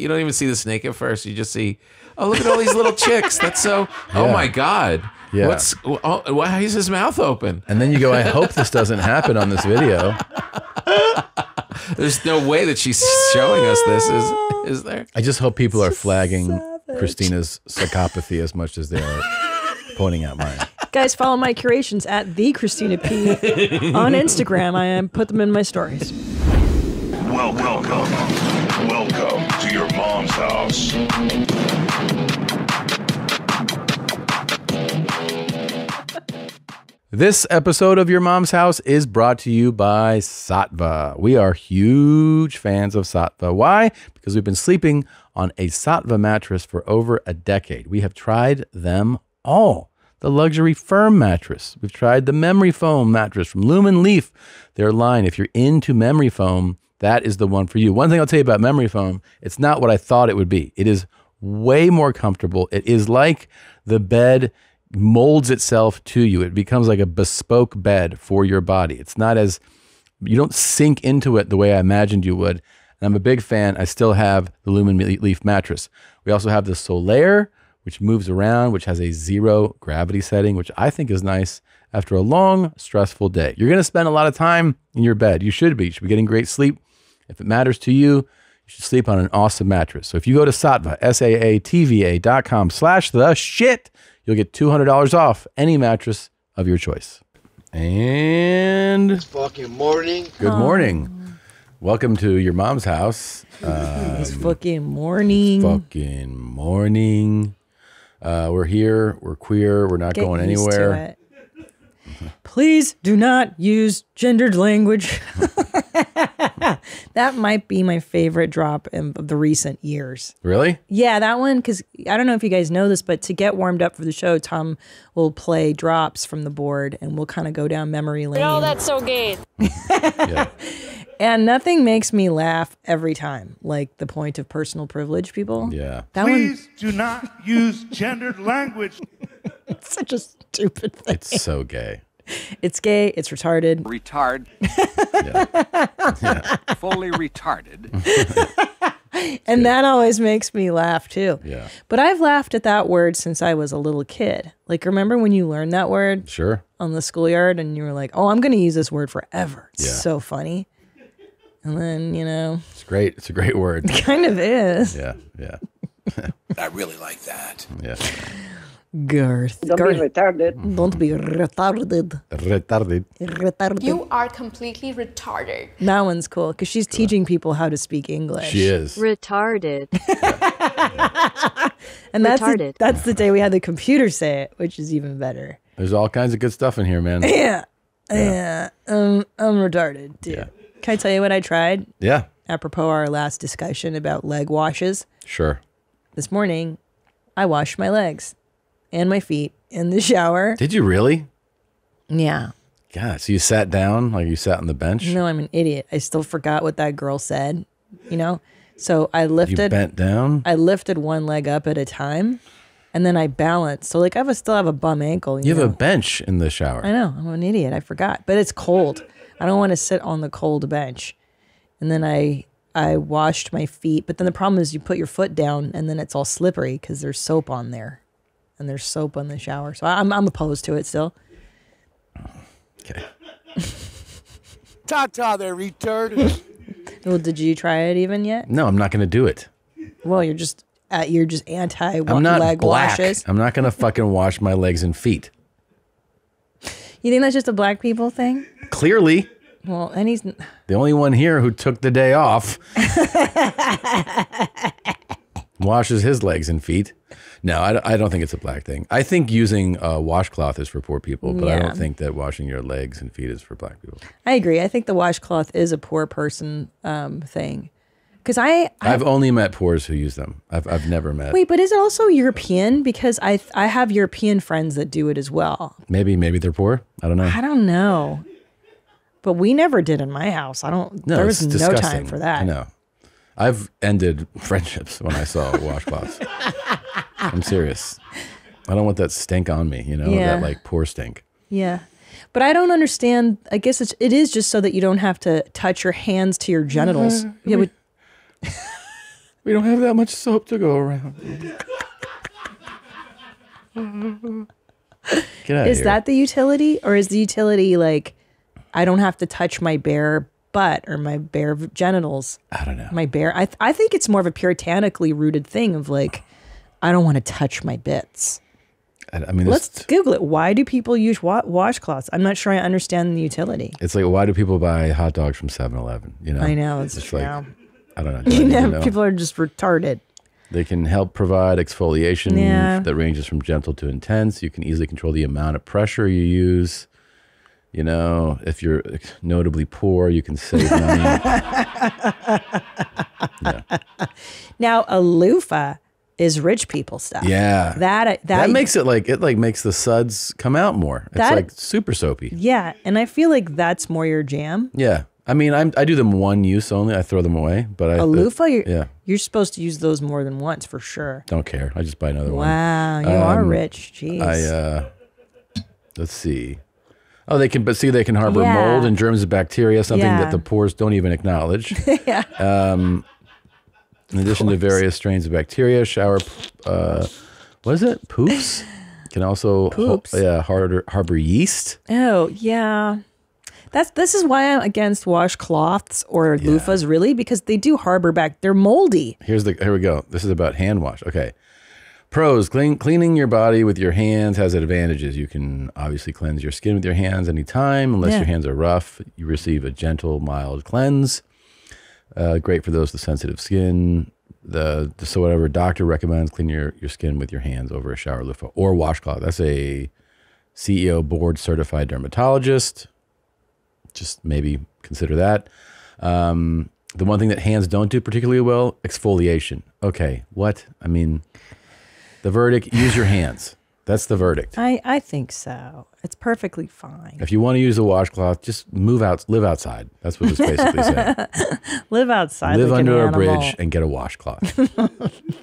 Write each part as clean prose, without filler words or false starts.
You don't even see the snake at first. You just see, oh, look at all these little chicks. That's so, yeah. Oh my God. Yeah. Why is his mouth open? And then you go, I hope this doesn't happen on this video. There's no way that she's showing us this, is there? I just hope people are flagging savage. Christina's psychopathy as much as they are pointing out mine. Guys, follow my curations at the Christina P on Instagram. I put them in my stories. Welcome to your mom's house. This episode of Your Mom's House is brought to you by Sattva. We are huge fans of Sattva. Why? Because we've been sleeping on a Sattva mattress for over a decade. We have tried them all. The luxury firm mattress. We've tried the memory foam mattress from Lumen Leaf, their line. If you're into memory foam, that is the one for you. One thing I'll tell you about memory foam, it's not what I thought it would be. It is way more comfortable. It is like the bed molds itself to you. It becomes like a bespoke bed for your body. It's not as, you don't sink into it the way I imagined you would. And I'm a big fan. I still have the Lumen Leaf mattress. We also have the Solaire, which moves around, which has a 0 gravity setting, which I think is nice after a long, stressful day. You're gonna spend a lot of time in your bed. You should be. You should be getting great sleep. If it matters to you, you should sleep on an awesome mattress. So if you go to Sattva, SAATVA.com/the shit, you'll get $200 off any mattress of your choice. And it's fucking morning. Good morning. Welcome to Your Mom's House. It's fucking morning. Fucking morning. We're here. We're queer. We're not going anywhere. Please do not use gendered language. That might be my favorite drop of the recent years. Really? Yeah, that one, because I don't know if you guys know this, but to get warmed up for the show, Tom will play drops from the board and we'll kind of go down memory lane. Oh, that's so gay. Yeah. And nothing makes me laugh every time, like the point of personal privilege, people. Yeah. That Please one... do not use gendered language. It's such a stupid thing. It's so gay. It's gay. It's retarded. Retard. Yeah. Yeah. Fully retarded. And good. That always makes me laugh too. Yeah. But I've laughed at that word since I was a little kid. Like, remember when you learned that word? Sure. On the schoolyard, and you were like, "Oh, I'm going to use this word forever." It's so funny. And then you know, it's great. It's a great word. It kind of is. Yeah. Yeah. I really like that. Yeah. Girth. Don't be retarded. Don't be retarded. Retarded. Retarded. You are completely retarded. That one's cool because she's teaching people how to speak English. She is. Retarded. Yeah. And retarded. That's the day we had the computer say it, which is even better. There's all kinds of good stuff in here, man. Yeah. Yeah. I'm retarded, too. Yeah. Can I tell you what I tried? Yeah. Apropos our last discussion about leg washes. Sure. This morning, I washed my legs. And my feet in the shower. Did you really? Yeah. God, so you sat down, like you sat on the bench? No, I'm an idiot. I still forgot what that girl said, you know? So I lifted. You bent down? I lifted one leg up at a time, and then I balanced. So like I still have a bum ankle. You know? Have a bench in the shower. I know. I'm an idiot. I forgot. But it's cold. I don't want to sit on the cold bench. And then I washed my feet. But then the problem is you put your foot down, and then it's all slippery because there's soap on there. And there's soap in the shower. So I'm opposed to it still. Okay. Ta-ta, they're retarded. Well, did you try it even yet? No, I'm not going to do it. Well, you're just anti-leg washes. I'm not going to fucking wash my legs and feet. You think that's just a black people thing? Clearly. Well, and he's... the only one here who took the day off. Washes his legs and feet. No, I don't think it's a black thing. I think using a washcloth is for poor people, but yeah. I don't think that washing your legs and feet is for black people. I agree. I think the washcloth is a poor person thing. Because I've only met poors who use them. I've never met. Wait, but is it also European? Because I have European friends that do it as well. Maybe they're poor. I don't know. I don't know. But we never did in my house. I don't. No, there was no time for that. I know. I've ended friendships when I saw washcloths. I'm serious. I don't want that stink on me, you know, that like poor stink. Yeah. But I don't understand. I guess it is just so that you don't have to touch your hands to your genitals. Yeah. We We don't have that much soap to go around. Is that the utility, or is the utility like I don't have to touch my bare butt or my bare genitals? I don't know. My bare. I think it's more of a puritanically rooted thing of like I don't want to touch my bits. I mean, let's Google it. Why do people use washcloths? I'm not sure I understand the utility. It's like, why do people buy hot dogs from 7-Eleven? You know, I know it's just like I don't know. Do I know. People are just retarded. They can help provide exfoliation that ranges from gentle to intense. You can easily control the amount of pressure you use. You know, if you're notably poor, you can save money. Now, a loofah is rich people stuff. Yeah, that makes it like makes the suds come out more. It's like super soapy. Yeah, and I feel like that's more your jam. Yeah. I mean, I do them one use only. I throw them away. But a loofah, you're supposed to use those more than once for sure. Don't care. I just buy another one. Wow, you are rich. Jeez. Let's see. Oh, they can, but see, they can harbor mold and germs and bacteria, something that the pores don't even acknowledge. In addition to various strains of bacteria, shower, what is it? Poops can also harbor yeast. Oh yeah. This is why I'm against washcloths or loofahs, really, because they do harbor back. They're moldy. Here we go. This is about hand wash. Okay. Pros: cleaning your body with your hands has advantages. You can obviously cleanse your skin with your hands anytime, unless your hands are rough. You receive a gentle, mild cleanse. Great for those with sensitive skin. So whatever doctor recommends, clean your skin with your hands over a shower loofah or washcloth. That's a CEO board certified dermatologist. Just maybe consider that. The one thing that hands don't do particularly well, exfoliation. Okay, what? I mean, the verdict, use your hands. That's the verdict. I think so. It's perfectly fine. If you want to use a washcloth, just move out, live outside. That's what it's basically saying. Live outside. Live like under a bridge and get a washcloth.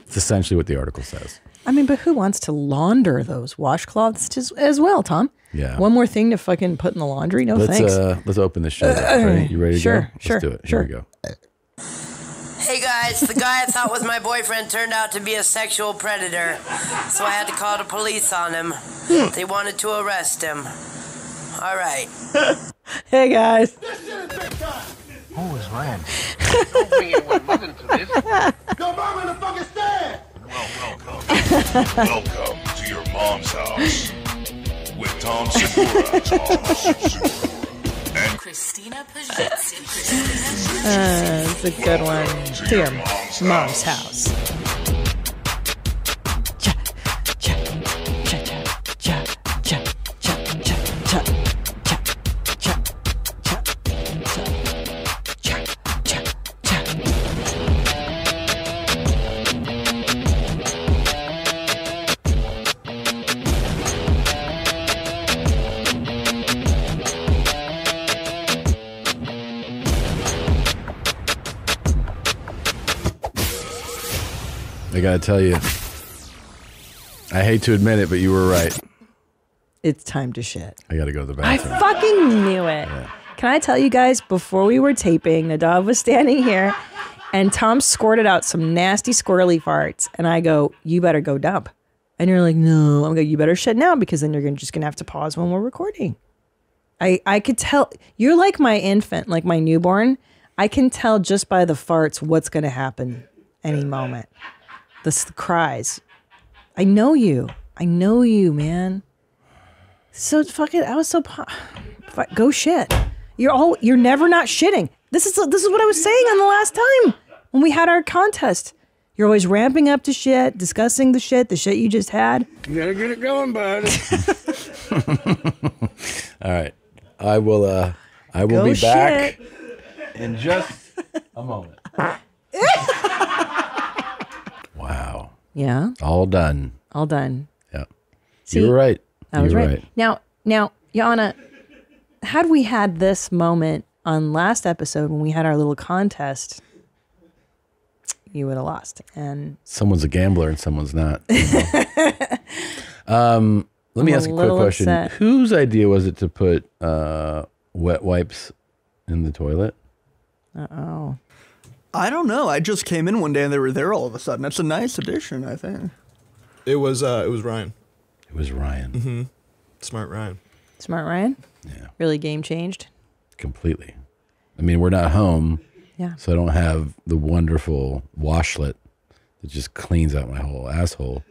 It's essentially what the article says. I mean, but who wants to launder those washcloths as well, Tom? Yeah. One more thing to fucking put in the laundry? No, thanks. Let's open this show. Right? You ready to go? Let's do it. Here we go. Hey, guys. The guy I thought was my boyfriend turned out to be a sexual predator, so I had to call the police on him. They wanted to arrest him. All right. Hey, guys. Who is Ryan? Don't bring your mother into this. Your mom in the fucking stand. Welcome to your mom's house with Tom Segura, and Christina Pazsitzky. That's a good one. To your mom's house. Cha cha cha cha cha cha cha cha cha cha cha cha I gotta tell you, I hate to admit it, but you were right. It's time to shit. I gotta go to the bathroom. I fucking knew it. Yeah. Can I tell you guys, before we were taping, Nadav was standing here and Tom squirted out some nasty squirrely farts. And I go, you better go dump. And you're like, no. I'm going, you better shit now, because then you're just gonna have to pause when we're recording. I could tell. You're like my infant, like my newborn. I can tell just by the farts what's gonna happen any moment. The cries. I know you. I know you, man. So fucking, I was so go shit. You're never not shitting. This is what I was saying on the last time when we had our contest. You're always ramping up to shit, discussing the shit you just had. You gotta get it going, buddy. All right. I will be back in just a moment. Wow. Yeah. All done. All done. Yeah. See, you were right. I was right. Now, Yana, had we had this moment on last episode when we had our little contest, you would have lost. And someone's a gambler and someone's not. You know. Let me ask a quick question. Upset. Whose idea was it to put wet wipes in the toilet? Uh-oh. I don't know. I just came in one day and they were there all of a sudden. That's a nice addition, I think. It was Ryan. It was Ryan. Mm-hmm. Smart Ryan. Smart Ryan? Yeah. Really game changed? Completely. I mean, we're not home, yeah. So I don't have the wonderful washlet that just cleans out my whole asshole.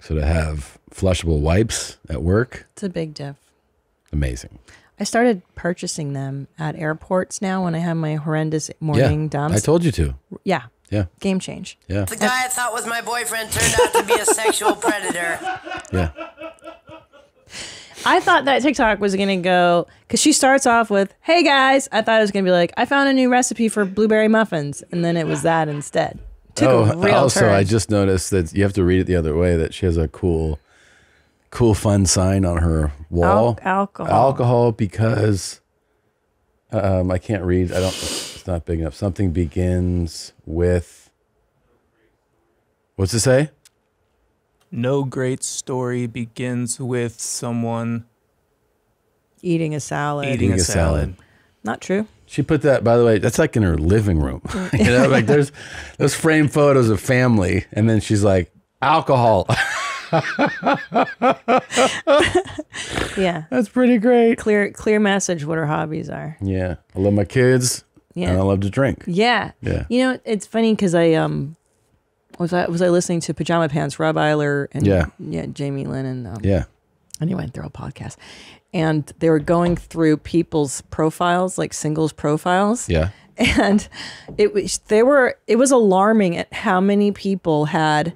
So to have flushable wipes at work. It's a big diff. Amazing. I started purchasing them at airports now when I have my horrendous morning dumps. I told you to. Yeah. Yeah. Game change. Yeah. The guy I thought was my boyfriend turned out to be a sexual predator. Yeah. I thought that TikTok was going to go, because she starts off with, hey guys, I thought it was going to be like, I found a new recipe for blueberry muffins. And then it was that instead. Took a real turn. Also, I just noticed that you have to read it the other way, that she has a cool fun sign on her wall. Alcohol because I can't read. It's not big enough. Something begins with, what's it say? No great story begins with someone eating a salad. Eating a salad. Not true. She put that, by the way, that's like in her living room. You know, like there's those framed photos of family, and then she's like, alcohol. Yeah. That's pretty great. Clear message what her hobbies are. Yeah. I love my kids. Yeah. And I love to drink. Yeah. Yeah. You know, it's funny because I was I listening to Pajama Pants, Rob Eiler and Jamie Lynn and anyway, they're all podcasts. And they were going through people's profiles, like singles profiles. Yeah. And it was alarming at how many people had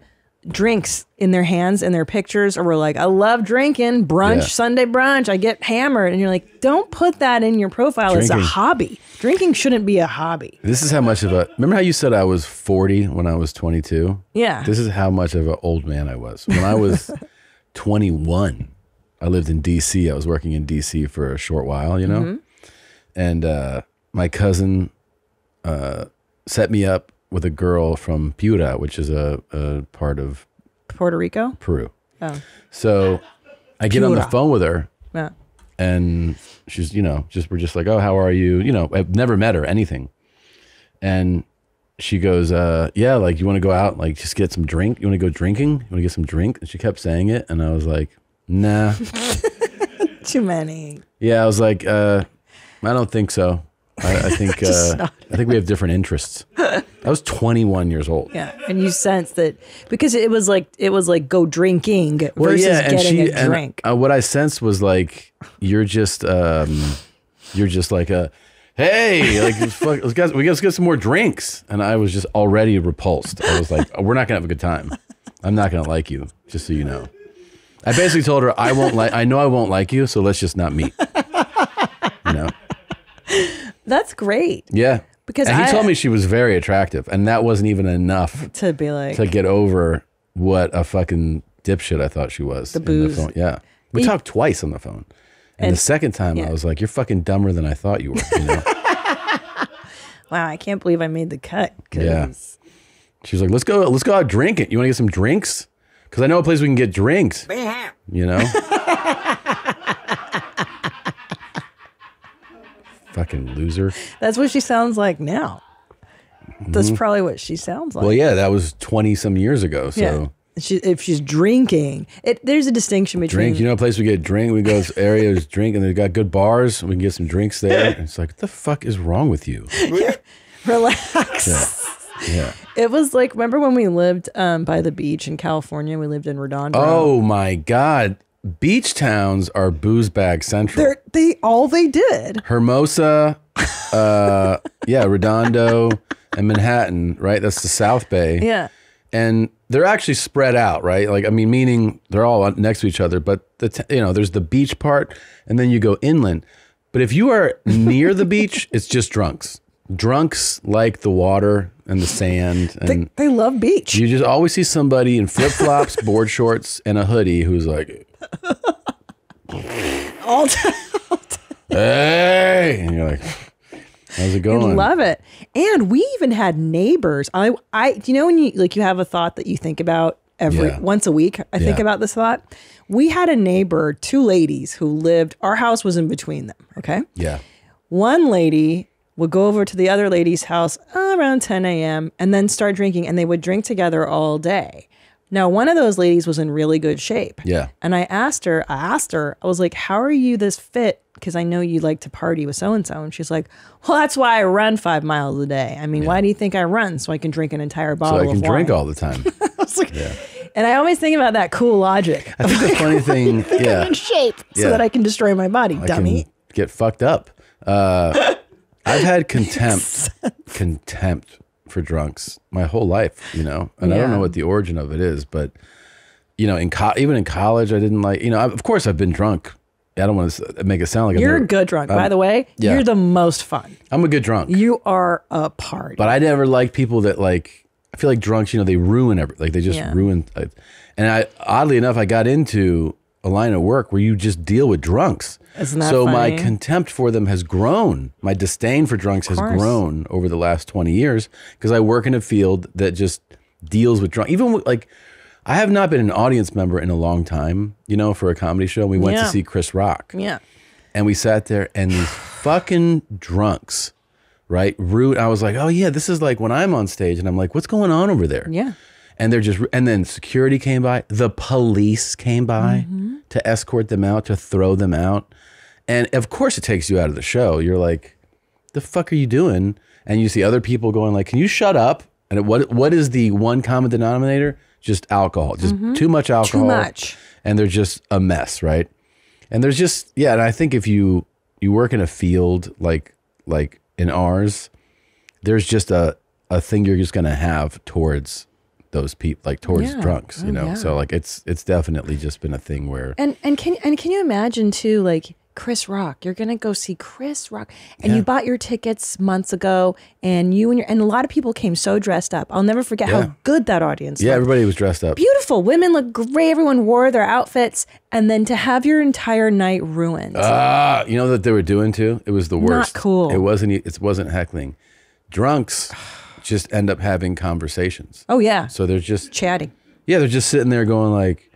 drinks in their hands and their pictures, or were like, I love drinking, brunch, Sunday brunch, I get hammered. And you're like, don't put that in your profile. Drinking. It's a hobby. Drinking shouldn't be a hobby. This is how much of a, remember how you said I was 40 when I was 22? Yeah. This is how much of an old man I was. When I was 21, I lived in DC. I was working in DC for a short while, you know? Mm-hmm. And my cousin set me up with a girl from Piura, which is a part of Puerto Rico, Peru. Oh. So I get on the phone with her, and she's, you know, just, we're just like, oh, how are you? You know, I've never met her, anything. And she goes, yeah, like, you want to go out, like, just get some drink? You want to go drinking? You want to get some drink? And she kept saying it, and I was like, nah. Too many. Yeah, I was like, I don't think so. I think we have different interests. I was 21 years old. Yeah, and you sense that because it was like go drinking versus getting a drink. What I sensed was like you're just like a hey, like fuck, let's get some more drinks. And I was just already repulsed. I was like, oh, we're not gonna have a good time. I'm not gonna like you. Just so you know, I basically told her I won't like you, so let's just not meet. You know. That's great. Yeah. Because and he told me she was very attractive, and that wasn't even enough to be like to get over what a fucking dipshit I thought she was. The booze. The phone. Yeah. We talked twice on the phone. And the second time I was like, you're fucking dumber than I thought you were. You know? Wow, I can't believe I made the cut. Yeah. She was like, let's go out drinking. You want to get some drinks? Because I know a place we can get drinks. You know? Fucking loser. That's what she sounds like now. That's probably what she sounds like. Well, yeah, that was 20 some years ago. So if she's drinking, there's a distinction between drink. You know, a place we get drink, we go to areas drink, and they've got good bars. We can get some drinks there. It's like, what the fuck is wrong with you? Relax. Yeah. It was like, remember when we lived by the beach in California? We lived in Redondo. Oh my God. Beach towns are booze bag central. They did. Hermosa, Redondo, and Manhattan, right? That's the South Bay. Yeah. And they're actually spread out, right? Like, I mean, meaning they're all next to each other, but there's the beach part, and then you go inland. But if you are near the beach, it's just drunks. Drunks like the water and the sand, and they love beach. You just always see somebody in flip-flops, board shorts, and a hoodie who's like all time. Hey, and you're like, how's it going? You love it. And we even had neighbors. I you know, when you like you have a thought that you think about every once a week, I think about this thought. We had a neighbor, two ladies who lived, our house was in between them, okay? Yeah. One lady would go over to the other lady's house around 10 a.m. and then start drinking, and they would drink together all day. Now, one of those ladies was in really good shape. Yeah. And I asked her, I was like, how are you this fit? Because I know you like to party with so-and-so. And she's like, well, that's why I run 5 miles a day. I mean, yeah. Why do you think I run? So I can drink an entire bottle of wine. So I can drink all the time. I was like, yeah. And I always think about that cool logic. I think the funny thing, yeah. I'm in shape so that I can destroy my body, dummy. Can get fucked up. I've had contempt for drunks my whole life, you know, and I don't know what the origin of it is, but, you know, even in college, I didn't like, you know, of course I've been drunk. I don't want to make it sound like you're a good drunk, by the way. Yeah. You're the most fun. I'm a good drunk. You are a party. But I never liked people that, like, I feel like drunks, you know, they ruin everything. Like, they just ruin. And oddly enough, I got into a line of work where you just deal with drunks. Isn't that so funny? My contempt for them has grown. My disdain for drunks has grown over the last 20 years because I work in a field that just deals with drunks. Even like, I have not been an audience member in a long time, you know, for a comedy show. We went to see Chris Rock. Yeah. And we sat there and these fucking drunks, right? Rude. I was like, oh yeah, this is like when I'm on stage and I'm like, what's going on over there? Yeah. And they're just, and then security came by, the police came by to escort them out, to throw them out. And of course it takes you out of the show. You're like, the fuck are you doing? And you see other people going like, can you shut up? And what is the one common denominator? Just alcohol, just too much alcohol. Too much. And they're just a mess, right? And there's just, yeah, and I think if you work in a field like in ours, there's just a thing you're just gonna have towards those people, like towards drunks, you know? Yeah. So like it's definitely just been a thing where. And can you imagine too, like Chris Rock, you're gonna go see Chris Rock and you bought your tickets months ago and a lot of people came so dressed up. I'll never forget how good that audience looked. Yeah, everybody was dressed up. Beautiful. Women looked great. Everyone wore their outfits. And then to have your entire night ruined. You know what they were doing too? It was the worst. Not cool. It wasn't heckling. Drunks just end up having conversations. Oh yeah. So they're just chatting. Yeah, they're just sitting there going like,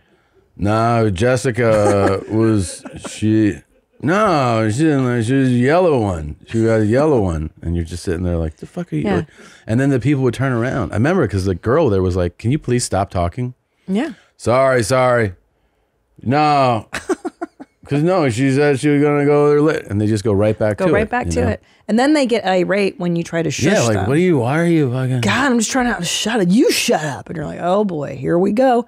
no, Jessica she didn't like, she was a yellow one. She got a yellow one. And you're just sitting there like, the fuck are you? Yeah. And then the people would turn around. I remember because the girl there was like, can you please stop talking? Yeah. Sorry. No. Because no, she said she was going to go there late. And they just go right back to it. Go right back to it. And then they get irate when you try to shush them. Yeah, like, them. Why are you fucking? God, I'm just trying to shut up. You shut up. And you're like, oh boy, here we go.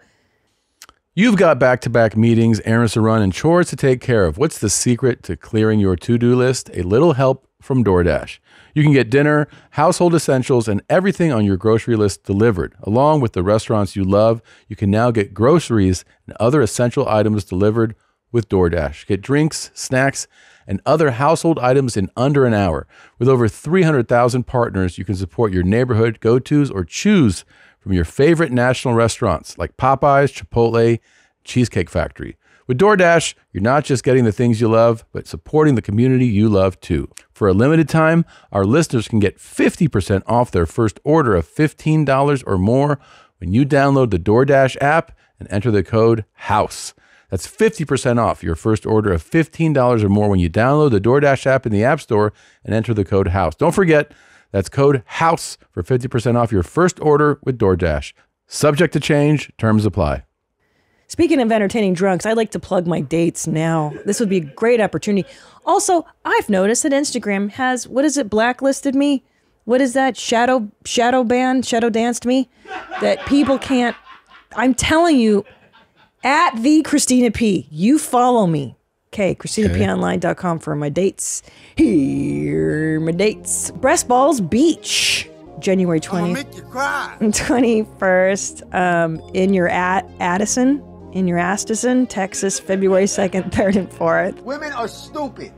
You've got back-to-back meetings, errands to run, and chores to take care of. What's the secret to clearing your to-do list? A little help from DoorDash. You can get dinner, household essentials, and everything on your grocery list delivered. Along with the restaurants you love, you can now get groceries and other essential items delivered with DoorDash. Get drinks, snacks, and other household items in under an hour. With over 300,000 partners, you can support your neighborhood go-tos or choose from your favorite national restaurants like Popeyes, Chipotle, Cheesecake Factory. With DoorDash, you're not just getting the things you love, but supporting the community you love too. For a limited time, our listeners can get 50% off their first order of $15 or more when you download the DoorDash app and enter the code HOUSE. That's 50% off your first order of $15 or more when you download the DoorDash app in the App Store and enter the code HOUSE. Don't forget, that's code HOUSE for 50% off your first order with DoorDash. Subject to change, terms apply. Speaking of entertaining drunks, I like to plug my dates now. This would be a great opportunity. Also, I've noticed that Instagram has, what is it, blacklisted me? What is that, shadow danced me? That people can't, I'm telling you, at the Christina P, you follow me. Okay, ChristinaPOnline.com for my dates. Here are my dates. Breast Balls Beach, January 20th. Make you cry. 21st, in your Atchison, Texas, February 2nd, 3rd, and 4th. Women are stupid.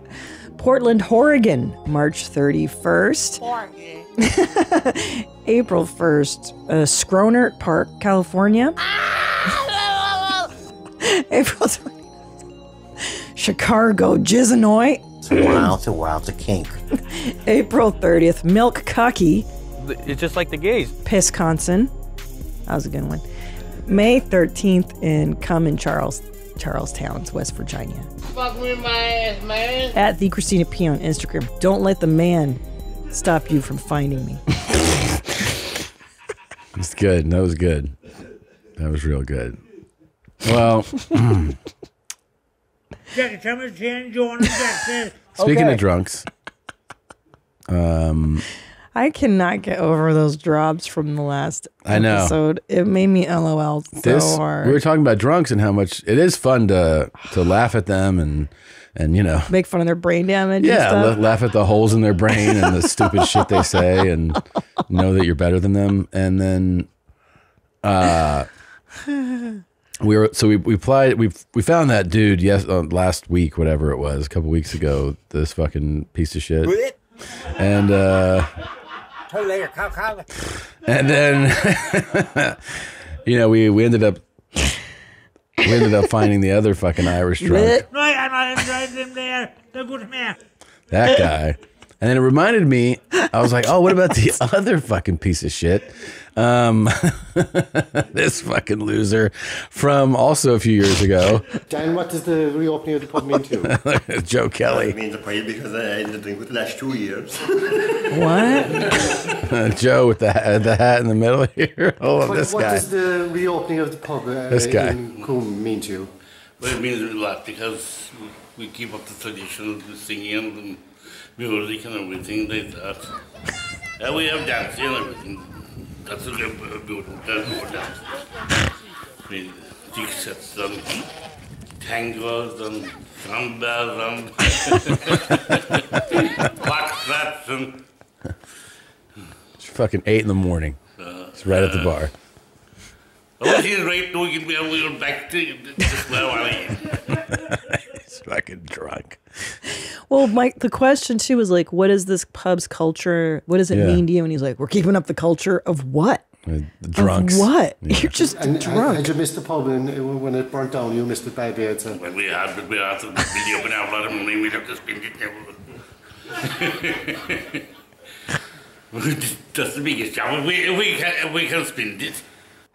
Portland, Oregon, March 31st. Oregon. April 1st, Skronert Park, California. April 20th. Chicago, Jizinoy. It's a wild to kink. April 30th, Milk Cocky. It's just like the gays. Pisconsin. That was a good one. May 13th in Cumming, Charlestown, West Virginia. Fuck me in my ass, man. At the Christina P on Instagram. Don't let the man stop you from finding me. It's good. That was good. That was real good. Well, speaking of drunks, I cannot get over those drops from the last episode. It made me LOL so hard. We were talking about drunks and how much it is fun to laugh at them and you know, make fun of their brain damage. Yeah, and laugh at the holes in their brain and the stupid shit they say, and know that you're better than them. And then we found that dude last week, whatever it was, a couple weeks ago. This fucking piece of shit. And and then you know, we ended up finding the other fucking Irish drunk. That guy. And then it reminded me, I was like, oh, what about the other fucking piece of shit? This fucking loser from also a few years ago. Dan, what does the reopening of the pub mean to you? Joe Kelly. It means a prayer because I ended up with the last 2 years. What? Joe with the hat in the middle here. Oh, this guy. What does the reopening of the pub in Coombe mean to you? Well, it means a lot because we keep up the tradition of singing and music and everything like that. And we have dancing and everything. That's a beautiful dance. We take sets and tangos and sambas and backstraps and... It's fucking 8 in the morning. It's right at the bar. Oh, he's right. We're back to where I am. He's fucking drunk. Well, Mike, the question too was like, what is this pub's culture? What does it mean to you? And he's like, we're keeping up the culture of what? Drunks. Of what? Yeah. You're just drunk. And you missed the pub, and when it burnt down, you missed it badly. When we had to be open out a lot of money, we have to spend it. That's the biggest job. We can spend it.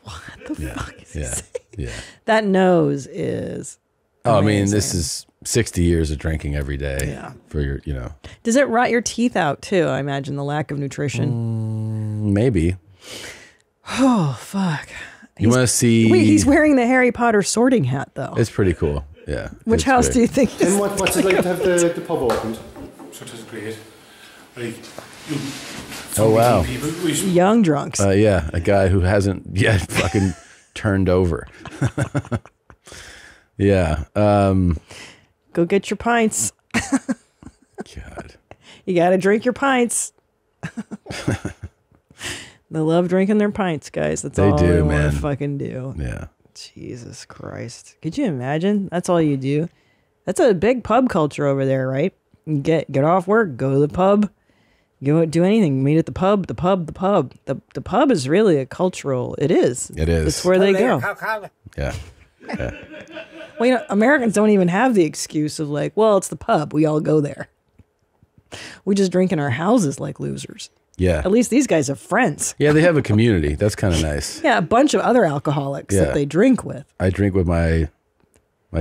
What the fuck is he saying? Yeah. That nose is amazing. Oh, I mean, this is 60 years of drinking every day. Yeah. For your, you know. Does it rot your teeth out too? I imagine the lack of nutrition. Maybe. Oh, fuck. You want to see? Wait, he's wearing the Harry Potter sorting hat though. It's pretty cool. Yeah. Which house do you think? And what's it like to have the pub opened? Such as great. Like, oh wow! Young drunks. Yeah, a guy who hasn't yet fucking turned over. Yeah. Go get your pints. God. You gotta drink your pints. They love drinking their pints, guys. That's all they want to fucking do. Yeah. Jesus Christ! Could you imagine? That's all you do. That's a big pub culture over there, right? You get off work, go to the pub. You don't do anything. Meet at the pub. The pub is really a cultural. It is. It is. It's where they go. Yeah. Yeah. Well, you know, Americans don't even have the excuse of like, well, it's the pub. We all go there. We just drink in our houses like losers. Yeah. At least these guys have friends. Yeah, they have a community. That's kind of nice. Yeah, a bunch of other alcoholics that they drink with. I drink with my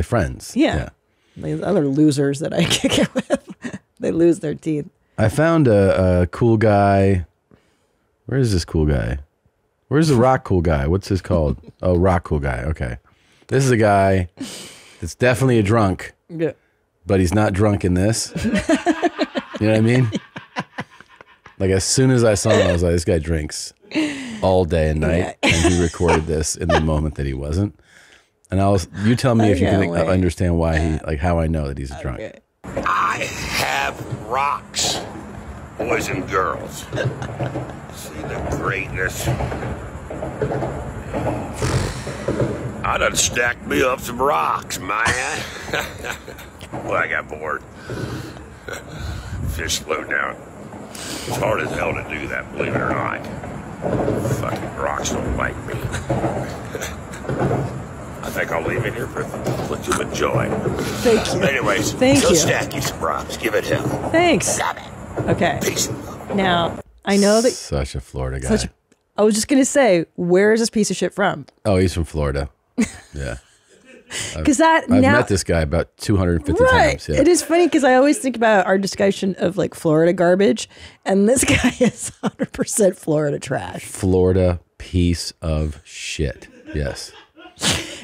friends. Yeah. These other losers that I kick it with. They lose their teeth. I found a cool guy. Where is this cool guy? Where's the rock cool guy? What's this called? Oh, rock cool guy. Okay. This is a guy that's definitely a drunk. Yeah. But he's not drunk in this. You know what I mean? Like, as soon as I saw him, I was like, this guy drinks all day and night. Yeah. And he recorded this in the moment that he wasn't. And I was, you tell me if you can understand why he, like, how I know that he's a drunk. Okay. I have rocks, boys and girls. See the greatness. I done stacked me up some rocks, man. Well, I got bored. Fish slowed down. It's hard as hell to do that, believe it or not. Fucking rocks don't bite me. I think I'll leave it here for let you enjoy. Thank you. Anyways, go stack you some rocks. Give it hell. Thanks. Got it. Okay. Peace. Now, I know that... Such a Florida guy. I was just going to say, where is this piece of shit from? Oh, he's from Florida. Yeah. Because I've met this guy about 250 times. Yeah. It is funny because I always think about our discussion of like Florida garbage, and this guy is 100% Florida trash. Florida piece of shit. Yes.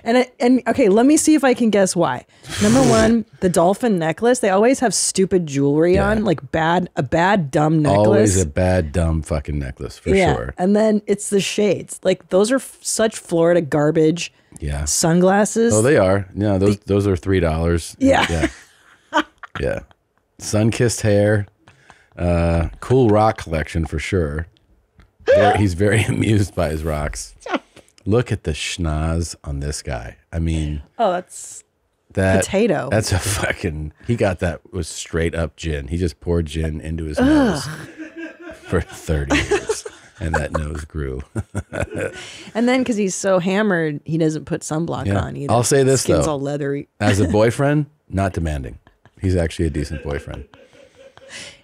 And okay, let me see if I can guess why. Number one, the dolphin necklace. They always have stupid jewelry on, like a bad dumb necklace. Always a bad dumb fucking necklace for sure. And then it's the shades. Like those are such Florida garbage. Yeah. Sunglasses. Oh, they are. Yeah, those are $3. Yeah. Yeah. Yeah. Sun-kissed hair. Cool rock collection for sure. He's very amused by his rocks. Look at the schnoz on this guy. I mean, oh, that's that potato. That's a fucking. He got that was straight up gin. He just poured gin into his nose for 30 years, and that nose grew. And then, because he's so hammered, he doesn't put sunblock on either. I'll say this though, all leathery. As a boyfriend, not demanding. He's actually a decent boyfriend.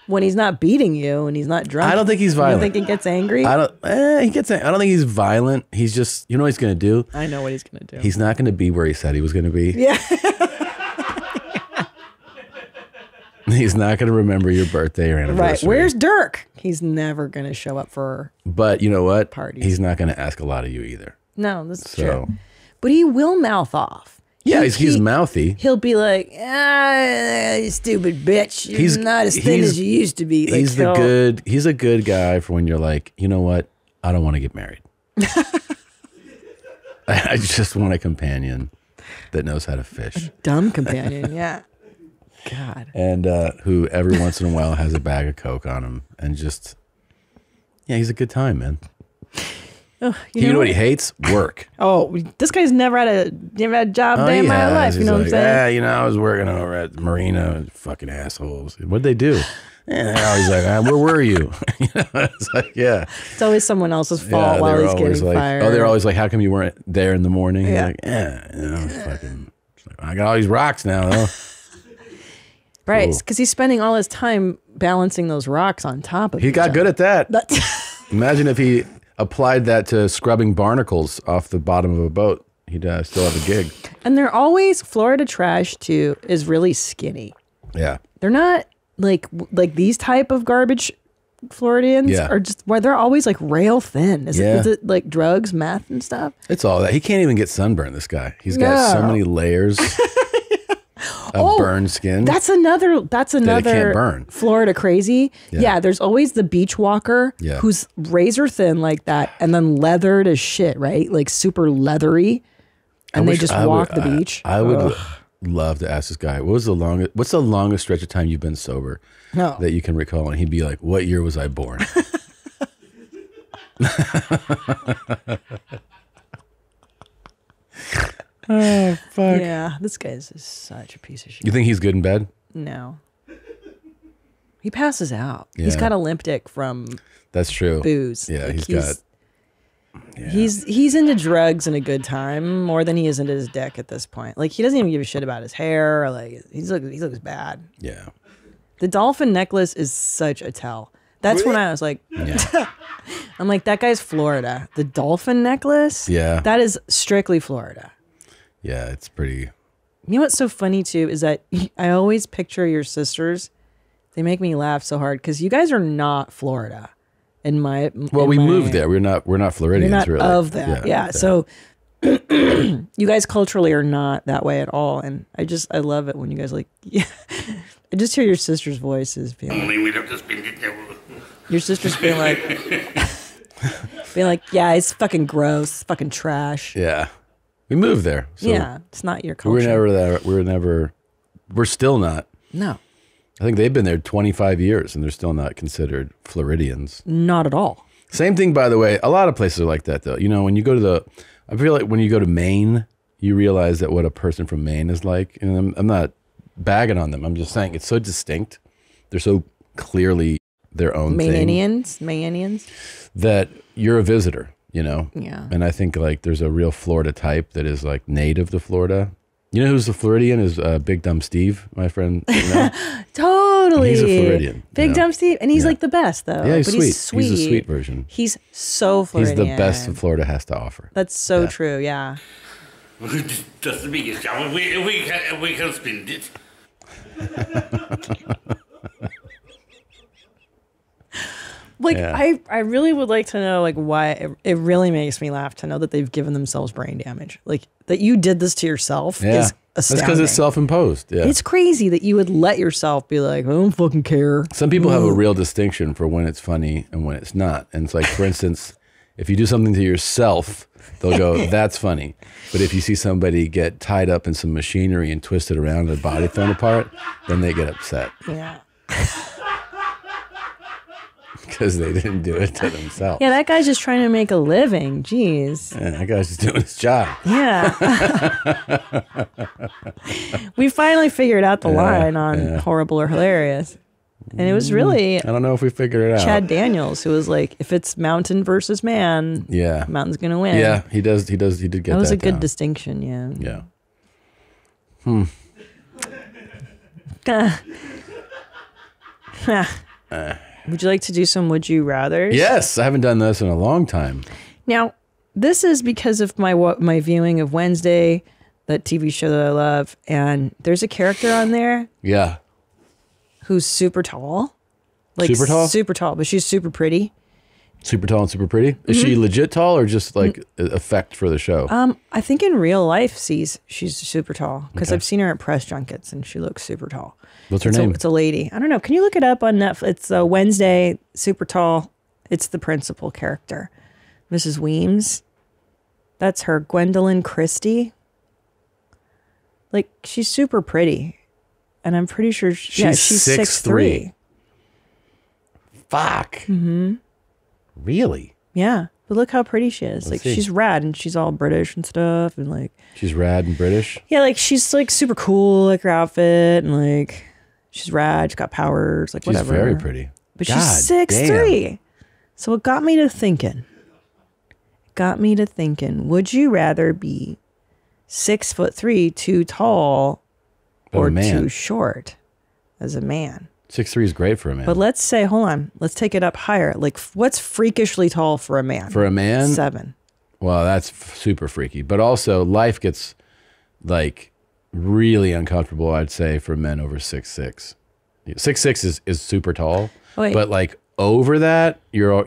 When he's not beating you and he's not drunk, I don't think he's violent. I don't think he gets angry. I don't think he's violent. He's just, you know what he's going to do? I know what he's going to do. He's not going to be where he said he was going to be. Yeah. He's not going to remember your birthday or anniversary. Right. Where's Dirk? He's never going to show up for parties. But you know what? He's not going to ask a lot of you either. No, that's true. But he will mouth off. Yeah, he's mouthy. He'll be like, you stupid bitch. You're not as thin as you used to be. Like, he's a good guy for when you're like, you know what? I don't want to get married. I just want a companion that knows how to fish. A dumb companion, yeah. God. And who every once in a while has a bag of Coke on him and just, yeah, he's a good time, man. Oh, you know what he hates? Work. Oh, this guy's never had a job day in my life. You know what I'm saying? Yeah, you know, I was working over at the marina. Fucking assholes. What'd they do? And they're always like, where were you? You know, it's like, yeah. It's always someone else's fault while he's getting fired. Oh, they're always like, how come you weren't there in the morning? Yeah. Like, you know, fucking, I got all these rocks now, though. Right, because he's spending all his time balancing those rocks on top of each other. He got good at that. Imagine if he applied that to scrubbing barnacles off the bottom of a boat. He'd still have a gig. And they're always, Florida trash too, is really skinny. Yeah. They're not like these type of garbage Floridians are just, why they're always like rail thin. Is it like drugs, meth and stuff? It's all that. He can't even get sunburned, this guy. He's got so many layers of burned skin. That's another that it can't burn. Florida crazy. Yeah, there's always the beach walker who's razor thin like that and then leathered as shit, right? Like super leathery. And they just walk the beach. I would love to ask this guy, what's the longest stretch of time you've been sober that you can recall? And he'd be like, what year was I born? Oh, fuck. Yeah, this guy is such a piece of shit. You think he's good in bed? No. He passes out. Yeah. He's got a limp dick from That's true. Booze. Yeah, like he's into drugs and a good time more than he is into his dick at this point. Like, he doesn't even give a shit about his hair. Or like, he looks bad. Yeah. The dolphin necklace is such a tell. That's when I was like, I'm like, that guy's Florida. The dolphin necklace? Yeah. That is strictly Florida. Yeah, it's pretty. You know what's so funny too is that I always picture your sisters. They make me laugh so hard because you guys are not Florida. Well, we moved there. We're not Floridians, not really. Of that, yeah. So you guys culturally are not that way at all, and I love it when you guys like. Yeah, I just hear your sisters' voices being. Only we don't just be. Your sisters being like, yeah, it's fucking gross, fucking trash. Yeah. We moved there. So yeah, it's not your culture. We're still not. No. I think they've been there 25 years and they're still not considered Floridians. Not at all. Same thing, by the way. A lot of places are like that, though. You know, when you go to I feel like when you go to Maine, you realize that what a person from Maine is like. And I'm not bagging on them. I'm just saying it's so distinct. They're so clearly their own thing. Mainians. That you're a visitor. You know? Yeah. And I think like there's a real Florida type that is like native to Florida. You know who's a Floridian is Big Dumb Steve, my friend. You know? Totally. And he's a Floridian. Big Dumb Steve. And he's like the best though. Yeah, he's sweet. He's a sweet version. He's so Floridian. He's the best Florida has to offer. That's so true. Yeah. That's the biggest job. We can spend it. Like, yeah. I really would like to know, like, why it really makes me laugh to know that they've given themselves brain damage. Like, that you did this to yourself is astounding. That's because it's self-imposed. Yeah. It's crazy that you would let yourself be like, I don't fucking care. Some people have a real distinction for when it's funny and when it's not. And it's like, for instance, if you do something to yourself, they'll go, that's funny. But if you see somebody get tied up in some machinery and twisted around and their body thrown apart, then they get upset. Yeah. Because they didn't do it to themselves. Yeah, that guy's just trying to make a living. Jeez. And that guy's just doing his job. Yeah. We finally figured out the line on horrible or hilarious. And it was really... I don't know if we figured it out. Chad Daniels, who was like, if it's mountain versus man, mountain's going to win. Yeah, he did get that. That was a good distinction, yeah. Yeah. Would you like to do some Would You Rathers? Yes, I haven't done this in a long time. Now, this is because of my viewing of Wednesday, that TV show that I love, and there's a character on there. Yeah. Who's super tall. Like, super tall? Super tall, but she's super pretty. Super tall and super pretty? Is she legit tall or just like effect for the show? I think in real life she's super tall because I've seen her at press junkets and she looks super tall. What's her name? It's a lady. I don't know. Can you look it up on Netflix? It's Wednesday, super tall. It's the principal character. Mrs. Weems. That's her. Gwendolyn Christie. Like, she's super pretty. And I'm pretty sure she's 6'3". Fuck. Mm-hmm. Really? Yeah. But look how pretty she is. Let's see. She's rad and she's all British and stuff. And like, she's rad and British? Yeah, like she's like super cool, like her outfit, and like she's rad, she's got powers, like whatever. She's very pretty. But God, she's 6'3". So it got me to thinking. Would you rather be 6'3", too tall, or too short as a man? 6'3" is great for a man. But let's say, hold on, let's take it up higher. Like, what's freakishly tall for a man? For a man? 7. Well, that's super freaky. But also, life gets, like, really uncomfortable, I'd say, for men over 6'6". 6'6" is super tall. Wait. But, like, over that, you're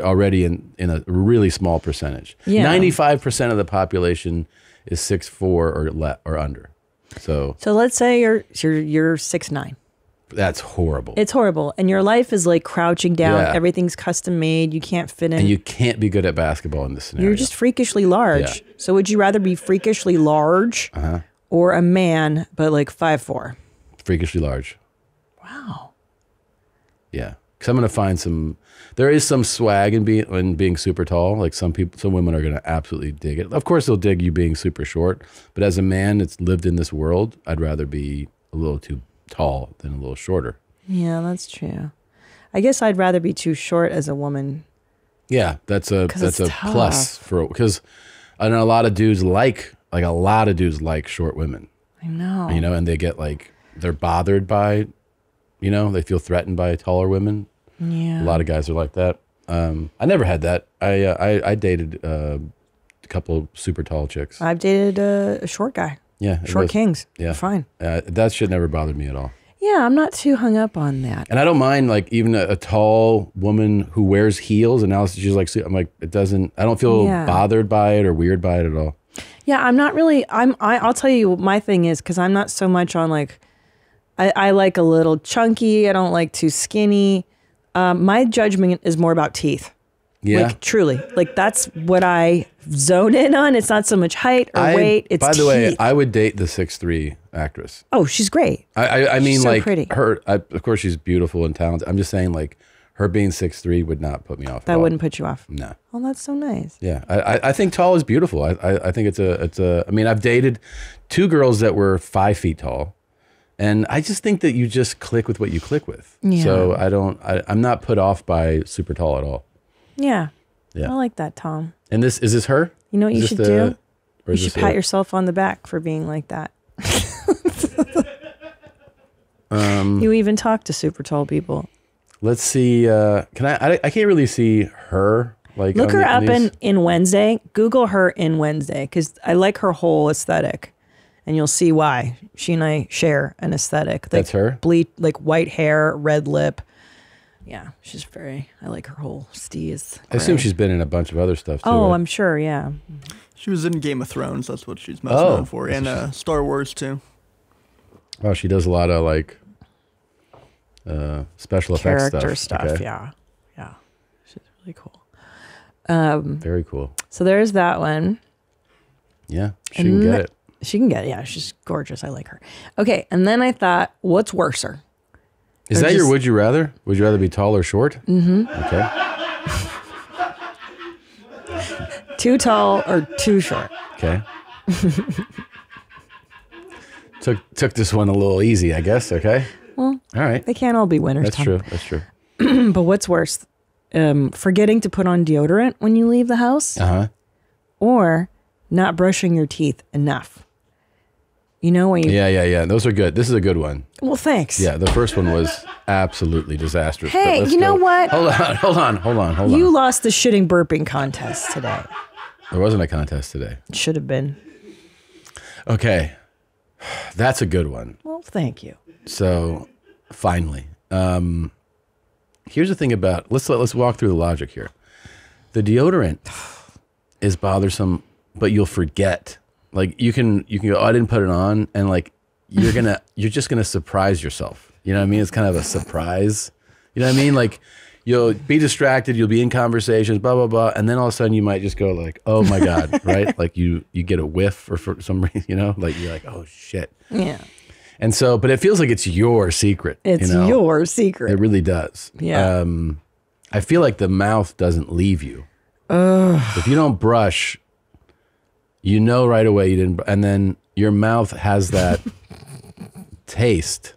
already in a really small percentage. 95% of the population is 6'4" or under. So let's say you're 6'9". That's horrible. It's horrible. And your life is like crouching down. Yeah. Everything's custom made. You can't fit in. And you can't be good at basketball in this scenario. You're just freakishly large. Yeah. So would you rather be freakishly large or a man, but like 5'4"? Freakishly large. Wow. Yeah. Because I'm going to find some, there is some swag in being super tall. Like some women are going to absolutely dig it. Of course, they'll dig you being super short. But as a man that's lived in this world, I'd rather be a little too tall than a little shorter. Yeah, that's true. I guess I'd rather be too short as a woman. Yeah, that's a plus for, because I know a lot of dudes like short women. I know. You know, and they get like, they're bothered by, you know, they feel threatened by taller women. Yeah. A lot of guys are like that. I never had that. I dated a couple super tall chicks. I've dated a short guy. Yeah, short kings. Yeah, fine. That shit never bothered me at all. Yeah, I'm not too hung up on that. And I don't mind like even a tall woman who wears heels, and now she's like, I'm like, it doesn't. I don't feel bothered by it or weird by it at all. Yeah, I'm not really. I'll tell you, my thing is because I'm not so much on like. I like a little chunky. I don't like too skinny. My judgment is more about teeth. Yeah. Like, truly. Like, that's what I zone in on. It's not so much height or weight. It's By the teeth. Way, I would date the 6'3" actress. Oh, she's great. I mean, she's so like, pretty. Of course, she's beautiful and talented. I'm just saying, like, her being 6'3" would not put me off. That wouldn't put you off? No. Oh, that's so nice. Yeah. I think tall is beautiful. I think I mean, I've dated 2 girls that were 5 feet tall. And I just think that you just click with what you click with. Yeah. So I'm not put off by super tall at all. Yeah. Yeah. I like that, Tom. And is this her? You know what you should do? You should pat yourself on the back for being like that. You even talk to super tall people. Let's see. I can't really see her. Like, look her up in Wednesday. Google her in Wednesday because I like her whole aesthetic, and you'll see why. She and I share an aesthetic. Like, that's her. Like white hair, red lip. Yeah, she's very. I like her whole steez. I assume she's been in a bunch of other stuff too. Oh, right? I'm sure. Yeah. She was in Game of Thrones. That's what she's most known for, and Star Wars too. Oh, she does a lot of like special effects stuff. Okay. Yeah, yeah. She's really cool. Very cool. So there's that one. Yeah, she can get it. She can get it. Yeah, she's gorgeous. I like her. Okay, and then I thought, what's worser? Is that your would you rather? Would you rather be tall or short? Mm-hmm. Okay. Too tall or too short? Okay. Took this one a little easy, I guess. Okay. Well, all right. They can't all be winners. That's true. That's true. But what's worse, forgetting to put on deodorant when you leave the house, or not brushing your teeth enough? You know when you Those are good. This is a good one. Well, thanks. Yeah, the first one was absolutely disastrous. Hey, you know what? Hold on. You lost the shitting burping contest today. There wasn't a contest today. It should have been. Okay. That's a good one. Well, thank you. So, finally, here's the thing about let's walk through the logic here. The deodorant is bothersome, but you'll forget. Like you can go, oh, I didn't put it on, and like you're just gonna surprise yourself. You know what I mean? It's kind of a surprise. You know what I mean? Like you'll be distracted, you'll be in conversations, blah blah blah, and then all of a sudden you might just go like, oh my god, right? Like you get a whiff or for some reason, you know, like you're like, oh shit. Yeah. And so, but it feels like it's your secret. It's your secret. It really does. Yeah. I feel like the mouth doesn't leave you. If you don't brush, you know right away you didn't. And then your mouth has that taste,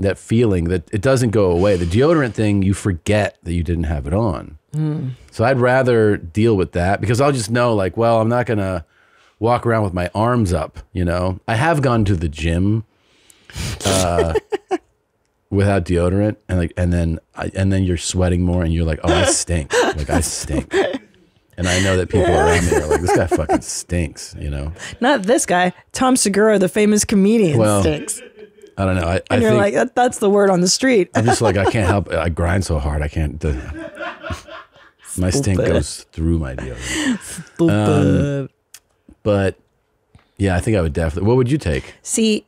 that feeling that it doesn't go away. The deodorant thing, you forget that you didn't have it on. Mm. So I'd rather deal with that because I'll just know like, well, I'm not going to walk around with my arms up, you know. I have gone to the gym without deodorant, and like, and then you're sweating more, and you're like, oh, I stink, like I stink, and I know that people around me are like, this guy fucking stinks, you know. Not this guy, Tom Segura, the famous comedian, stinks. I don't know. And you're like, that's the word on the street. I'm just like, I can't help it. I grind so hard, I can't. My stink goes through my deodorant. Stupid. But yeah, I think I would definitely. What would you take? See,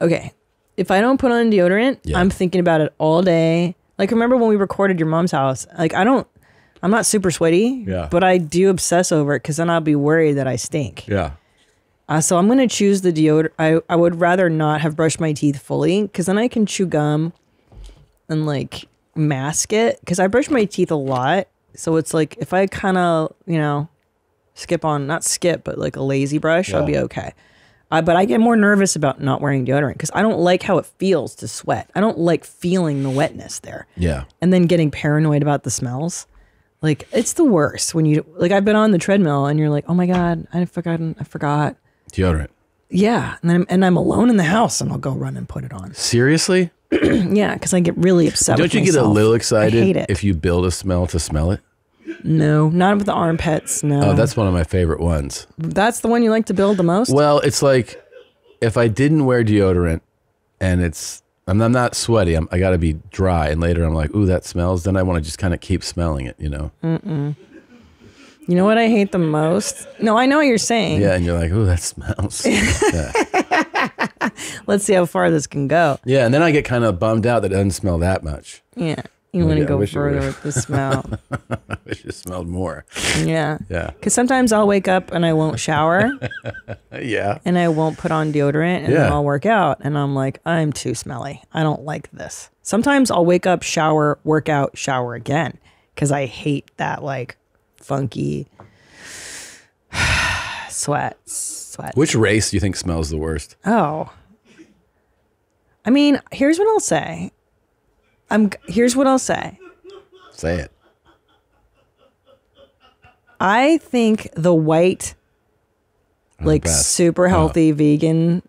okay, if I don't put on deodorant, I'm thinking about it all day. Like, remember when we recorded your mom's house? Like, I'm not super sweaty, but I do obsess over it because then I'll be worried that I stink. Yeah. So I'm gonna choose the deodorant. I would rather not have brushed my teeth fully because then I can chew gum and like mask it because I brush my teeth a lot. So it's like if I kind of, you know, not skip, but like a lazy brush, I'll be okay. But I get more nervous about not wearing deodorant because I don't like how it feels to sweat. I don't like feeling the wetness there. Yeah. And then getting paranoid about the smells. Like, it's the worst when you, like, I've been on the treadmill and you're like, oh my God, I forgot. Deodorant. Yeah. And then I'm alone in the house and I'll go run and put it on. Seriously? Yeah. Because I get really upset with myself. Don't you get a little excited if you build a smell to smell it? No, not with the armpits, no. Oh, that's one of my favorite ones. That's the one you like to build the most? Well, it's like, if I didn't wear deodorant and I'm not sweaty, I gotta be dry, and later I'm like, ooh, that smells, then I wanna just kinda keep smelling it, you know? Mm-mm. You know what I hate the most? No, I know what you're saying. Yeah, and you're like, ooh, that smells. Let's see how far this can go. Yeah, and then I get kinda bummed out that it doesn't smell that much. Yeah. You want to go further with the smell. I wish it smelled more. Yeah. Yeah. Because sometimes I'll wake up and I won't shower. Yeah. And I won't put on deodorant, and then I'll work out. And I'm like, I'm too smelly. I don't like this. Sometimes I'll wake up, shower, work out, shower again. Because I hate that like funky sweat. Which race do you think smells the worst? Oh. I mean, here's what I'll say. Here's what I'll say. Say it. I think the white, like super healthy vegan,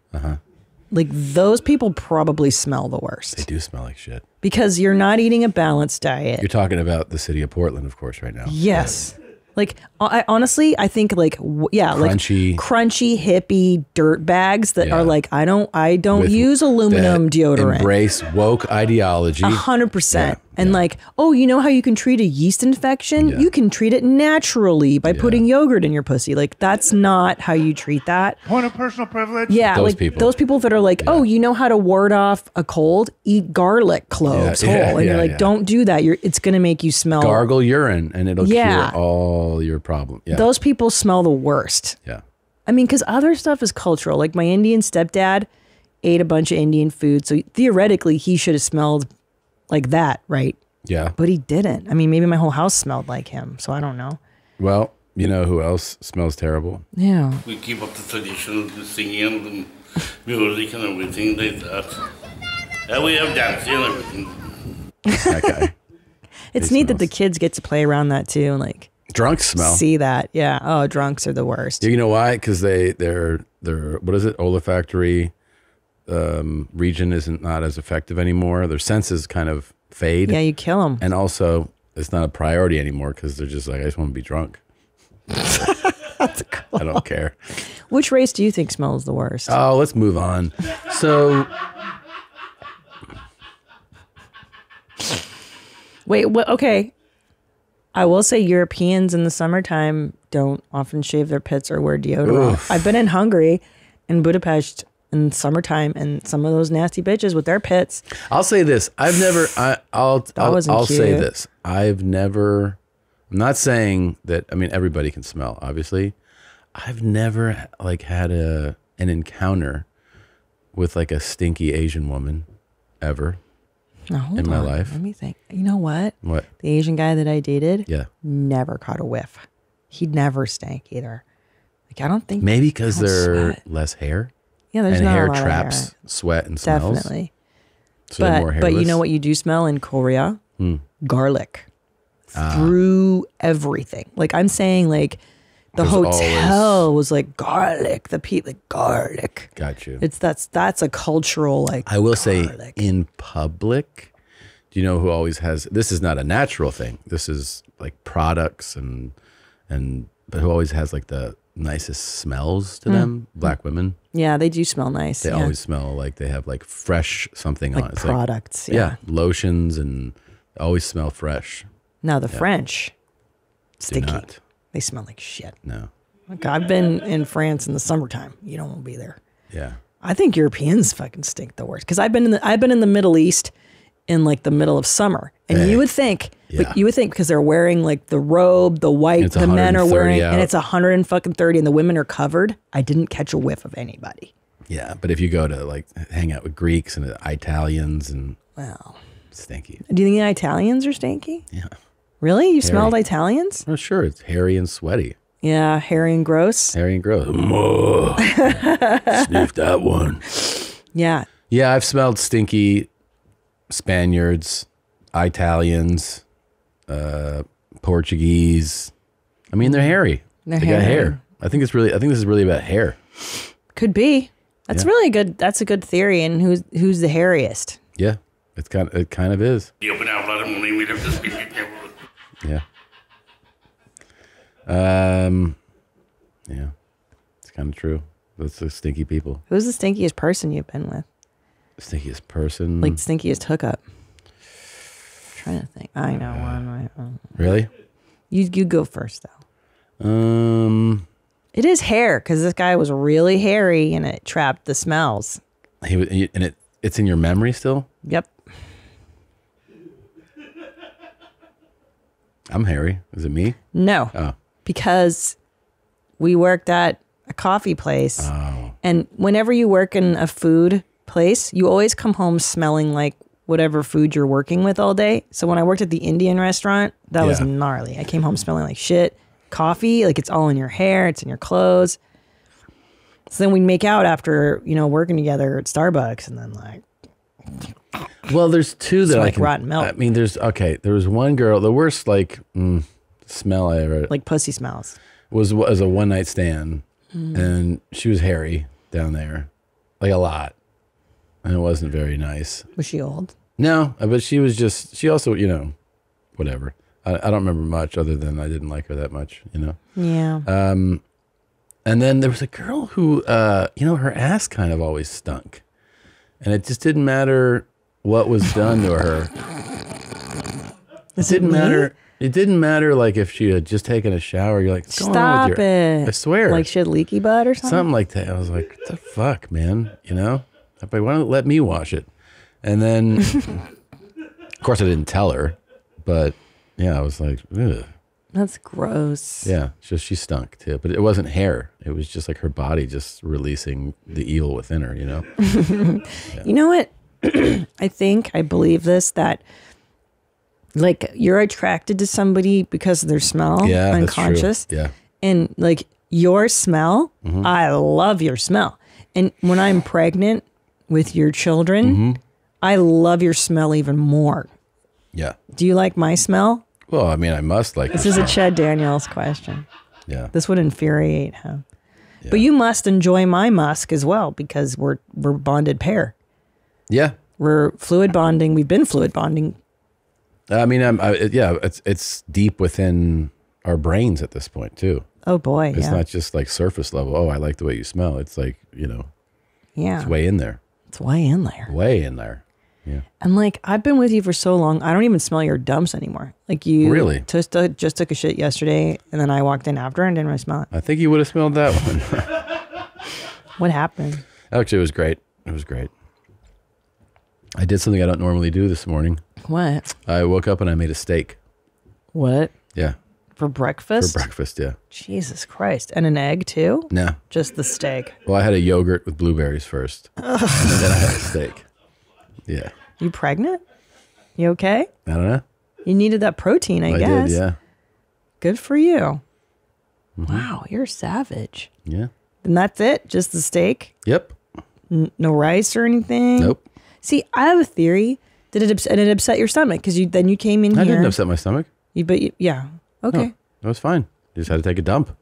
like those people probably smell the worst. They do smell like shit. because you're not eating a balanced diet. You're talking about the city of Portland, of course, right now. Yes. Right. Like, I honestly, I think like, yeah, crunchy hippie dirt bags that are like, I don't use aluminum deodorant. Embrace woke ideology. 100%. And like, oh, you know how you can treat a yeast infection? Yeah. You can treat it naturally by putting yogurt in your pussy. Like, that's not how you treat that. Point of personal privilege. Yeah. Those like people. Those people that are like, oh, you know how to ward off a cold? Eat garlic cloves whole. And you're like, don't do that. It's going to make you smell. Gargle urine and it'll cure all your problems. Yeah. Those people smell the worst. Yeah. I mean, because other stuff is cultural. Like my Indian stepdad ate a bunch of Indian food. So theoretically he should have smelled like that, right? Yeah. But he didn't. I mean, maybe my whole house smelled like him, so I don't know. Well, you know who else smells terrible? Yeah. We keep up the tradition of the singing and the music and everything like that. And we have dancing and everything. That guy. It's neat that the kids get to play around that too. And like drunks smell. See that. Yeah. Oh, drunks are the worst. You know why? Because they're what is it? Olfactory region isn't not as effective anymore. Their senses kind of fade. Yeah, you kill them. And also, it's not a priority anymore because they're just like, I just want to be drunk. That's cool. I don't care. Which race do you think smells the worst? Oh, let's move on. So, wait, what? Okay. I will say Europeans in the summertime don't often shave their pits or wear deodorant. Oof. I've been in Hungary and Budapest in summertime, and some of those nasty bitches with their pits. I'll say this: I've never. I'm not saying that. I mean, everybody can smell. Obviously, I've never like had an encounter with like a stinky Asian woman ever in my life. Let me think. You know what? What? The Asian guy that I dated, never caught a whiff. He never stank either. Like I don't think. Maybe because there's less hair. Yeah, there's and not hair a lot traps of hair. Sweat and smells. Definitely. So but, more hairless. But you know what you do smell in Korea? Garlic through everything. Like I'm saying, like the hotel was like garlic. The people like garlic. Got you. It's that's a cultural like. I will say in public. Do you know who always has? This is not a natural thing. This is like products and but who always has like the nicest smells to them? Black women. Yeah, they do smell nice. They always smell like they have like fresh something like on. It's products, like, lotions and always smell fresh. Now the French, sticky. They smell like shit. No. Like, I've been in France in the summertime. You don't want to be there. Yeah. I think Europeans fucking stink the worst because I've been in the Middle East in like the middle of summer, and you would think. Yeah. Like you would think because they're wearing like the robe, the white, the men are wearing, and it's 130 and the women are covered. I didn't catch a whiff of anybody. Yeah, but if you go to like hang out with Greeks and Italians and stinky. Do you think the Italians are stinky? Yeah. Really? You smelled Italians? Oh, sure. It's hairy and sweaty. Yeah, hairy and gross. Hairy and gross. Sniff that one. Yeah. Yeah, I've smelled stinky Spaniards, Italians. Portuguese. I mean, they're hairy. They got hair. I think this is really about hair. Could be. That's really good. That's a good theory. And who's the hairiest? Yeah, it kind of is. Yeah. Yeah, it's kind of true. That's the stinky people. Who's the stinkiest person you've been with? Stinkiest person. Like stinkiest hookup. Trying to think. I know one. Really? You go first though. It is hair because this guy was really hairy and it trapped the smells. It's in your memory still. Yep. I'm hairy. Is it me? No. Oh. Because we worked at a coffee place, and whenever you work in a food place, you always come home smelling like whatever food you're working with all day. So when I worked at the Indian restaurant, that was gnarly. I came home smelling like shit. Coffee, like it's all in your hair, it's in your clothes. So then we'd make out after, you know, working together at Starbucks, and then like. Well, there's two that I like rotten milk. I mean, there was one girl, the worst like smell I ever. Like pussy smells. Was a one night stand, and she was hairy down there, like a lot. And it wasn't very nice. Was she old? No, but she was just, she also, you know, whatever. I don't remember much other than I didn't like her that much, you know? Yeah. And then there was a girl who, you know, her ass kind of always stunk. And it just didn't matter what was done to her. It didn't matter. It didn't matter, like, if she had just taken a shower. You're like, stop it. I swear. Like, she had leaky butt or something? Something like that. I was like, what the fuck, man? You know? Why don't let me wash it? And then, of course, I didn't tell her. But, yeah, I was like, ugh. That's gross. Yeah, she stunk too, but it wasn't hair. It was just like her body just releasing the eel within her, you know? Yeah. You know what? I believe this, that like you're attracted to somebody because of their smell, unconscious. That's true. Yeah. And like your smell, I love your smell. And when I'm pregnant with your children, I love your smell even more. Yeah. Do you like my smell? Well, I mean, I must like this. This is a Chad Daniels question. Yeah. This would infuriate him. Yeah. But you must enjoy my musk as well because we're bonded pair. Yeah. We're fluid bonding. We've been fluid bonding. I mean, yeah, it's deep within our brains at this point too. Oh boy. It's not just like surface level. Oh, I like the way you smell. It's like, you know. Yeah. It's way in there. It's way in there. Way in there. Yeah. And like, I've been with you for so long, I don't even smell your dumps anymore. Like you really just took a shit yesterday and then I walked in after and didn't really smell it. I think you would have smelled that one. What happened? Actually, it was great. It was great. I did something I don't normally do this morning. What? I woke up and I made a steak. What? Yeah. For breakfast? For breakfast, yeah. Jesus Christ. And an egg too? No. Just the steak. Well, I had a yogurt with blueberries first. And then I had a steak. Yeah. You pregnant? You okay? I don't know. You needed that protein, I guess. Did, yeah. Good for you. Wow, you're savage. Yeah. And that's it? Just the steak? Yep. No rice or anything? Nope. See, I have a theory. Did it upset your stomach? Because then you came in here. I didn't upset my stomach. Yeah. Okay. No, that was fine. You just had to take a dump.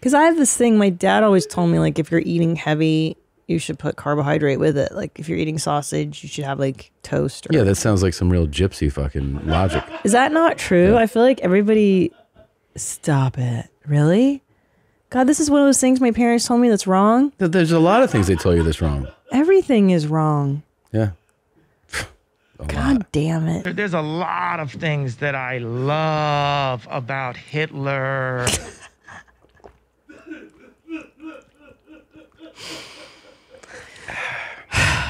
Because I have this thing. My dad always told me, like, if you're eating heavy, you should put carbohydrate with it. Like if you're eating sausage, you should have like toast. Or yeah, that sounds like some real gypsy fucking logic. Is that not true? Yeah. I feel like everybody, stop it. Really? God, this is one of those things my parents told me that's wrong. There's a lot of things they tell you that's wrong. Everything is wrong. Yeah. God damn it. There's a lot of things that I love about Hitler.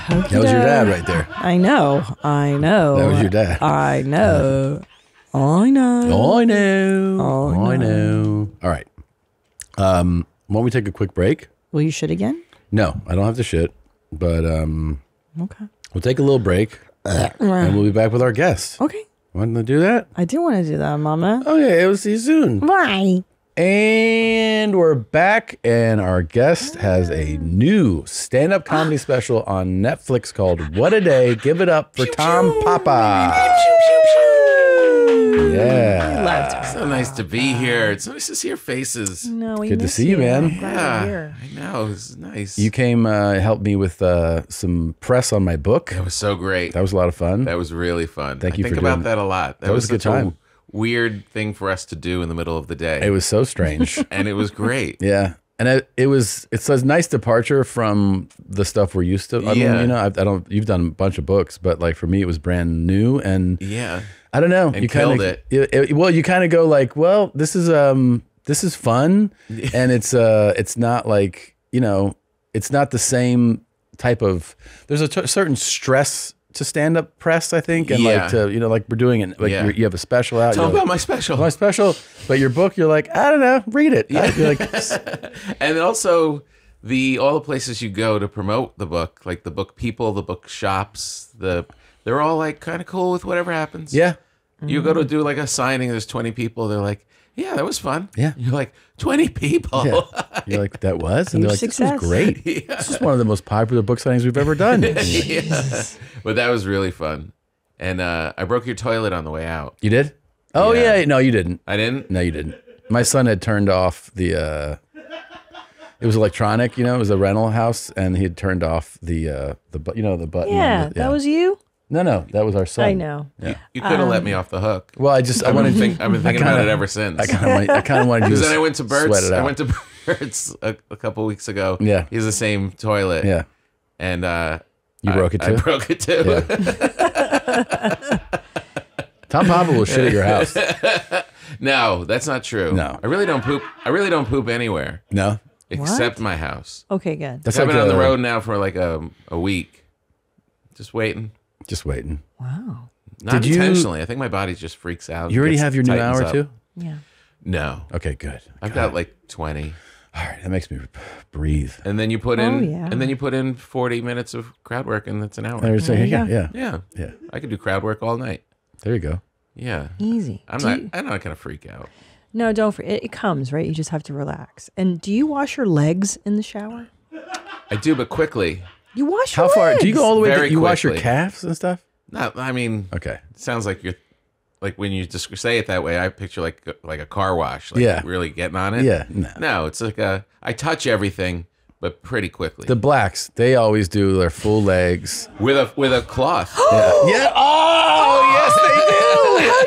That was your dad right there. I know. I know. That was your dad. I know. I know. I know. I know. All right. Won't we take a quick break? Will you shit again? No, I don't have to shit. But okay. We'll take a little break and we'll be back with our guest. Okay. Want to do that? I do want to do that, Mama. Okay, we'll see you soon. Bye. And we're back, and our guest has a new stand-up comedy special on Netflix called What a Day. Give it up for Tom Papa. Yeah. I loved her. So nice to be here. It's nice to see your faces. No, good to see you, man. Yeah, I know. It's nice. You came helped me with some press on my book. That was so great. That was a lot of fun. That was really fun. Thank you for doing that. I think about that a lot. That was a good time. Weird thing for us to do in the middle of the day. It was so strange. And it was great. Yeah. And it's a nice departure from the stuff we're used to. I mean, you know, you've done a bunch of books, but like for me, it was brand new. And yeah, I don't know. And you killed it. Well, you kind of go like, well, this is fun. And it's not like, you know, it's not the same type of, there's a certain stress to stand-up press, I think, and like to, you know, like we're doing it, like you have a special out. Tell about like, my special, but your book, you're like, I don't know, read it. Yeah. You're like, and also all the places you go to promote the book, like the book people, the book shops, they're all like kind of cool with whatever happens. Yeah, you go to do like a signing. There's 20 people. They're like, yeah, that was fun. Yeah, you're like 20 people. Yeah. You're like that was, and they're like, this was great. Yeah. This is one of the most popular book signings we've ever done. Yeah. But that was really fun, and I broke your toilet on the way out. You did? Oh yeah. No, you didn't. I didn't. No, you didn't. My son had turned off the. It was electronic, you know. It was a rental house, and he had turned off the you know, the button. Yeah, that was you. No, that was our son. I know. Yeah. You could have let me off the hook. Well, I've been thinking about it ever since. I kind of wanted to. Because then I went to Burt's. A couple weeks ago. Yeah. He's the same toilet. Yeah. And you broke it too. I broke it too. Yeah. Tom Papa will shit at your house. No, that's not true. No. I really don't poop. I really don't poop anywhere. No. Except my house. Okay, good. That's I've been on the road now for like a week. Just waiting. Just waiting. Wow. Not intentionally. I think my body just freaks out. You already have your new hour too? Yeah. No. Okay, good. I've got like 20. All right, that makes me breathe. And then you put in, and then you put in 40 minutes of crowd work, and that's an hour. Yeah. I could do crowd work all night. There you go. Yeah. Easy. I'm not gonna freak out. No, don't freak. It comes right. You just have to relax. And do you wash your legs in the shower? I do, but quickly. You wash your legs? How far? Do you go all the way? You wash your calves and stuff? No, I mean, okay. It sounds like you're, like when you just say it that way, I picture like a car wash. Like really getting on it. Yeah. No, it's like I touch everything, but pretty quickly. The blacks, they always do their full legs with a cloth. Yeah. Oh, yes, they do.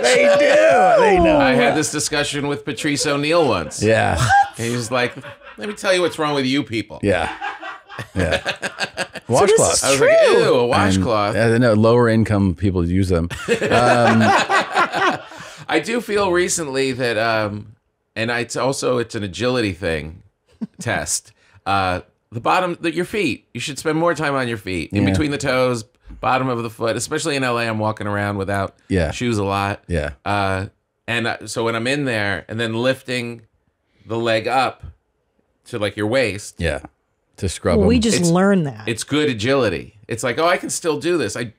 They do. They know. I had this discussion with Patrice O'Neill once. Yeah. What? And he was like, "Let me tell you what's wrong with you people." Yeah. Yeah. Washcloth. So I was true. Like, ew, a washcloth. I know lower income people use them. I do feel recently that, and it's also an agility thing, test. The bottom, your feet. You should spend more time on your feet, in between the toes, bottom of the foot. Especially in LA, I'm walking around without shoes a lot. Yeah. So when I'm in there, and then lifting the leg up to like your waist. Yeah. To scrub them. We just learned that. It's good agility. It's like, oh, I can still do this. I'm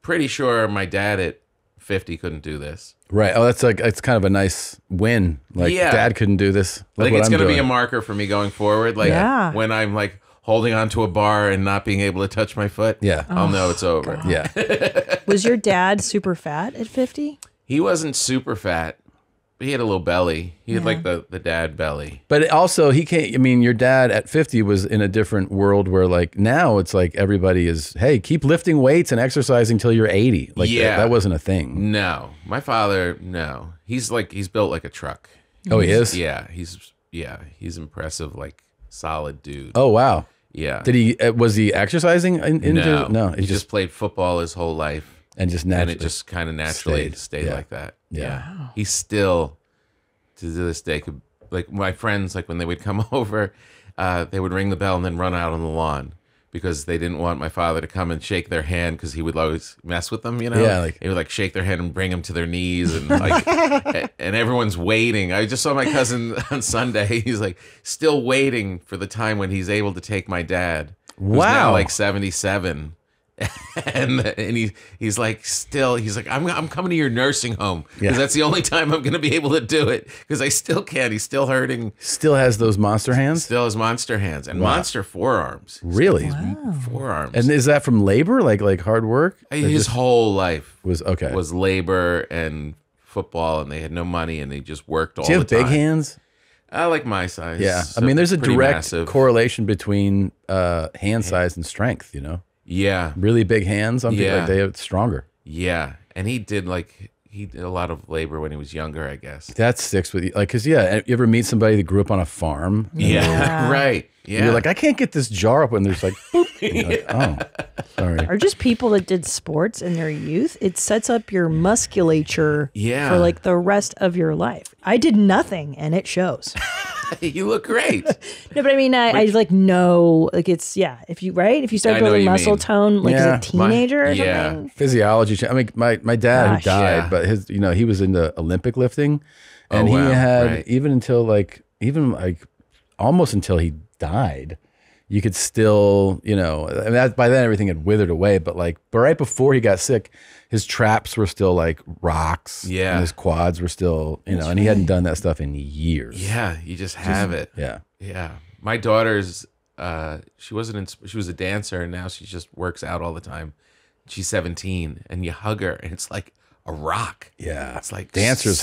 pretty sure my dad at 50 couldn't do this. Right. Oh, that's like, it's kind of a nice win. Like, dad couldn't do this. Like, it's going to be a marker for me going forward. Like, when I'm like holding onto a bar and not being able to touch my foot, I'll know it's over. God. Yeah. Was your dad super fat at 50? He wasn't super fat. He had a little belly. He had like the dad belly. But also he can't, I mean, your dad at 50 was in a different world where like now it's like everybody is, hey, keep lifting weights and exercising till you're 80. Like that wasn't a thing. No, my father, no. He's like, he's built like a truck. Oh, he is? Yeah. He's impressive. Like solid dude. Oh, wow. Yeah. Was he exercising? No, he just played football his whole life. And just naturally, and it just kind of naturally stayed like that. Yeah, wow. He still, to this day, could, like my friends, like when they would come over, they would ring the bell and then run out on the lawn because they didn't want my father to come and shake their hand because he would always mess with them. You know, he would like shake their hand and bring them to their knees and like, and everyone's waiting. I just saw my cousin on Sunday. He's like still waiting for the time when he's able to take my dad. Wow, who's now like 77. And he's like still I'm coming to your nursing home because that's the only time I'm gonna be able to do it because I still can't. He's still hurting. Still has those monster hands. Still has monster hands and monster forearms. Really, forearms. And is that from labor? Like hard work? His whole life was labor and football, and they had no money and they just worked all the time. Do you have big hands? I like my size. Yeah, so I mean, there's a direct correlation between hand size and strength. You know. Yeah, really big hands on people. Like they are stronger. Yeah, and he did a lot of labor when he was younger, I guess. That sticks with you, like, cause you ever meet somebody that grew up on a farm? Yeah, right. Yeah, you're like, I can't get this jar up, and there's like, boop. You're like, oh, sorry. Or just people that did sports in their youth. It sets up your musculature for like the rest of your life. I did nothing, and it shows. You look great. No, but I mean, I like know, like it's If you if you start building muscle tone, like as a teenager, or something. Physiology. I mean, my dad who died, but his he was into Olympic lifting, and he had even until almost until he died, you could still I mean, by then everything had withered away. But right before he got sick, his traps were still like rocks. Yeah, and his quads were still and he hadn't done that stuff in years. Yeah, you just have it. Yeah, yeah. My daughter's she was a dancer, and now she just works out all the time. She's 17, and you hug her, and it's like a rock. Yeah, it's like dancers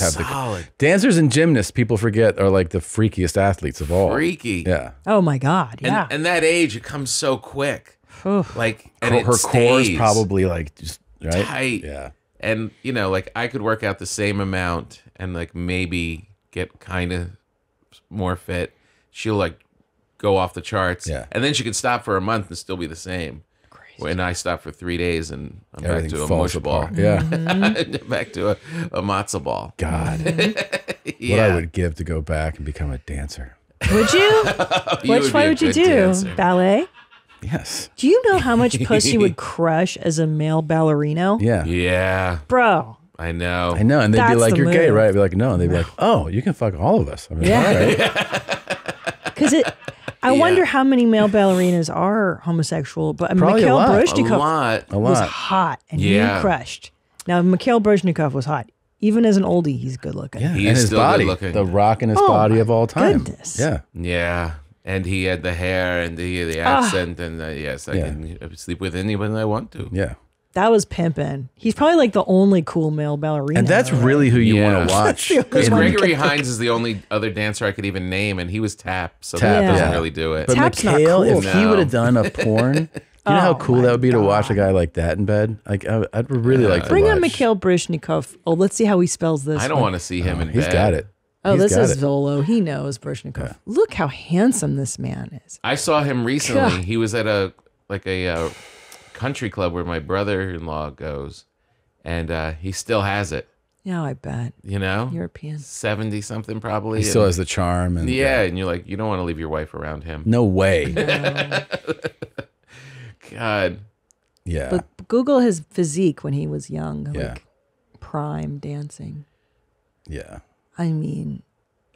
dancers and gymnasts. People forget are like the freakiest athletes of all. Freaky. Yeah. Oh my God. Yeah. And that age, it comes so quick. Like, and her core is probably like just right? Tight. Yeah. And, you know, like I could work out the same amount and like maybe get kind of more fit. She'll like go off the charts. Yeah. And then she could stop for a month and still be the same. Crazy. And I stopped for 3 days and I'm everything back to a mush ball. Yeah. Mm-hmm. Back to a matzo ball. God. Yeah. What I would give to go back and become a dancer. Would you? Which would you do? Ballet? Yes. Do you know how much pussy would crush as a male ballerino? Yeah. Yeah. Bro. I know. And they'd be like, you're gay, right? I'd be like, no. And they'd be like, oh, you can fuck all of us. I mean, yeah. All right. Because I wonder how many male ballerinas are homosexual. But I mean, Mikhail Baryshnikov was hot and he crushed. Now, Mikhail Baryshnikov was hot. Even as an oldie, he's good looking. Yeah. He and his body. The rock in his body of all time. Goodness. Yeah. Yeah. And he had the hair and the accent. And yes, I can sleep with anyone I want to. Yeah. That was pimping. He's probably like the only cool male ballerina. And that's really who you want to watch. Because Gregory Hines is the only other dancer I could even name. And he was tap. So tap doesn't really do it. But Tap's Mikhail, not cool. If he would have done a porn... You know how cool that would be to watch a guy like that in bed? Like, I'd really like to bring on Mikhail Baryshnikov. Oh, let's see how he spells this. I don't want to see him in bed. He's got it. Oh, this is Zolo. He knows Baryshnikov. Yeah. Look how handsome this man is. I saw him recently. God. He was at a country club where my brother-in-law goes, and he still has it. Yeah, I bet. You know? European. 70-something probably. He still has the charm. And yeah, and you're like, you don't want to leave your wife around him. No way. No. God. Yeah. But Google his physique when he was young. Yeah. Like prime dancing. Yeah. I mean.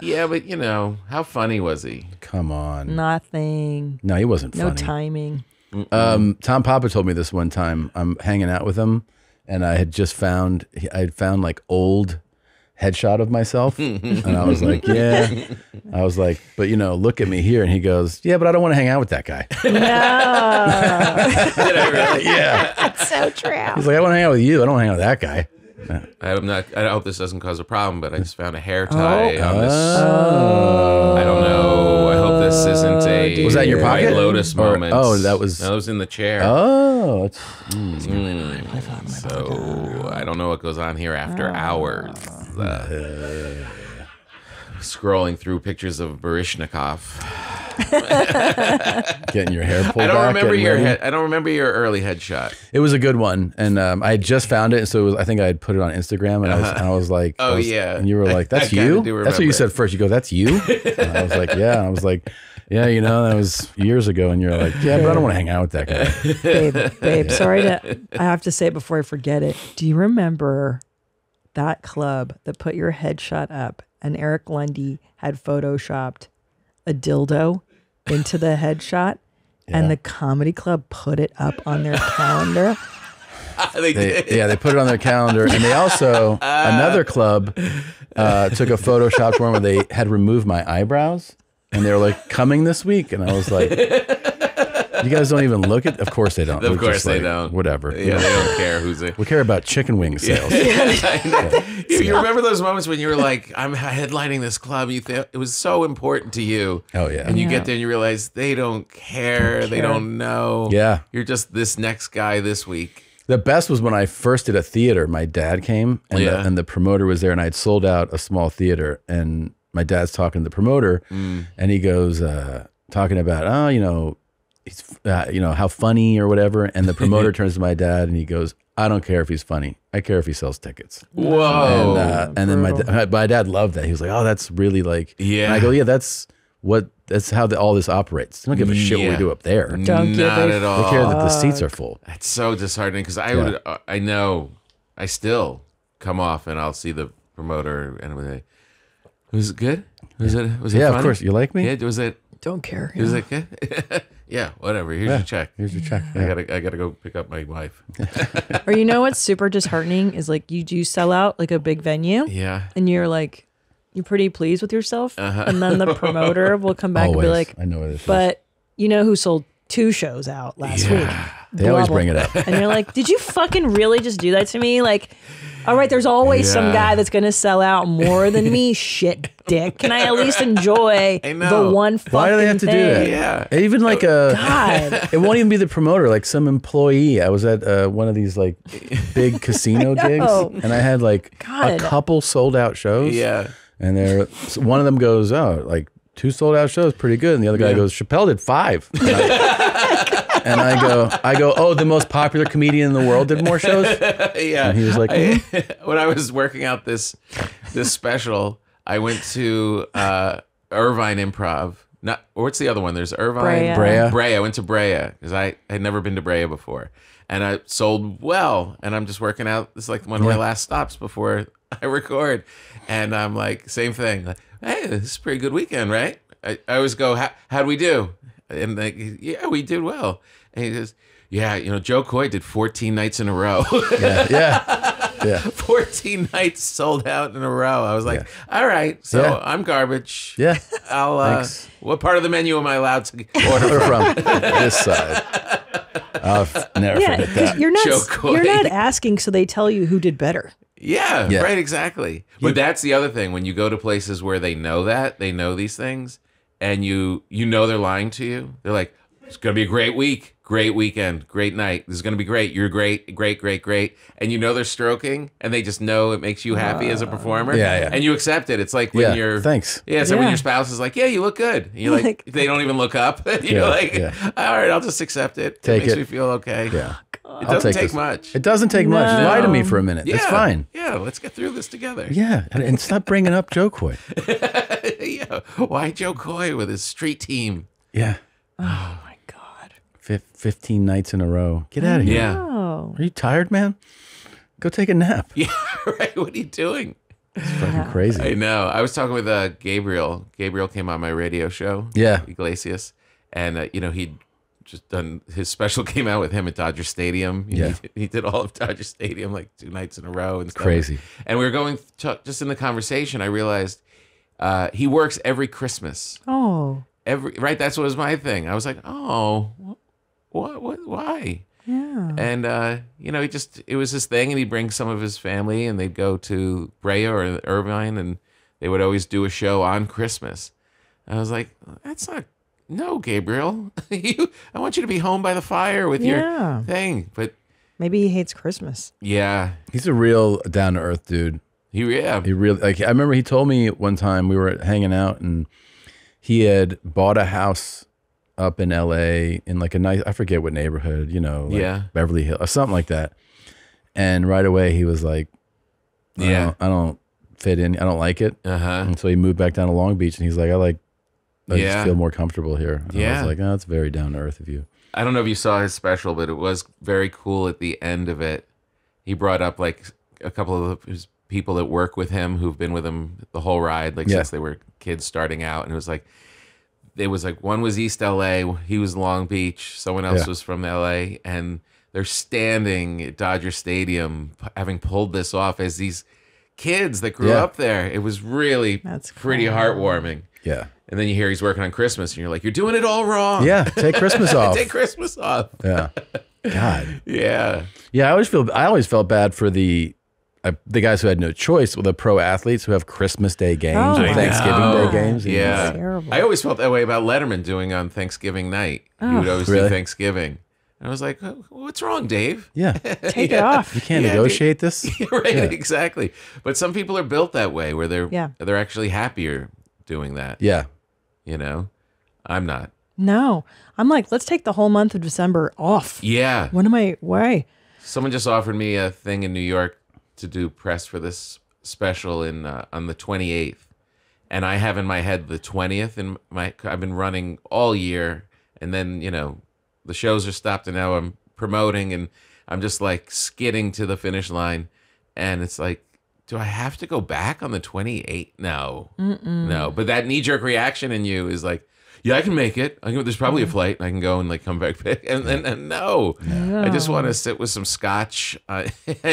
Yeah, but you know, how funny was he? Come on. Nothing. No, he wasn't funny. No timing. Tom Papa told me this one time. I'm hanging out with him and I had found like old headshot of myself. And I was like, yeah. I was like, but you know, look at me here. And he goes, yeah, but I don't want to hang out with that guy. No. Did I really? Yeah. That's so true. He's like, I want to hang out with you. I don't want to hang out with that guy. No. I hope this doesn't cause a problem, but I just found a hair tie on this. Oh. I don't know. I hope this isn't a was that your pocket? Lotus moment. Oh, that was in the chair. Oh, it's really so I don't know what goes on here after hours. Scrolling through pictures of Baryshnikov. Getting your hair pulled. I don't remember your early headshot. It was a good one, and I had just found it, so it was, I think I had put it on Instagram, and I was like, "Oh yeah," and you were like, "That's you." That's what you said first. You go, "That's you." And I was like, "Yeah." And I was like, "Yeah," you know, that was years ago, and you're like, "Yeah, but I don't want to hang out with that guy." Babe, sorry I have to say it before I forget it. Do you remember that club that put your headshot up, and Eric Lundy had photoshopped a dildo into the headshot, and the comedy club put it up on their calendar. They put it on their calendar, and they also another club took a photoshopped one where they had removed my eyebrows, and they were like, coming this week, and I was like, you guys don't even look at. Of course they don't. Of course they don't. Whatever. Yeah, they don't care who's in. We care about chicken wing sales. Yeah. Yeah. You remember those moments when you were like, "I'm headlining this club." You it was so important to you. Oh yeah. And you get there and you realize they don't care. They don't know. Yeah. You're just this next guy this week. The best was when I first did a theater. My dad came and the promoter was there, and I had sold out a small theater. And my dad's talking to the promoter, and he goes talking about, oh, you know. He's, how funny or whatever. And the promoter turns to my dad and he goes, I don't care if he's funny. I care if he sells tickets. Whoa. And then my dad loved that. He was like, oh, that's really like, yeah. And I go, yeah, that's how all this operates. They don't give a shit what we do up there. Don't give at all. They care that the seats are full. That's so disheartening because I know I still come off and I'll see the promoter and I'm like, was it good? Was it funny? Of course. You like me? Yeah, was it? Don't care. He was like, yeah. Yeah, whatever. Here's your check. Here's your check. Yeah. I gotta go pick up my wife. Or you know what's super disheartening is like you do sell out like a big venue. Yeah. And you're like, you're pretty pleased with yourself. And then the promoter will come back and be like, I know what it is. But you know who sold 2 shows out last week? They blubble. Always bring it up. And you're like, did you fucking really just do that to me? Like, all right, there's always some guy that's going to sell out more than me. Shit, dick. Can I at least enjoy the one fucking thing? Why do they have to do that? Yeah. Even like a... God. It won't even be the promoter. Like some employee. I was at one of these like big casino gigs. And I had like a couple sold out shows. Yeah. And one of them goes, oh, like two sold out shows, pretty good. And the other guy goes, Chappelle did 5. And I go, oh, the most popular comedian in the world did more shows. Yeah. And he was like, when I was working out this special, I went to Irvine Improv. Not what's the other one? There's Irvine, Brea. I went to Brea because I had never been to Brea before, and I sold well. And I'm just working out. It's like one of my last stops before I record, and I'm like, same thing. Like, hey, this is a pretty good weekend, right? I always go, how'd we do? And like, yeah, we did well. And he goes, yeah, you know, Jo Koy did 14 nights in a row. Yeah. 14 nights sold out in a row. I was like, all right, so I'm garbage. Yeah. I'll, what part of the menu am I allowed to order from? This side. I'll never forget that. You're not asking, so they tell you who did better. Yeah, right, exactly. But that's the other thing. When you go to places where they know that, they know these things, and you know they're lying to you. They're like, it's going to be a great week, great weekend, great night. This is going to be great. You're great, great, great, great. And you know they're stroking, and they just know it makes you happy as a performer. Yeah. And you accept it. It's like when you're... Thanks. Yeah, so when your spouse is like, yeah, you look good. And you're like, they don't even look up. You're like, all right, I'll just accept it. Take it. Makes me feel okay. Yeah. It doesn't take much. It doesn't take much. Lie to me for a minute. Yeah. It's fine. Yeah, let's get through this together. Yeah, and stop bringing up Jo Koy. Why Jo Koy with his street team? Yeah. Oh, my God. 15 nights in a row. Get out of here. Yeah. Are you tired, man? Go take a nap. Yeah, right. What are you doing? It's fucking crazy. I know. I was talking with Gabriel. Gabriel came on my radio show. Yeah. Iglesias. And, you know, he'd just done his special, came out with him at Dodger Stadium. He did all of Dodger Stadium like 2 nights in a row and stuff. Crazy. And we were going just in the conversation, I realized he works every Christmas. Oh, that's what was my thing. I was like, oh, what, why? Yeah. And you know, it was his thing, and he'd bring some of his family, and they'd go to Brea or Irvine, and they would always do a show on Christmas. And I was like, that's not... No, Gabriel. I want you to be home by the fire with your thing. But maybe he hates Christmas. Yeah, he's a real down to earth dude. He really like. I remember he told me one time we were hanging out, and he had bought a house up in L.A. in like a nice, I forget what neighborhood, you know, like Beverly Hills or something like that. And right away he was like, I don't fit in. I don't like it. And so he moved back down to Long Beach, and he's like, I just feel more comfortable here. And I was like, oh, that's very down to earth of you. I don't know if you saw his special, but it was very cool at the end of it. He brought up like a couple of his people that work with him who've been with him the whole ride, like since they were kids starting out. And it was like one was East LA, he was Long Beach, someone else was from LA, and they're standing at Dodger Stadium having pulled this off as these kids that grew up there. It was really pretty heartwarming. Yeah. And then you hear he's working on Christmas, and you're like, you're doing it all wrong. Yeah, take Christmas off. Take Christmas off. Yeah. God. Yeah. Yeah, I always felt bad for the guys who had no choice, the pro athletes who have Christmas Day games and Thanksgiving Day games. Yeah. Terrible. I always felt that way about Letterman doing on Thanksgiving night. Oh, he would always do Thanksgiving. And I was like, oh, what's wrong, Dave? Yeah. Take it off. You can't negotiate this. Right, exactly. But some people are built that way, where they're actually happier doing that. Yeah. You know, I'm not. No, I'm like, let's take the whole month of December off. Yeah. Why? Someone just offered me a thing in New York to do press for this special on the 28th. And I have in my head the 20th, and I've been running all year. And then, you know, the shows are stopped, and now I'm promoting, and I'm just like skidding to the finish line. And it's like, do I have to go back on the 28th? No, no. But that knee-jerk reaction in you is like, yeah, I can make it. There's probably a flight, and I can go and like come back. And no, I just want to sit with some scotch and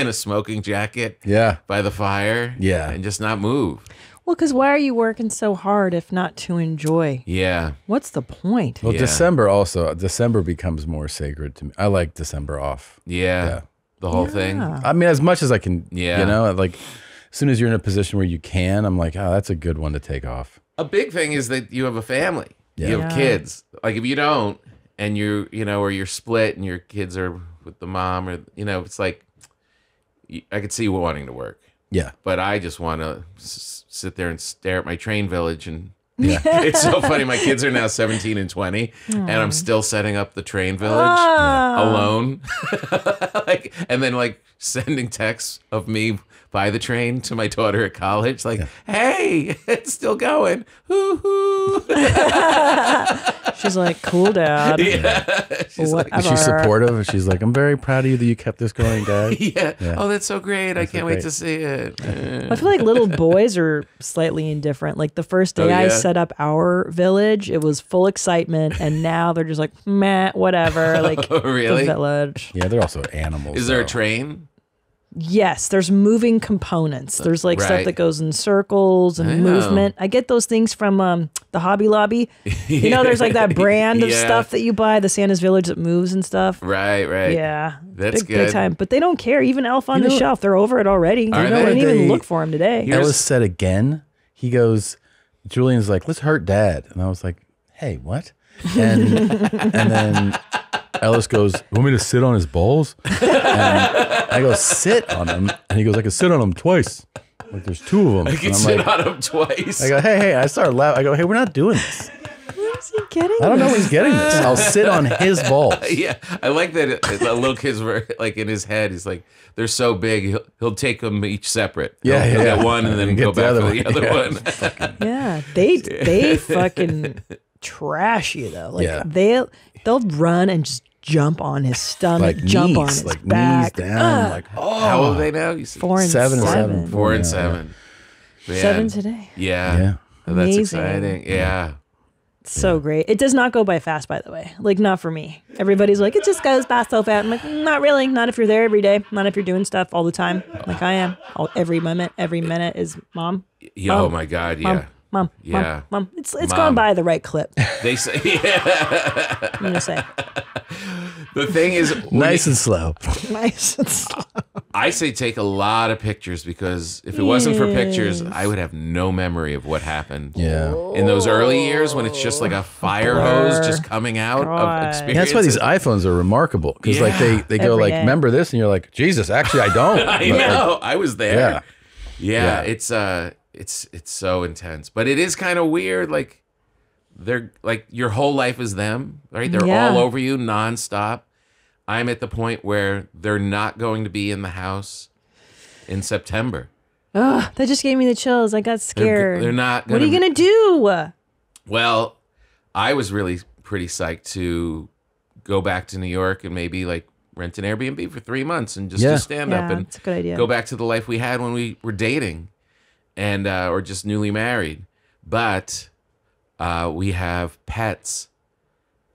a smoking jacket by the fire and just not move. Well, because why are you working so hard if not to enjoy? Yeah. What's the point? Well, yeah. December also. December becomes more sacred to me. I like December off. Yeah. The whole thing. I mean, as much as I can, you know, like as soon as you're in a position where you can, I'm like, oh, that's a good one to take off. A big thing is that you have a family. Yeah. You have kids. Like if you don't and you know, or you're split and your kids are with the mom or, you know, it's like, I could see you wanting to work. Yeah. But I just want to sit there and stare at my train village. And it's so funny. My kids are now 17 and 20, and I'm still setting up the train village alone. Like, and then like sending texts of me by the train to my daughter at college. Like, hey, it's still going. Hoo-hoo. She's like, cool, Dad. Yeah. She's like, is she supportive? She's like, I'm very proud of you that you kept this going, Dad. Oh, that's so great. That's I can't wait to see it. I feel like little boys are slightly indifferent. Like the first day I set up our village, it was full excitement. And now they're just like, meh, whatever. Like, the village. Yeah, they're also animals. Is there a train? Yes, there's moving components. There's like stuff that goes in circles and movement. I get those things from the Hobby Lobby. You know, there's like that brand of stuff that you buy, the Santa's Village that moves and stuff. Right, right. Yeah. That's big, good. Big time. But they don't care. Even Elf on the Shelf, they're over it already. They didn't even look for him today. Ellis said again, he goes, Julian's like, let's hurt Dad. And I was like, hey, what? And, and then Ellis goes, you want me to sit on his balls? And I go, sit on him. And he goes, I can sit on him twice. Like, there's two of them. I can sit like, on him twice. I go, hey, hey. I start laughing. I go, hey, we're not doing this. Where's he getting I don't know he's getting this. I'll sit on his balls. Yeah. I like that the little kids were like in his head. He's like, they're so big. He'll take them each separate. Yeah. He'll get one and then go back to the other one. Yeah. They fucking trash you, though. Like, they'll run and just jump on his stomach, like jump on his back. Knees down, like, oh, how old are they now? You see, 4 and 7. 4 and 7. Man. 7 today. Yeah. Oh, that's exciting. Yeah. So great. It does not go by fast, by the way. Like, not for me. Everybody's like, it just goes by so fast. I'm like, not really. Not if you're there every day. Not if you're doing stuff all the time. Like I am. Every moment. Every minute is mom. Oh, my God. Mom. Yeah. Mom, mom, it's gone by the right clip. They say, I'm gonna say. The thing is, nice and slow. Nice and slow. I say take a lot of pictures because if it wasn't for pictures, I would have no memory of what happened. Yeah. In those early years when it's just like a fire hose just coming out of experience. That's why these iPhones are remarkable because like they go like, remember this, and you're like, Jesus, actually I don't. I know. Like, I was there. Yeah. Yeah. It's so intense, but it is kind of weird. Like they're like your whole life is them, right? They're all over you nonstop. I'm at the point where they're not going to be in the house in September. Oh, that just gave me the chills. I got scared. They're not. What are you gonna do? Well, I was really pretty psyched to go back to New York and maybe like rent an Airbnb for 3 months and just do stand up and that's a good idea. Go back to the life we had when we were dating. And or just newly married, but we have pets,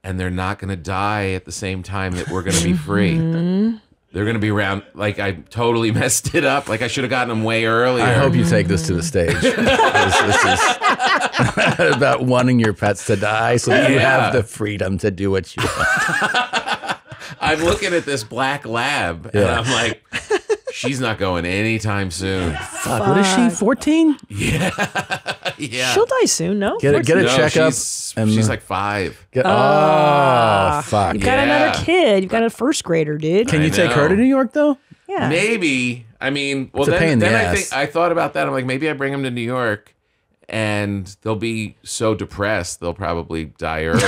and they're not going to die at the same time that we're going to be free. They're going to be around. Like I totally messed it up. Like I should have gotten them way earlier. I hope you take this to the stage. This is about wanting your pets to die so that you have the freedom to do what you want. I'm looking at this black lab, and I'm like. She's not going anytime soon. Fuck. What is she, 14? Yeah. She'll die soon, no? Get a checkup. She's like 5. Oh, fuck. You've got another kid. You've got a first grader, dude. Can you take her to New York, though? Yeah. Maybe. I mean, well, then I thought about that. I'm like, maybe I bring him to New York. And they'll be so depressed, they'll probably die early.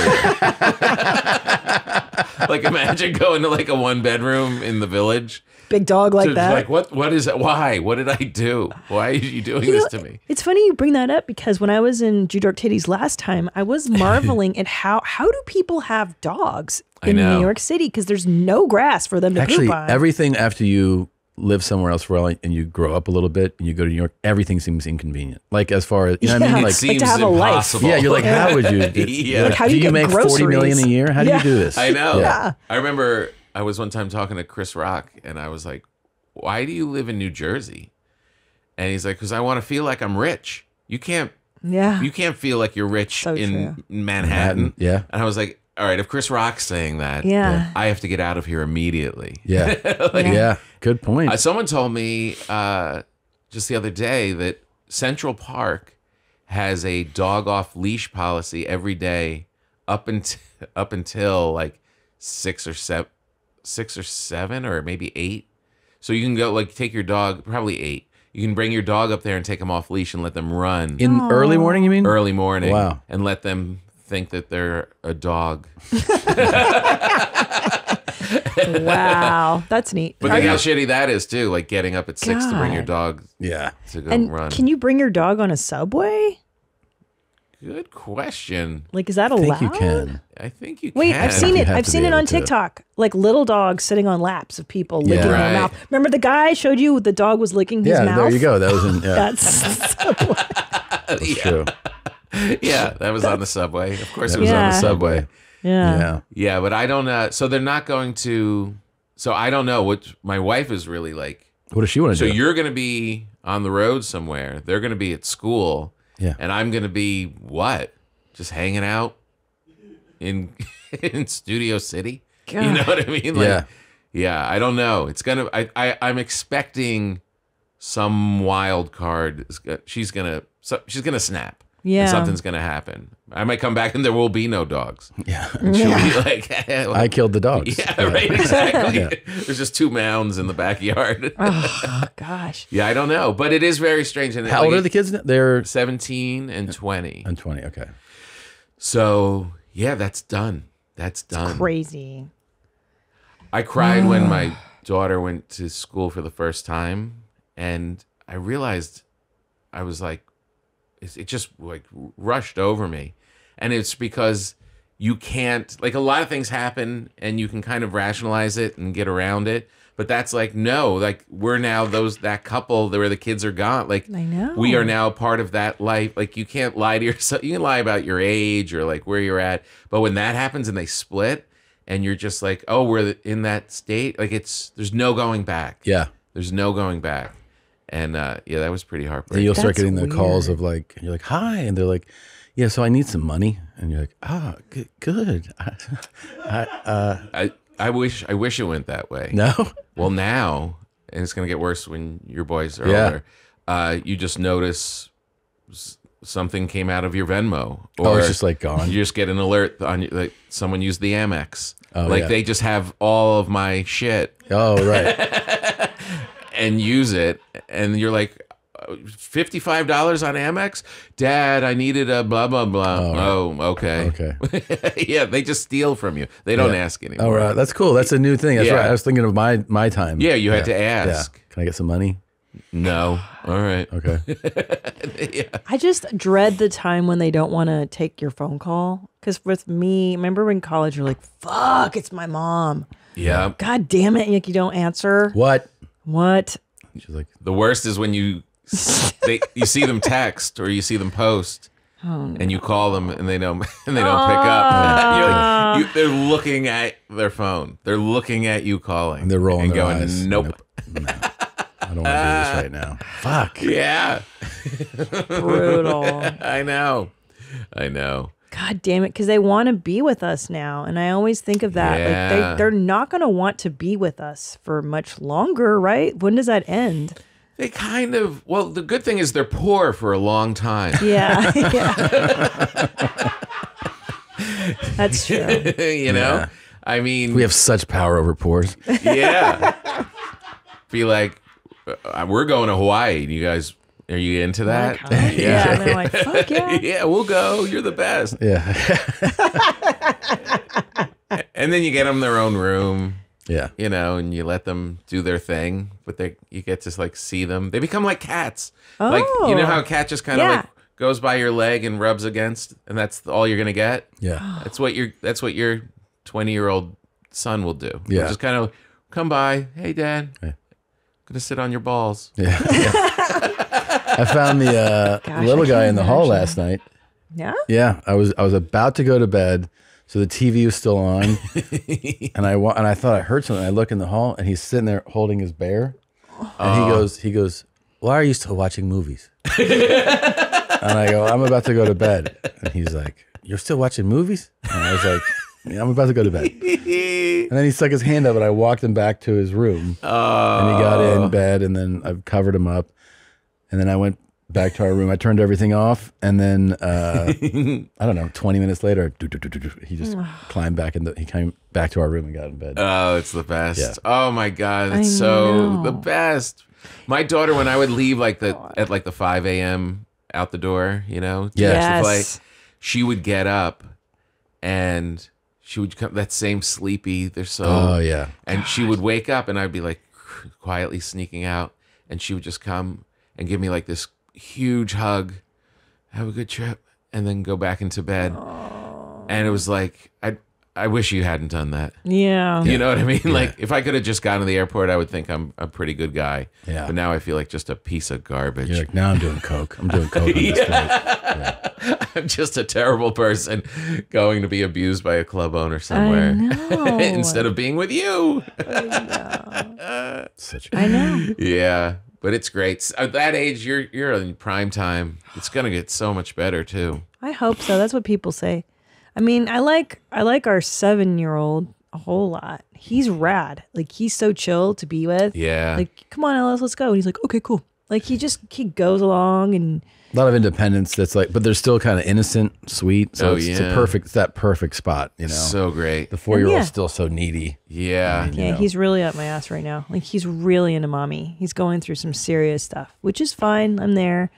Like, imagine going to like a 1-bedroom in the village. Big dog like that. Like, what is that? Why? What did I do? Why are you doing this to me? It's funny you bring that up because when I was in Jew Dark Titties last time, I was marveling at how do people have dogs in New York City? Because there's no grass for them to poop on. Everything after you live somewhere else for a while and you grow up a little bit and you go to New York, everything seems inconvenient. Like as far as, you know what I mean? Like, it seems like to have impossible. A life. Yeah, you're like, how would you? Like, how do you make groceries? $40 million a year? How do you do this? I know. Yeah. I remember I was one time talking to Chris Rock and I was like, why do you live in New Jersey? And he's like, because I want to feel like I'm rich. you can't. Yeah. You can't feel like you're rich so in Manhattan. Yeah. And I was like, all right, if Chris Rock's saying that, yeah, I have to get out of here immediately. Yeah. Like, yeah. Good point. Someone told me just the other day that Central Park has a dog off leash policy every day up until like 6 or 7 or maybe 8. So you can go like take your dog, probably 8. You can bring your dog up there and take them off leash and let them run. In early morning, you mean? Early morning. Wow. And let them think that they're a dog. Wow. That's neat. But think how shitty that is too, like getting up at 6 to bring your dog to go and run. Can you bring your dog on a subway? Good question. Like, is that allowed? I think you can. Wait, I've seen it. I've seen it on TikTok. Like little dogs sitting on laps of people licking their mouth. Remember the guy I showed you? The dog was licking his mouth. Yeah, there you go. That was in. Yeah. That's subway. That's true. Yeah, that was on the subway. Of course, it was on the subway. Yeah. Yeah, but I don't. So they're not going to. So I don't know what my wife is really like. What does she want to do? So you're going to be on the road somewhere. They're going to be at school. Yeah. And I'm going to be what? Just hanging out in Studio City? God. You know what I mean? Like, yeah, I don't know. It's going to I'm expecting some wild card. She's going to snap. Yeah. And something's going to happen. I might come back and there will be no dogs. Yeah. And she'll be like, hey, I killed the dogs. Yeah, right, exactly. There's just 2 mounds in the backyard. Oh, gosh. Yeah, I don't know. But it is very strange. And how old are the kids now? They're 17 and 20. And 20, okay. So, yeah, that's done. That's done. It's crazy. I cried when my daughter went to school for the first time. And I realized I was like, it just like rushed over me. And it's because you can't, like a lot of things happen and you can kind of rationalize it and get around it. But that's like, no, like we're now that couple where the kids are gone. Like I know. We are now part of that life. Like you can't lie to yourself. You can lie about your age or like where you're at. But when that happens and they split and you're just like, oh, we're in that state. Like there's no going back. Yeah. There's no going back. And yeah, that was pretty heartbreaking. And you'll start getting the calls of like, you're like, hi. And they're like, yeah, so I need some money. And you're like, oh, good. I wish it went that way. No? Well, now, and it's going to get worse when your boys are older, you just notice something came out of your Venmo. Or it's just like gone. You just get an alert on like someone used the Amex. Oh, like they just have all of my shit. Oh, right. And use it, and you're like, $55 on Amex? Dad, I needed a blah, blah, blah. Oh, okay. Okay. Yeah, they just steal from you. They don't ask anymore. Oh, right. That's cool. That's a new thing. That's right. I was thinking of my time. Yeah, you had to ask. Yeah. Can I get some money? No. All right. Okay. I just dread the time when they don't want to take your phone call. Because with me, remember in college, you're like, fuck, it's my mom. Yeah. God damn it. Like, you don't answer. What? She's like, the worst is when you see them text or you see them post, and you call them and they don't pick up. You're like, they're looking at their phone. They're looking at you calling. And they're rolling and going, eyes. Nope. No. I don't want to do this right now. Fuck. Yeah. Brutal. I know. God damn it, because they want to be with us now. And I always think of that. Yeah. Like they're not going to want to be with us for much longer, right? When does that end? They kind of, well, the good thing is they're poor for a long time. Yeah. That's true. You know? Yeah. I mean. We have such power over poor. Yeah. Be like, we're going to Hawaii. You guys. Are you into that? Yeah. And they're like, fuck yeah. Yeah, we'll go. You're the best. Yeah. And then you get them their own room. Yeah. You know, and you let them do their thing. But you get to like see them. They become like cats. Oh. Like, you know how a cat just kind of like goes by your leg and rubs against, and that's all you're going to get? Yeah. That's what your 20-year-old son will do. Yeah. He'll just kind of come by. Hey, Dad. Hey. I'm going to sit on your balls. Yeah. I found the little guy in the hall last night. Yeah? Yeah. I was about to go to bed, so the TV was still on, and I thought I heard something. I look in the hall, and he's sitting there holding his bear, and he goes, "Why are you still watching movies?" And I go, I'm about to go to bed. And he's like, you're still watching movies? And I was like, yeah, I'm about to go to bed. And then he stuck his hand up and I walked him back to his room. Oh. And he got in bed and then I covered him up. And then I went back to our room. I turned everything off. And then, I don't know, 20 minutes later, he just climbed back in. He came back to our room and got in bed. Oh, it's the best. Yeah. Oh my God. It's so the best. My daughter, when I would leave like the, at like the 5 a.m. out the door, you know, to yes. play, she would get up and she would come, that same sleepy, they're so, oh yeah. And God. She would wake up and I'd be like quietly sneaking out and she would just come and give me like this huge hug, have a good trip, and then go back into bed. Oh. And it was like, I wish you hadn't done that. Yeah. You know what I mean? Yeah. Like if I could have just gone to the airport, I would think I'm a pretty good guy. Yeah. But now I feel like just a piece of garbage. You're like, now I'm doing coke. I'm doing coke. Yeah. Yeah. I'm just a terrible person going to be abused by a club owner somewhere. Instead of being with you. I know. Such a... I know. Yeah. But it's great. At that age, you're in prime time. It's going to get so much better, too. I hope so. That's what people say. I mean, I like our 7-year-old a whole lot. He's rad. Like, he's so chill to be with. Yeah. Like, come on, Ellis, let's go. And he's like, okay, cool. Like, he goes along and... A lot of independence that's like, but they're still kind of innocent, sweet. So it's that perfect spot, you know. So great. The 4-year-old's still so needy. Yeah. I mean, yeah, you know. He's really up my ass right now. Like, he's really into mommy. He's going through some serious stuff, which is fine. I'm there,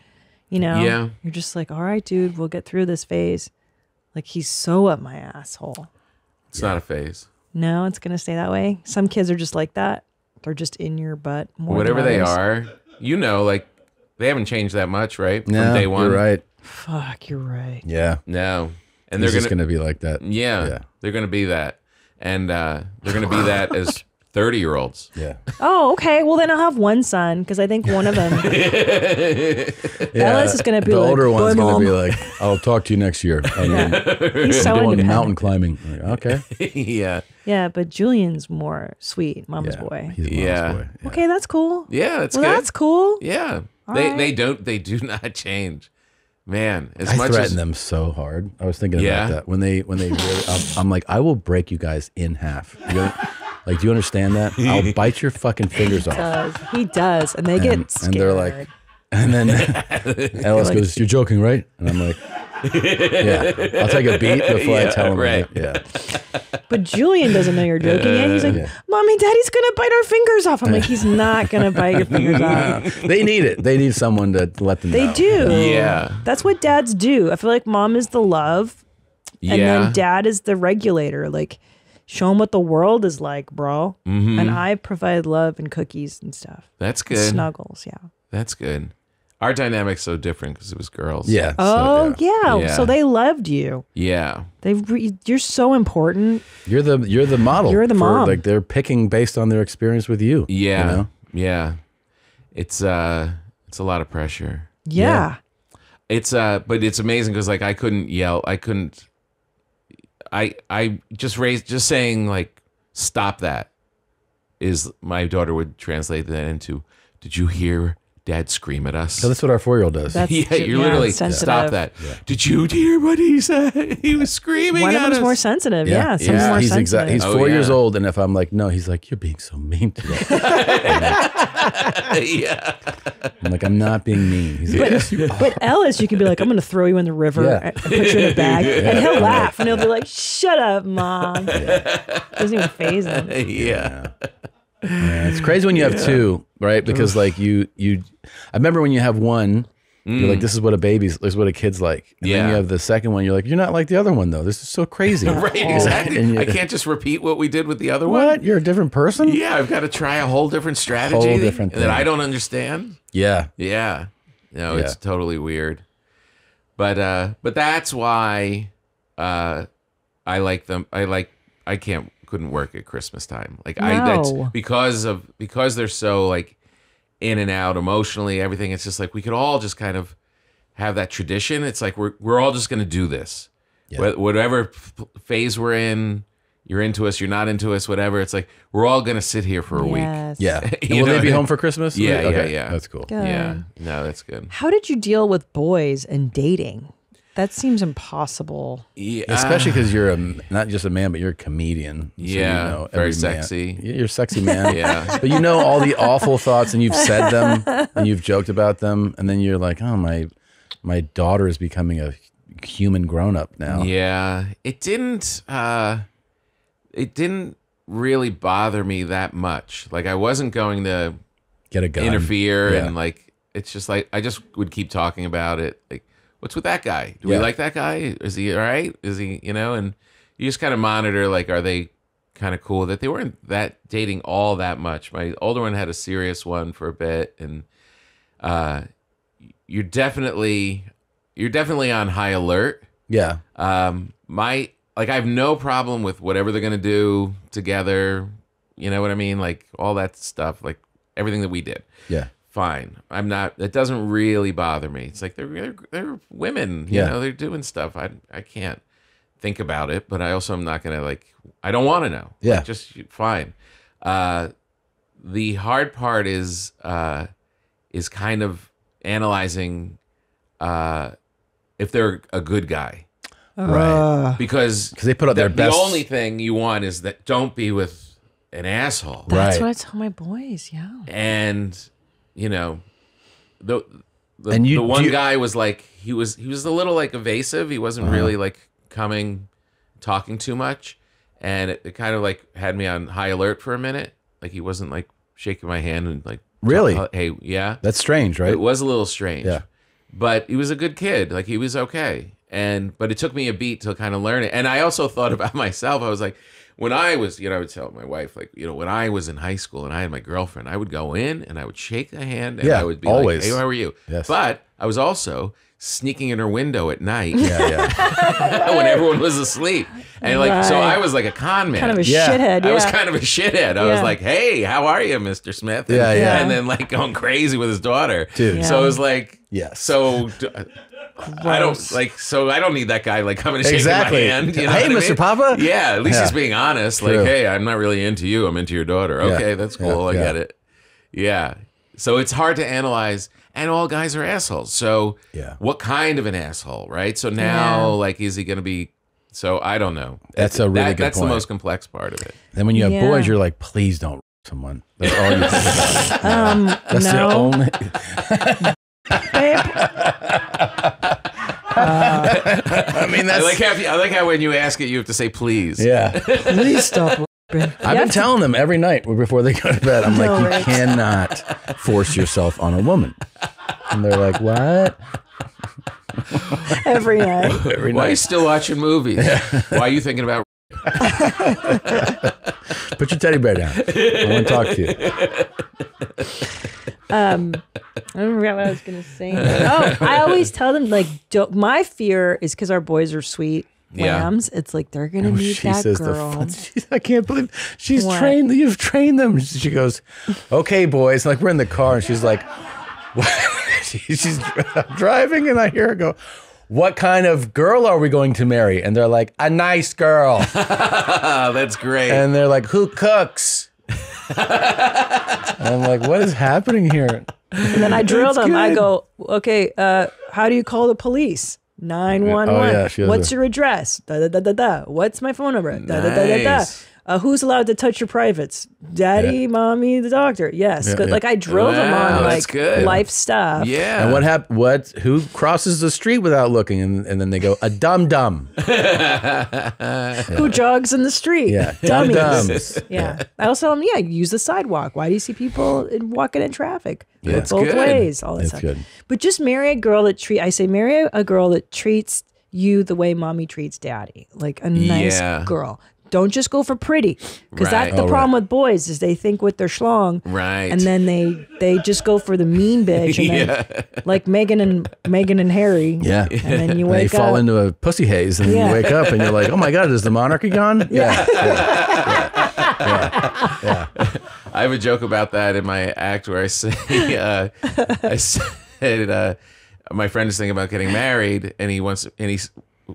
you know. Yeah. You're just like, all right, dude, we'll get through this phase. Like, he's so up my asshole. It's not a phase. No, it's going to stay that way. Some kids are just like that. They're just in your butt. More Whatever they are, you know, like. They haven't changed that much, right? No, from day one. You're right. Fuck, you're right. Yeah. No. And they're just going to be like that. Yeah. They're going to be that. And they're going to be that as 30-year-olds. Yeah. Oh, okay. Well, then I'll have one son because I think one of them. Ellis is going to be the like, older one's going to be like, I'll talk to you next year. I mean, he's so independent. Mountain climbing. Like, okay. Yeah. Yeah, but Julian's more sweet. Mama's boy. He's mama's boy. Yeah. Okay, that's cool. Yeah, that's good. That's cool. Yeah. They do not change, man. I threaten them so hard. I was thinking about that when they really, I'm like, I will break you guys in half. Like, do you understand that? I'll bite your fucking fingers off. He does, and they get scared. And they're like, and then Ellis goes, "You're joking, right?" And I'm like, "Yeah, I'll take a beat before I tell him." Right. Yeah. But Julian doesn't know you're joking, and he's like, "Mommy, Daddy's gonna bite our fingers off." I'm like, "He's not gonna bite your fingers off." They need it. They need someone to let them know. They do. Yeah, that's what dads do. I feel like mom is the love, and then dad is the regulator. Like, show them what the world is like, bro. Mm-hmm. And I provide love and cookies and stuff. That's good. And snuggles, yeah. That's good. Our dynamic's so different because it was girls. Yeah. Oh, so, yeah. So they loved you. Yeah. You're so important. You're the model. You're the mom. Like, they're picking based on their experience with you. Yeah. You know? Yeah. It's a lot of pressure. Yeah. But it's amazing because, like, I couldn't yell. I just saying like, stop that, is my daughter would translate that into, did you hear Dad scream at us? No, that's what our 4-year-old does. You're literally stop that. Yeah. Did you hear what he said? He was screaming at us. One of them's more sensitive. Yeah, yeah. More sensitive. He's 4 years old, and if I'm like, no, he's like, you're being so mean today. I'm like, I'm not being mean. He's like, yes, you are. But Ellis, you can be like, I'm going to throw you in the river, and put you in a bag, and he'll laugh, and he'll be like, shut up, Mom. Yeah. Doesn't even faze him. Yeah, it's crazy when you have two, right? Because like I remember when you have one, you're like, this is what a baby's, this is what a kid's like. And then you have the second one, you're like, you're not like the other one though. This is so crazy. Right, exactly. I can't just repeat what we did with the other one. What? You're a different person? Yeah, I've got to try a whole different strategy that I don't understand. Yeah. Yeah. No, it's totally weird. But that's why I like them. I couldn't work at Christmas time. Like that's because they're so like in and out emotionally, everything. It's just like, we could all just kind of have that tradition. It's like, we're all just going to do this, whatever phase we're in, you're into us, you're not into us, whatever. It's like, we're all going to sit here for a week. Yeah. Will they be home for Christmas? Yeah, okay. yeah. That's cool. Good. Yeah. No, that's good. How did you deal with boys and dating? That seems impossible. Yeah. Especially because you're not just a man, but you're a comedian. So you know very sexy. You're a sexy man. Yeah. But you know all the awful thoughts, and you've said them, and you've joked about them, and then you're like, oh, my daughter is becoming a human grown-up now. Yeah. It didn't really bother me that much. Like, I wasn't going to get a gun, interfere, and like, it's just like, I just would keep talking about it. Like, what's with that guy? Do we like that guy? Is he all right? Is he, you know? And you just kind of monitor, like, are they kind of cool? That they weren't that dating all that much. My older one had a serious one for a bit, and you're definitely on high alert. Yeah. Like, I have no problem with whatever they're going to do together. You know what I mean? Like, all that stuff, like everything that we did. Yeah. Fine. That doesn't really bother me. It's like, they're women, you know, they're doing stuff. I can't think about it, but I also am not going to, like, I don't want to know. Yeah. Like, just fine. The hard part is kind of analyzing if they're a good guy. Right, because they put out their best. The only thing you want is that don't be with an asshole. That's what I tell my boys. Yeah, and you know, the one guy was like, he was a little like evasive. He wasn't really like talking too much, and it kind of like had me on high alert for a minute. Like, he wasn't like shaking my hand and like really, hey, yeah, that's strange, right? It was a little strange. Yeah, but he was a good kid. Like, he was okay. But it took me a beat to kind of learn it. And I also thought about myself. I was like, when I was, you know, I would tell my wife, like, you know, when I was in high school and I had my girlfriend, I would go in and I would shake the hand and I would be like, hey, how are you? Yes. But I was also sneaking in her window at night when everyone was asleep. And like, so I was like a con man. Kind of a shithead. I was kind of a shithead. I was like, hey, how are you, Mr. Smith? And, and then like going crazy with his daughter. Dude. Yeah. So it was like, so... I don't like, so I don't need that guy like coming to shake my hand. You know, hey, Mr. Papa. Yeah, at least he's being honest. True. Like, hey, I'm not really into you. I'm into your daughter. Okay, that's cool. I get it. Yeah. So it's hard to analyze, and all guys are assholes. So what kind of an asshole, right? So now, like, is he going to be? So I don't know. That's a really good point. That's the most complex part of it. Then when you have boys, you're like, please don't someone. That's all you think about. That's the only. I mean, that's I like how when you ask it, you have to say please. Yeah, please stop. I've been telling them every night before they go to bed. I'm like, you cannot force yourself on a woman, and they're like, what? Every night. Why are you still watching movies? Why are you thinking about? Put your teddy bear down. I want to talk to you. I don't remember what I was going to say. Oh, I always tell them, like, don't, my fear is because our boys are sweet lambs. It's like, they're going to need that girl. I can't believe she's trained. You've trained them. She goes, okay, boys. Like, we're in the car, and she's like, what? she's driving, and I hear her go, what kind of girl are we going to marry? And they're like, a nice girl. That's great. And they're like, who cooks? I'm like, what is happening here? And then I drill them. Good. I go, okay, how do you call the police? 911. What's your address? Da, da, da, da, da. What's my phone number? Da, da, da, da, da. Who's allowed to touch your privates? Daddy, mommy, the doctor. Yes. Yeah, like, I drilled them on like life stuff. Yeah. And what happened? What? Who crosses the street without looking? And then they go, a dum dum. Who jogs in the street? Yeah. Dummies. Dum-dums. Yeah. I also tell them, use the sidewalk. Why do you see people walking in traffic? Yeah. It's both ways. All that stuff. Good. But just marry a girl that marry a girl that treats you the way mommy treats daddy. Like a nice girl. Don't just go for pretty, because that's the problem with boys is they think with their schlong, and then they just go for the mean bitch, and then, like Meghan and Harry, and then you wake up, fall into a pussy haze, and then you wake up and you're like, oh my god, is the monarchy gone? I have a joke about that in my act where I say, I said my friend is thinking about getting married, and he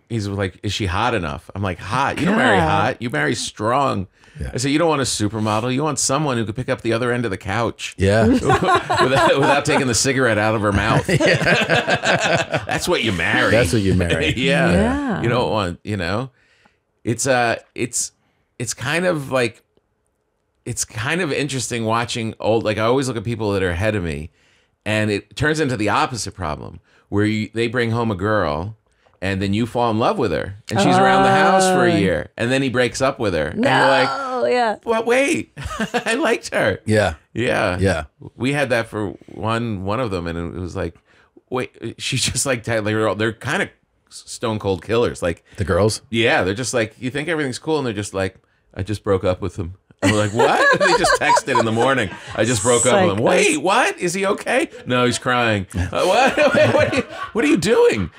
he's like, is she hot enough? I'm like, hot? You don't marry hot. You marry strong. Yeah. I said, you don't want a supermodel. You want someone who could pick up the other end of the couch. Yeah. without taking the cigarette out of her mouth. Yeah. That's what you marry. That's what you marry. Yeah. You don't want, you know, it's kind of like, it's kind of interesting watching old, like I always look at people that are ahead of me, and it turns into the opposite problem where they bring home a girl and then you fall in love with her, and she's around the house for a year, and then he breaks up with her, and you're like, well, wait, I liked her. Yeah, yeah, yeah. We had that for one of them, and it was like, wait, she's just like they're kind of stone cold killers, like the girls. Yeah, they're just like, you think everything's cool, and they're just like, I just broke up with him. I'm like, what? They just texted in the morning. I just broke up with him. Wait, what? Is he okay? No, he's crying. What are you doing?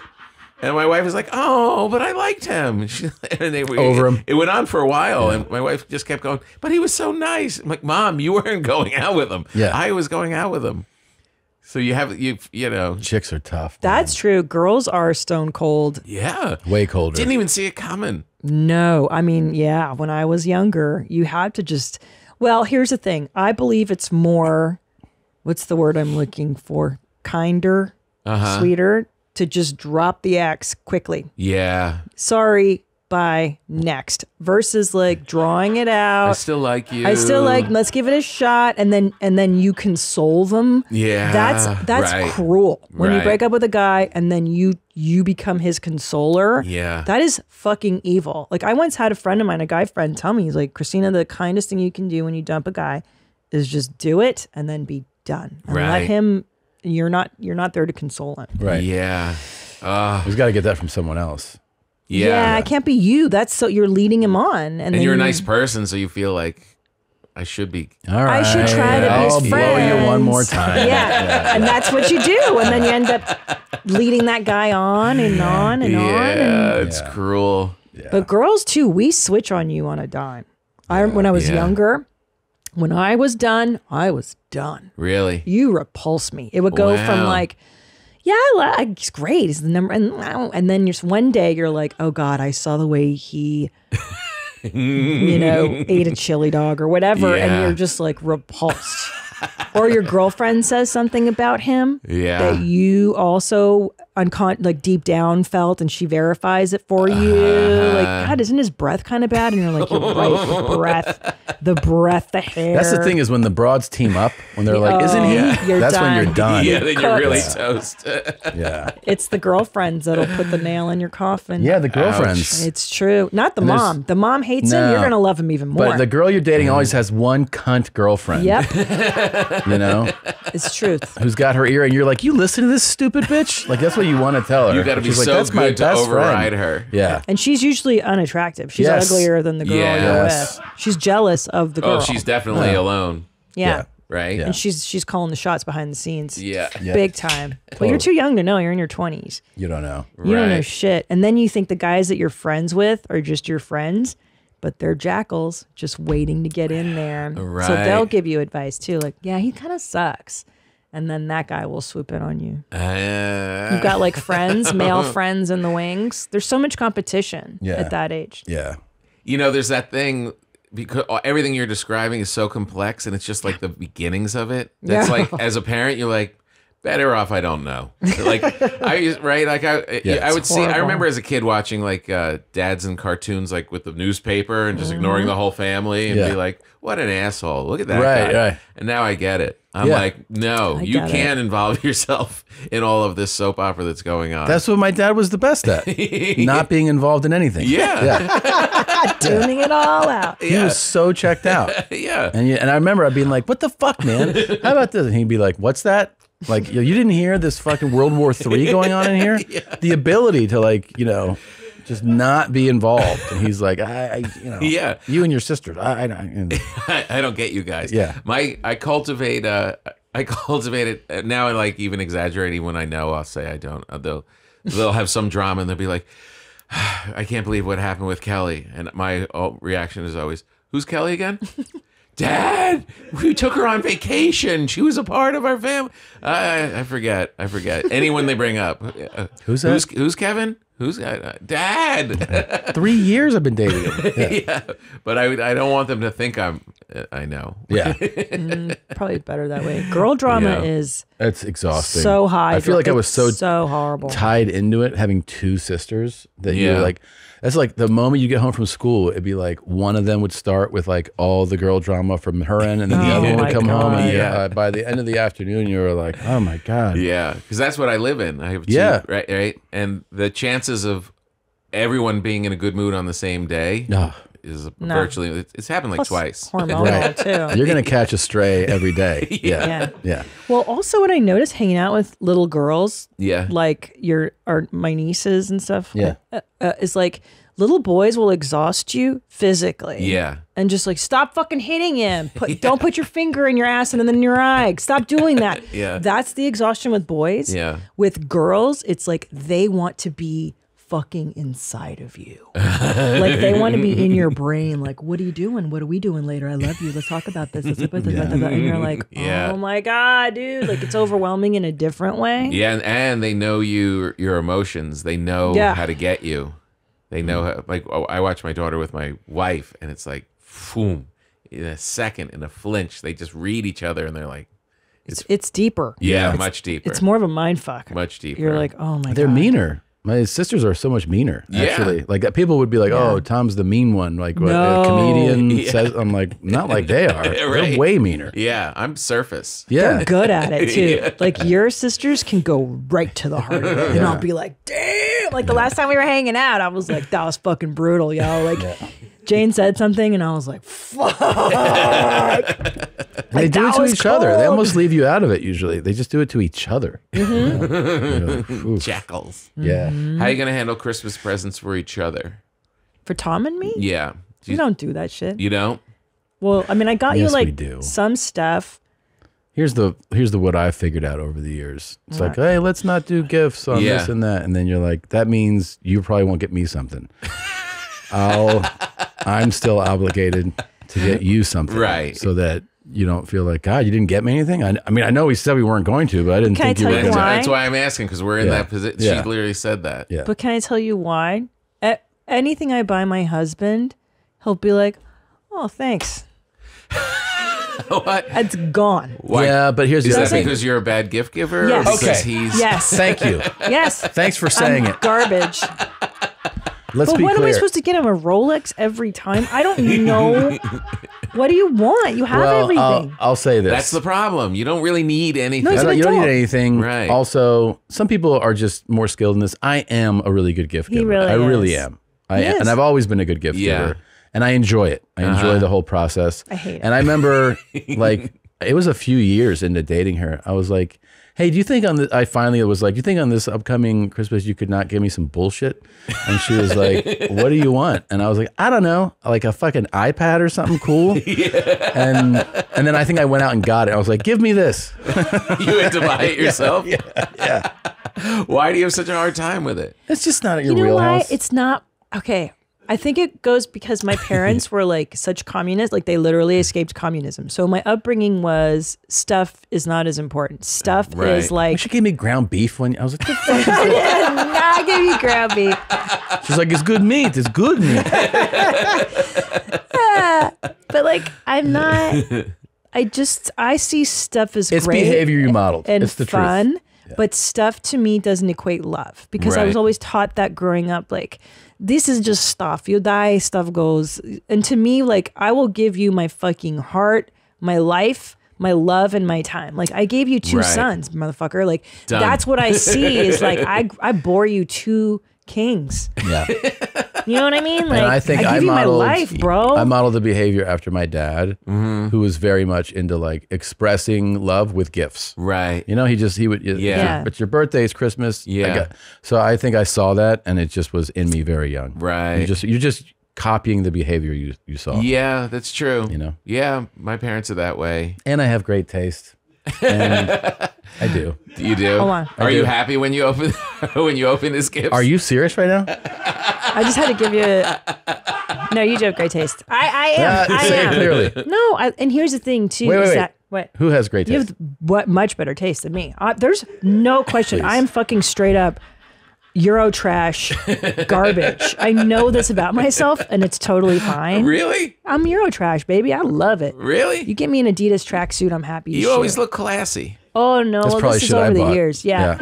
And my wife was like, "Oh, but I liked him." And they were over him. It went on for a while, and my wife just kept going. But he was so nice. I'm like, "Mom, you weren't going out with him. Yeah, I was going out with him." So you know, chicks are tough. That's true. Girls are stone cold. Yeah, way colder. Didn't even see it coming. No, I mean, yeah. When I was younger, you had to just. Well, here's the thing. I believe it's more. What's the word I'm looking for? Kinder, sweeter. To just drop the axe quickly. Yeah. Sorry, bye, next. Versus like drawing it out. I still like you. I still like, let's give it a shot. And then you console them. Yeah. That's right. Cruel. When you break up with a guy and then you become his consoler. Yeah. That is fucking evil. Like I once had a friend of mine, a guy friend, tell me, he's like, Christina, the kindest thing you can do when you dump a guy is just do it and then be done. And let him. You're not there to console him. Right. Yeah. He's got to get that from someone else. Yeah. Yeah, it can't be you. That's so you're leading him on. And you're a nice person, so you feel like I should be. All right. I should try to be friends. Blow you one more time. Yeah. And that's what you do. And then you end up leading that guy on and on and on. Yeah, it's cruel. Yeah. But girls too, we switch on you on a dime. Yeah. When I was younger, when I was done, I was done. Really? You repulse me. It would go from like, yeah, it's great. It's the number. And then just one day you're like, oh God, I saw the way he, you know, ate a chili dog or whatever. Yeah. And you're just like repulsed. Or your girlfriend says something about him that you also like deep down felt, and she verifies it for you. Like, God, isn't his breath kind of bad? And you're like, you're right, the breath, the hair. That's the thing is when the broads team up, when they're like, isn't he? That's done. When you're done. Yeah, then you're really toast. Yeah. It's the girlfriends that'll put the nail in your coffin. Yeah, the girlfriends. Ouch. It's true. Not the mom. The mom hates him. You're going to love him even more. But the girl you're dating always has one cunt girlfriend. Yep. You know? It's truth. Who's got her ear, and you're like, you listen to this stupid bitch? Like, that's what you want to tell her. You got to be so good to override her. Yeah. And she's usually unattractive. She's uglier than the girl you're with. She's jealous of the girl. Oh, she's definitely alone. Yeah. Right? Yeah. And she's calling the shots behind the scenes. Yeah. Big time. But you're too young to know. You're in your 20s. You don't know. You don't know shit. And then you think the guys that you're friends with are just your friends, but they're jackals just waiting to get in there. Right. So they'll give you advice too. Like, yeah, he kind of sucks. And then that guy will swoop in on you. You've got like friends, male friends in the wings. There's so much competition at that age. Yeah. You know, there's that thing, because everything you're describing is so complex, and it's just like the beginnings of it. That's like, as a parent, you're like, better off I don't know. Like, I would see, I remember as a kid watching like dads in cartoons, like with the newspaper and just ignoring the whole family and be like, what an asshole. Look at that guy. Right. And now I get it. I'm like, no, you can't involve yourself in all of this soap opera that's going on. That's what my dad was the best at. Not being involved in anything. Yeah. Tuning it all out. He was so checked out. And I remember I'd be like, what the fuck, man? How about this? And he'd be like, what's that? Like, you didn't hear this fucking World War III going on in here? The ability to, like, you know, just not be involved. And he's like, you know, you and your sisters. I don't get you guys. Yeah. I cultivate it now. I like even exaggerating when I know, I'll say I don't. They'll have some drama and they'll be like, I can't believe what happened with Kelly. And my reaction is always, who's Kelly again? Dad, we took her on vacation. She was a part of our family. I forget. Anyone they bring up. Who's that? Who's Kevin? Who's got Dad? 3 years I've been dating him. Yeah. Yeah, but I don't want them to think I know. Yeah, probably better that way. Girl drama is it's exhausting. So high. I feel like I was so horrible tied into it, having two sisters that you're like. That's like the moment you get home from school, it'd be like one of them would start with like all the girl drama from her end, and then the other one would come home. And by the end of the afternoon, you were like, oh my God. Yeah, because that's what I live in. I have two, right? And the chances of everyone being in a good mood on the same day is virtually, it's happened like twice. Hormonal too. You're going to catch a stray every day. Yeah. Well, also what I noticed hanging out with little girls, like my nieces and stuff, is like little boys will exhaust you physically. Yeah. And just like, stop fucking hitting him. Don't put your finger in your ass and then your eye. Stop doing that. That's the exhaustion with boys. Yeah. With girls, it's like they want to be fucking inside of you. Like they want to be in your brain. Like, what are you doing? What are we doing later? I love you. Let's talk about this. Let's talk about this. And you're like, oh my God, dude. Like it's overwhelming in a different way. Yeah. And they know your emotions. They know how to get you. They know how, like, I watch my daughter with my wife and it's like, boom, in a second, in a flinch, they just read each other and they're like, it's deeper. Yeah. Much deeper. It's more of a mind fuck. Much deeper. You're like, oh my God. They're meaner. My sisters are so much meaner, actually. Yeah. Like, people would be like, oh, Tom's the mean one. Like, what a comedian says. I'm like, not like they are. Right. They're way meaner. Yeah, I'm surface. Yeah. They're good at it, too. Yeah. Like, your sisters can go right to the heart of it. And I'll be like, damn. Like, the last time we were hanging out, I was like, that was fucking brutal, y'all. Like, Jane said something, and I was like, fuck. Like, they do it to each other. They almost leave you out of it, usually. They just do it to each other. You know, jackals. Yeah. How are you going to handle Christmas presents for each other? For Tom and me? Yeah. You don't do that shit. You don't? Well, I mean, I got you, like, some stuff. Here's the what I figured out over the years. It's like, hey, let's not do gifts on this and that. And then you're like, that means you probably won't get me something. I'm still obligated to get you something, right? So that you don't feel like, God, you didn't get me anything. I mean, I know we said we weren't going to, but I didn't think you were. That's why I'm asking, because we're in that position. She literally said that. Yeah. But can I tell you why? Anything I buy my husband, he'll be like, "Oh, thanks." What? It's gone. Why? Yeah, but here's the other thing. Because you're a bad gift giver. Yes. Or because he's... Yes. Thank you. Yes. Thanks for saying it. Garbage. Let's be clear. But what am I supposed to get him, a Rolex every time? I don't know. What do you want? You have everything. I'll say this. That's the problem. You don't really need anything. No, you don't need anything. Right. Also, some people are just more skilled in this. I am a really good gift giver. Really I really am. I am. And I've always been a good gift giver. And I enjoy it. I enjoy the whole process. I hate it. And I remember, like, it was a few years into dating her. I was like, hey, do you think on the, I finally was like, do you think on this upcoming Christmas you could not give me some bullshit? And she was like, what do you want? And I was like, I don't know, like a fucking iPad or something cool. And then I think I went out and got it. I was like, give me this. You had to buy it yourself? Yeah. Why do you have such a hard time with it? It's just not at your wheelhouse. Why? It's not, okay. I think it goes because my parents were like such communists, like they literally escaped communism. So my upbringing was stuff is not as important. Stuff is like... She gave me ground beef when I was like, I gave you ground beef. She's like, it's good meat. It's good meat. But like, I'm not... I see stuff as it's great. It's behavior you modeled. And it's the fun. Truth. Yeah. But stuff to me doesn't equate love because I was always taught that growing up, like... This is just stuff. You die, stuff goes. And to me, like, I will give you my fucking heart, my life, my love, and my time. Like, I gave you two sons, motherfucker. Like, that's what I see is, like, I bore you two kings. Yeah. You know what I mean? Like, and I think I give you my life, bro. I modeled the behavior after my dad, who was very much into like expressing love with gifts. Right. You know, he would, it's your birthday, it's Christmas. Yeah. So I think I saw that and it just was in me very young. Right. You're just copying the behavior you saw. Yeah, that's true. You know? Yeah, my parents are that way. And I have great taste. And I do. You do? Hold on. Are you happy when you open this gift? Are you serious right now? I just had to give you a... No, you do have great taste. I am. Clearly. No, and here's the thing too. Wait. That, what? Who has great taste? You have much better taste than me. There's no question. I'm fucking straight up. Eurotrash garbage. I know this about myself, and it's totally fine. Really? I'm Eurotrash, baby. I love it. Really? You get me an Adidas tracksuit, I'm happy. You always look classy. Oh, no. That's well, this is over the years. Yeah.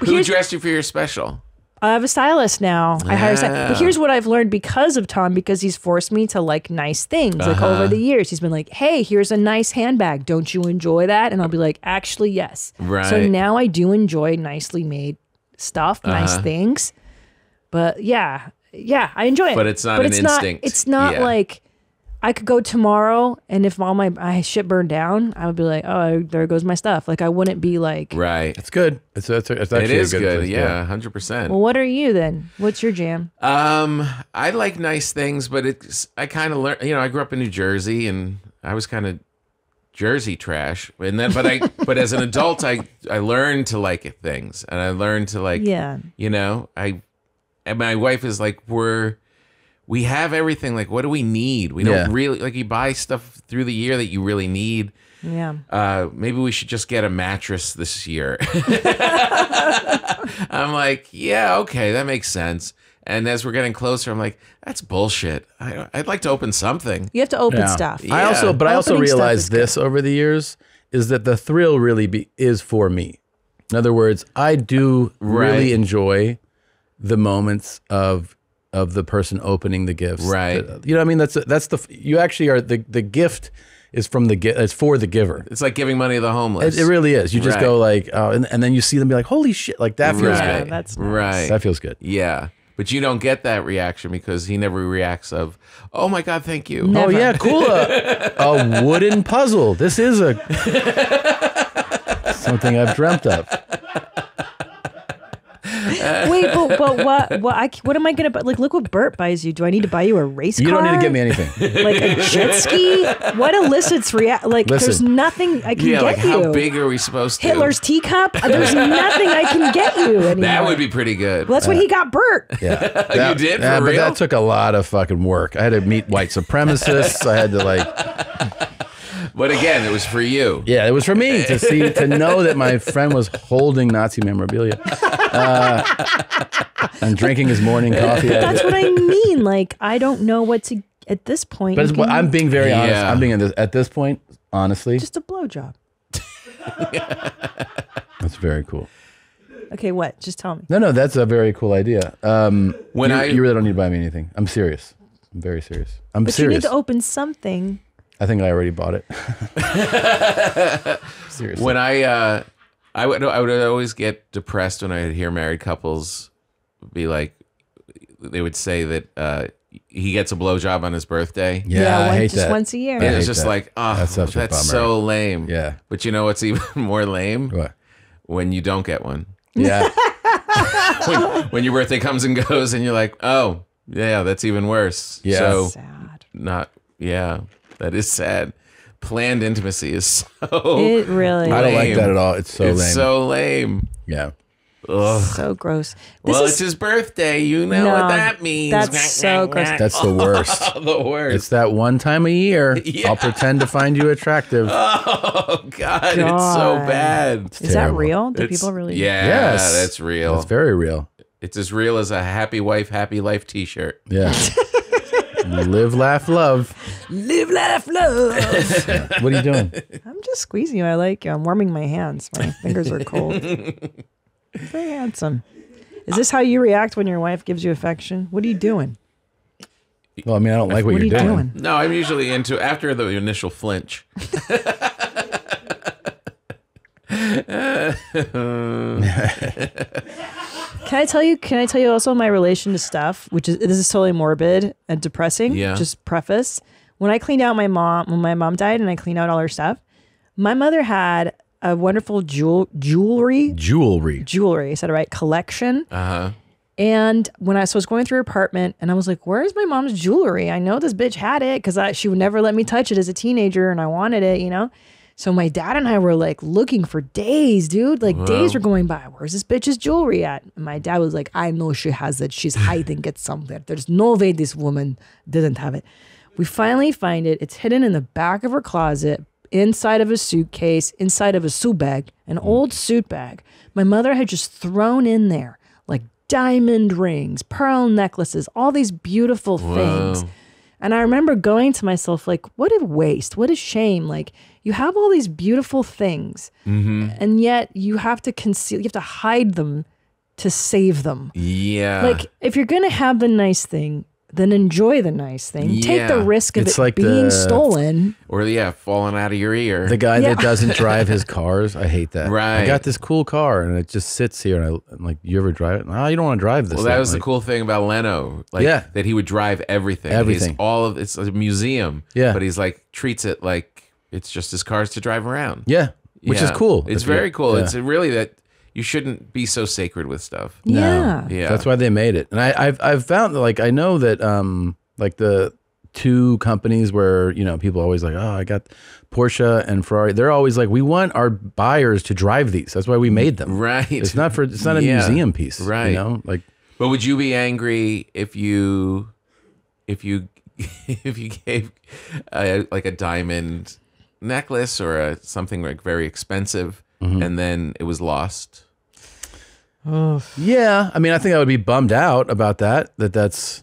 Who dressed you for your special? I have a stylist now. I hire a stylist. But here's what I've learned because of Tom, because he's forced me to like nice things. Like over the years, he's been like, hey, here's a nice handbag. Don't you enjoy that? And I'll be like, actually, yes. Right. So now I do enjoy nicely made stuff, nice things. But yeah, I enjoy it. But it's not an instinct. It's not like I could go tomorrow and if all my shit burned down, I would be like, oh, there goes my stuff. Like, I wouldn't be like... Right. It's good. It's actually it is good. Yeah, 100%. Well, what are you then? What's your jam? I like nice things, but it's... I kind of learned... You know, I grew up in New Jersey and I was kind of Jersey trash. And then, but I, but as an adult, I learned to like things. And I learned to like... Yeah. You know, And my wife is like, we have everything. Like, what do we need? We don't really, like, you buy stuff through the year that you really need. Yeah. Maybe we should just get a mattress this year. I'm like, yeah, okay, that makes sense. And as we're getting closer, I'm like, that's bullshit. I'd like to open something. You have to open stuff. Yeah. I also realized this over the years is that the thrill really is for me. In other words, I do really enjoy the moments of the person opening the gifts, right? You know what I mean? That's the you actually are the gift is from the it's for the giver. It's like giving money to the homeless. It really is. You just go like, oh, and then you see them be like, holy shit! Like that feels good. Yeah, that's nice. That feels good. Yeah, but you don't get that reaction because he never reacts of, oh my god, thank you. Never. Oh yeah, cool. A wooden puzzle. This is something I've dreamt of. Wait, but what am I gonna buy? Like, look what Bert buys you. Do I need to buy you a race car? You don't need to get me anything. Like a jet ski? What elicits reaction? Like, there's nothing I can get like, you. How big are we supposed to? Hitler's teacup? There's nothing I can get you anymore. That would be pretty good. Well, that's what he got Bert. Yeah, that, you did. For real? But that took a lot of fucking work. I had to meet white supremacists. I had to like. But again, it was for you. Yeah, it was for me to see, to know that my friend was holding Nazi memorabilia and drinking his morning coffee. But that's what I mean. Like, I don't know what to at this point. But I'm being very honest. Yeah. I'm being at this point, honestly. Just a blowjob. That's very cool. Okay, what? Just tell me. No, that's a very cool idea. You really don't need to buy me anything. I'm serious. I'm very serious. But you need to open something. I think I already bought it. Seriously. When I would always get depressed when I would hear married couples be like, they would say that he gets a blowjob on his birthday. Yeah, I hate that. Just once a year. Yeah, it's just like, oh, that's so lame. Yeah. But you know what's even more lame? What? When you don't get one. Yeah. when your birthday comes and goes and you're like, oh, yeah, that's even worse. Yeah. So sad. That is sad. Planned intimacy is so. It really lame. I don't like that at all. It's so lame. It's so lame. Yeah. Ugh. So gross. It's his birthday. You know what that means. That's so gross. That's the worst. The worst. It's that one time a year. Yeah. I'll pretend to find you attractive. Oh, God. It's so bad. Is that real? Do people really? Yeah. Yes. That's real. It's very real. It's as real as a happy wife, happy life t-shirt. Yeah. Live, laugh, love. Live, laugh, love. What are you doing? I'm just squeezing you. I like you. I'm warming my hands. My fingers are cold. Very handsome. Is this how you react when your wife gives you affection? What are you doing? Well, I mean, I don't like what you're doing. No, I'm usually after the initial flinch. Can I tell you also my relation to stuff, which is, this is totally morbid and depressing. Yeah. Just preface. When I cleaned out when my mom died and I cleaned out all her stuff, my mother had a wonderful jewelry. I said it right. Collection. And when I was going through her apartment and I was like, where's my mom's jewelry? I know this bitch had it because she would never let me touch it as a teenager and I wanted it, you know? So my dad and I were like looking for days, dude. Like days were going by. Where's this bitch's jewelry at? And my dad was like, I know she has it. She's hiding it somewhere. There's no way this woman didn't have it. We finally find it. It's hidden in the back of her closet inside of a suitcase, inside of a suit bag, an old suit bag. My mother had just thrown in there like diamond rings, pearl necklaces, all these beautiful things. And I remember going to myself like, what a waste, what a shame. Like, you have all these beautiful things and yet you have to conceal, you have to hide them to save them. Yeah. Like, if you're going to have the nice thing, then enjoy the nice thing. Yeah. Take the risk of it being stolen. Or, yeah, falling out of your ear. The guy that doesn't drive his cars, I hate that. Right. I got this cool car, and it just sits here, and I'm like, you ever drive it? No, you don't want to drive this. Well, that was like, the cool thing about Leno, like, that he would drive everything. Everything. He's all of, it's a museum, but he's like, treats it like it's just his cars to drive around. Yeah, which is cool. It's very cool. Yeah. It's really that... You shouldn't be so sacred with stuff. No. Yeah. That's why they made it. And I've found that, like, I know that like the two companies where, you know, people are always like, oh, I got Porsche and Ferrari. They're always like, we want our buyers to drive these. That's why we made them. Right. It's not for, it's not a museum piece. Right. You know, like, but would you be angry if you gave like a diamond necklace or a, something like very expensive and then it was lost? Yeah, I mean, I think I would be bummed out about that. That's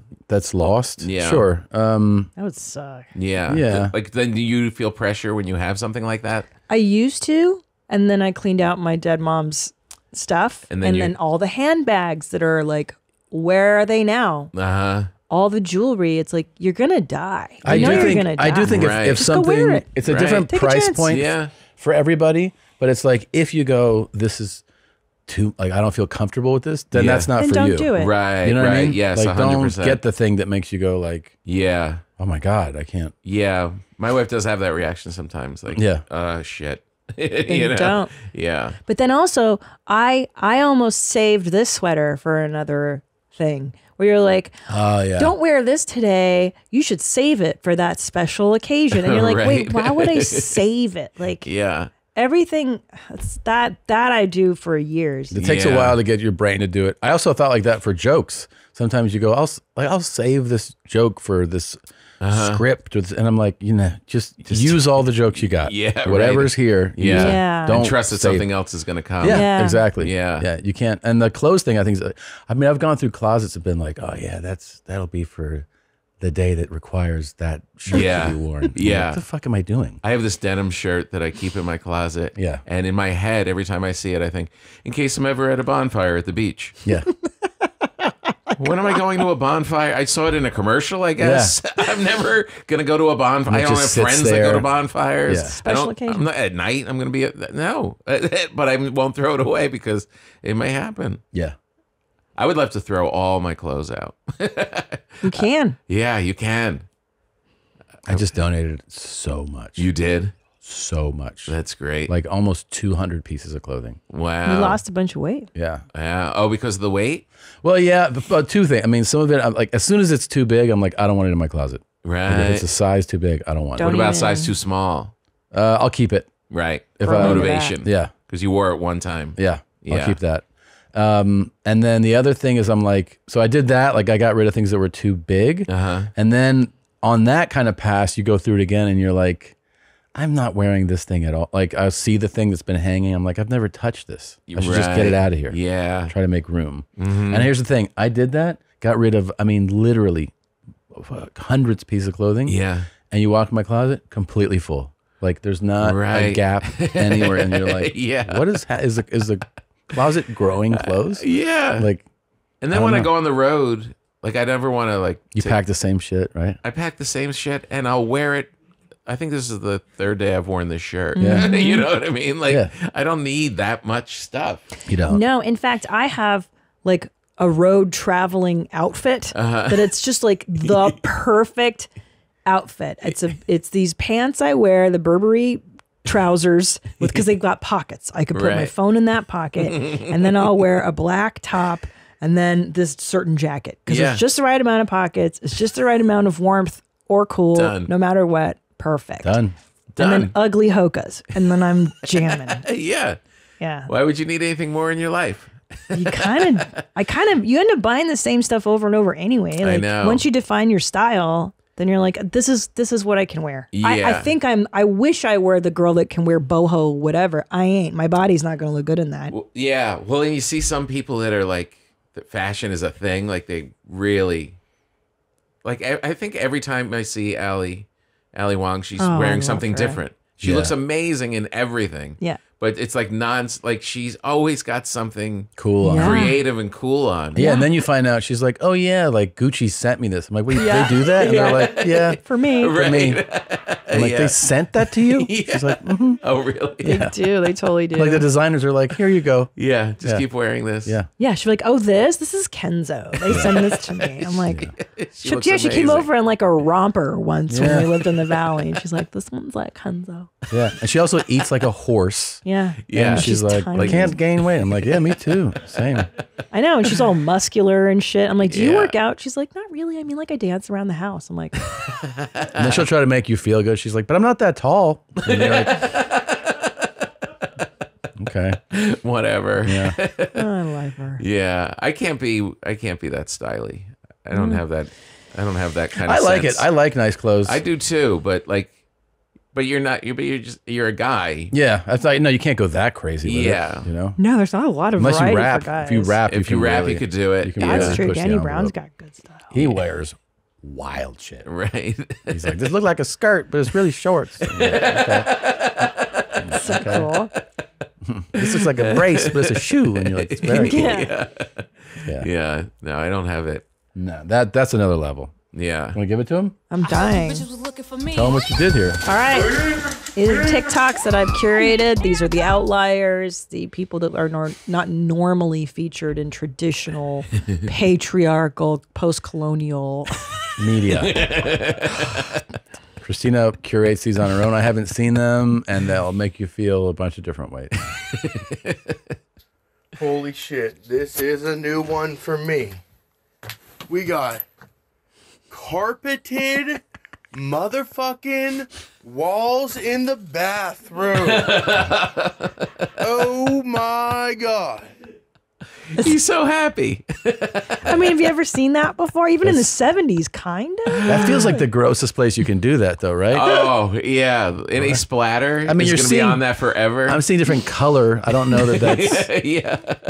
lost. Yeah, sure. That would suck. Yeah, yeah. Like, then do you feel pressure when you have something like that? I used to, and then I cleaned out my dead mom's stuff, and then all the handbags that are like, where are they now? All the jewelry, it's like, you're gonna die. I do think if something, it's a different price point for everybody. But it's like, if you go, this is too, like, I don't feel comfortable with this, then that's not for you. Don't do it. Right. You know what I mean? Yes, like, 100%. Don't get the thing that makes you go like, oh my God, I can't. Yeah. My wife does have that reaction sometimes. Like, shit. You know? Don't. Yeah. But then also, I almost saved this sweater for another thing where you're like, don't wear this today. You should save it for that special occasion. And you're like, wait, why would I save it? Like, everything that I do for years. It takes a while to get your brain to do it. I also thought like that for jokes. Sometimes you go, I'll save this joke for this script, and I'm like, you know, just use all the jokes you got. Yeah, whatever's here. Yeah, don't trust that something else is going to come. Yeah, exactly. Yeah, you can't. And the clothes thing, I think, is, I mean, I've gone through closets and been like, oh yeah, that'll be for the day that requires that shirt to be worn. What the fuck am I doing? I have this denim shirt that I keep in my closet. Yeah. And in my head, every time I see it, I think, in case I'm ever at a bonfire at the beach. Yeah. When am I going to a bonfire? I saw it in a commercial, I guess. Yeah. I'm never going to go to a bonfire. I don't have friends that go to bonfires. Yeah. Special occasion. I'm not, at night, I'm going to be at, no. But I won't throw it away because it may happen. Yeah. I would love to throw all my clothes out. You can. Yeah, you can. I just donated so much. You did? So much. That's great. Like almost 200 pieces of clothing. Wow. You lost a bunch of weight. Yeah. Yeah. Oh, because of the weight? Well, yeah, but two things. I mean, some of it, I'm like, as soon as it's too big, I'm like, I don't want it in my closet. Right. Like, if it's a size too big, I don't want it. What about size too small? I'll keep it. Right. For motivation. Yeah. Because you wore it one time. Yeah. I'll keep that. And then the other thing is I'm like, so I did that, like I got rid of things that were too big. And then on that kind of pass, you go through it again and you're like, I'm not wearing this thing at all. Like I see the thing that's been hanging. I'm like, I've never touched this. I should just get it out of here. Yeah. Try to make room. And here's the thing. I did that, got rid of, I mean, literally hundreds of pieces of clothing. Yeah. And you walk in my closet, completely full. Like there's not a gap anywhere. And you're like, what is the closet growing clothes? Yeah. Like, and then when I go on the road, like I never want to like... You pack the same shit, right? I pack the same shit and I'll wear it. I think this is the third day I've worn this shirt. Yeah. You know what I mean? Like, I don't need that much stuff. You don't. No, in fact, I have like a road traveling outfit that it's just like the perfect outfit. It's these pants I wear, the Burberry trousers, because they've got pockets. I could put my phone in that pocket, and then I'll wear a black top and then this certain jacket because it's just the right amount of pockets. It's just the right amount of warmth or cool. Done. No matter what. Perfect. Done. Done. And then ugly Hokas, and then I'm jamming. Yeah. Why would you need anything more in your life? You end up buying the same stuff over and over anyway. Like, I know. Once you define your style, then you're like, this is what I can wear. Yeah. I wish I were the girl that can wear boho, whatever. I ain't. My body's not going to look good in that. Well, yeah. Well, and you see some people that are like, that fashion is a thing. Like they really, like I think every time I see Ali Wong, she's wearing something different. She looks amazing in everything. Yeah. But it's like she's always got something cool, creative and cool on. Yeah, and then you find out she's like, oh yeah, like Gucci sent me this. I'm like, wait, they do that? And they're like, yeah, for me. I'm like, they sent that to you? Yeah. She's like, mm-hmm. Oh really? Yeah. They do. They totally do. Like the designers are like, here you go. Yeah, just keep wearing this. Yeah. Yeah. She's like, oh, this is Kenzo. They sent this to me. I'm like, she came over in like a romper once when we lived in the valley, and she's like, this one's like Kenzo. Yeah, and she also eats like a horse. Yeah. Yeah. And she's like, I can't gain weight. I'm like, yeah, me too. Same. I know. And she's all muscular and shit. I'm like, do you work out? She's like, not really. I mean, like I dance around the house. I'm like. And then she'll try to make you feel good. She's like, but I'm not that tall. And you're like, okay. Whatever. Yeah. Oh, I like her. Yeah. I can't be that stylish. I don't have that. I don't have that kind of sense. I like it. I like nice clothes. I do too. But like. But you're not. You're a guy. Yeah, I thought no, you can't go that crazy. With it, you know. No, there's not a lot of variety for guys. If you rap, you could do it. That's true. Danny Brown's got good stuff. He wears wild shit. Right. He's like, this looks like a skirt, but it's really shorts. Like, okay. So cool. This looks like a brace, but it's a shoe, and you're like, it's very cool. Yeah. No, I don't have it. No, that's another level. Yeah. Want to give it to him? I'm dying. Tell him what you did here. All right. These are TikToks that I've curated. These are the outliers, the people that are not normally featured in traditional, patriarchal, post-colonial media. Christina curates these on her own. I haven't seen them, and they'll make you feel a bunch of different ways. Holy shit. This is a new one for me. We got... carpeted motherfucking walls in the bathroom. Oh my God. He's so happy. I mean, have you ever seen that before? Even in the 70s, kind of? That feels like the grossest place you can do that, though, right? Oh, yeah. Any splatter I mean, you're going to be on that forever. I'm seeing different color. I don't know that that's...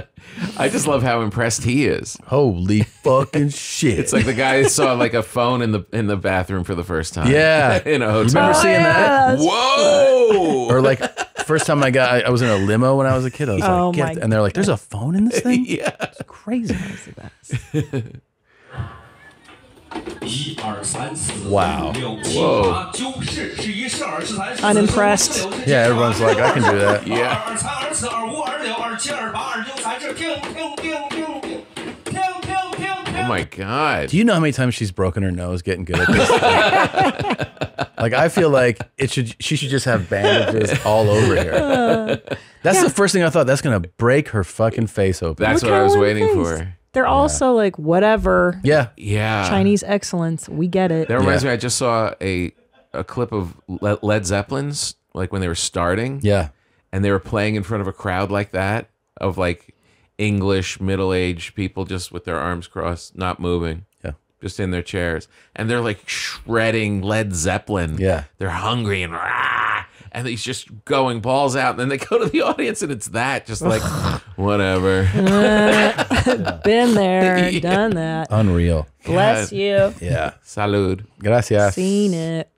I just love how impressed he is. Holy fucking shit. It's like the guy saw like a phone in the bathroom for the first time. Yeah. In a hotel. You remember seeing that? Whoa! Or like... First time I was in a limo when I was a kid. I was like, and they're like, "There's a phone in this thing." Yeah, it's crazy. Wow. Whoa. Unimpressed. Yeah, everyone's like, "I can do that." Yeah. Oh my God. Do you know how many times she's broken her nose getting good at this? Like, I feel like she should just have bandages all over here. That's the first thing I thought. That's going to break her fucking face open. That's what I was waiting for. They're also like, whatever. Yeah. Yeah. Chinese excellence. We get it. That reminds me, I just saw a clip of Led Zeppelin's, like when they were starting. Yeah. And they were playing in front of a crowd like that of like, English middle-aged people just with their arms crossed, not moving, just in their chairs, and they're like shredding Led Zeppelin. Yeah, they're hungry and rah, and he's just going balls out, and then they go to the audience, and it's that just like whatever. Been there, done that. Unreal. Bless you. Yeah. Salud. Gracias. Seen it.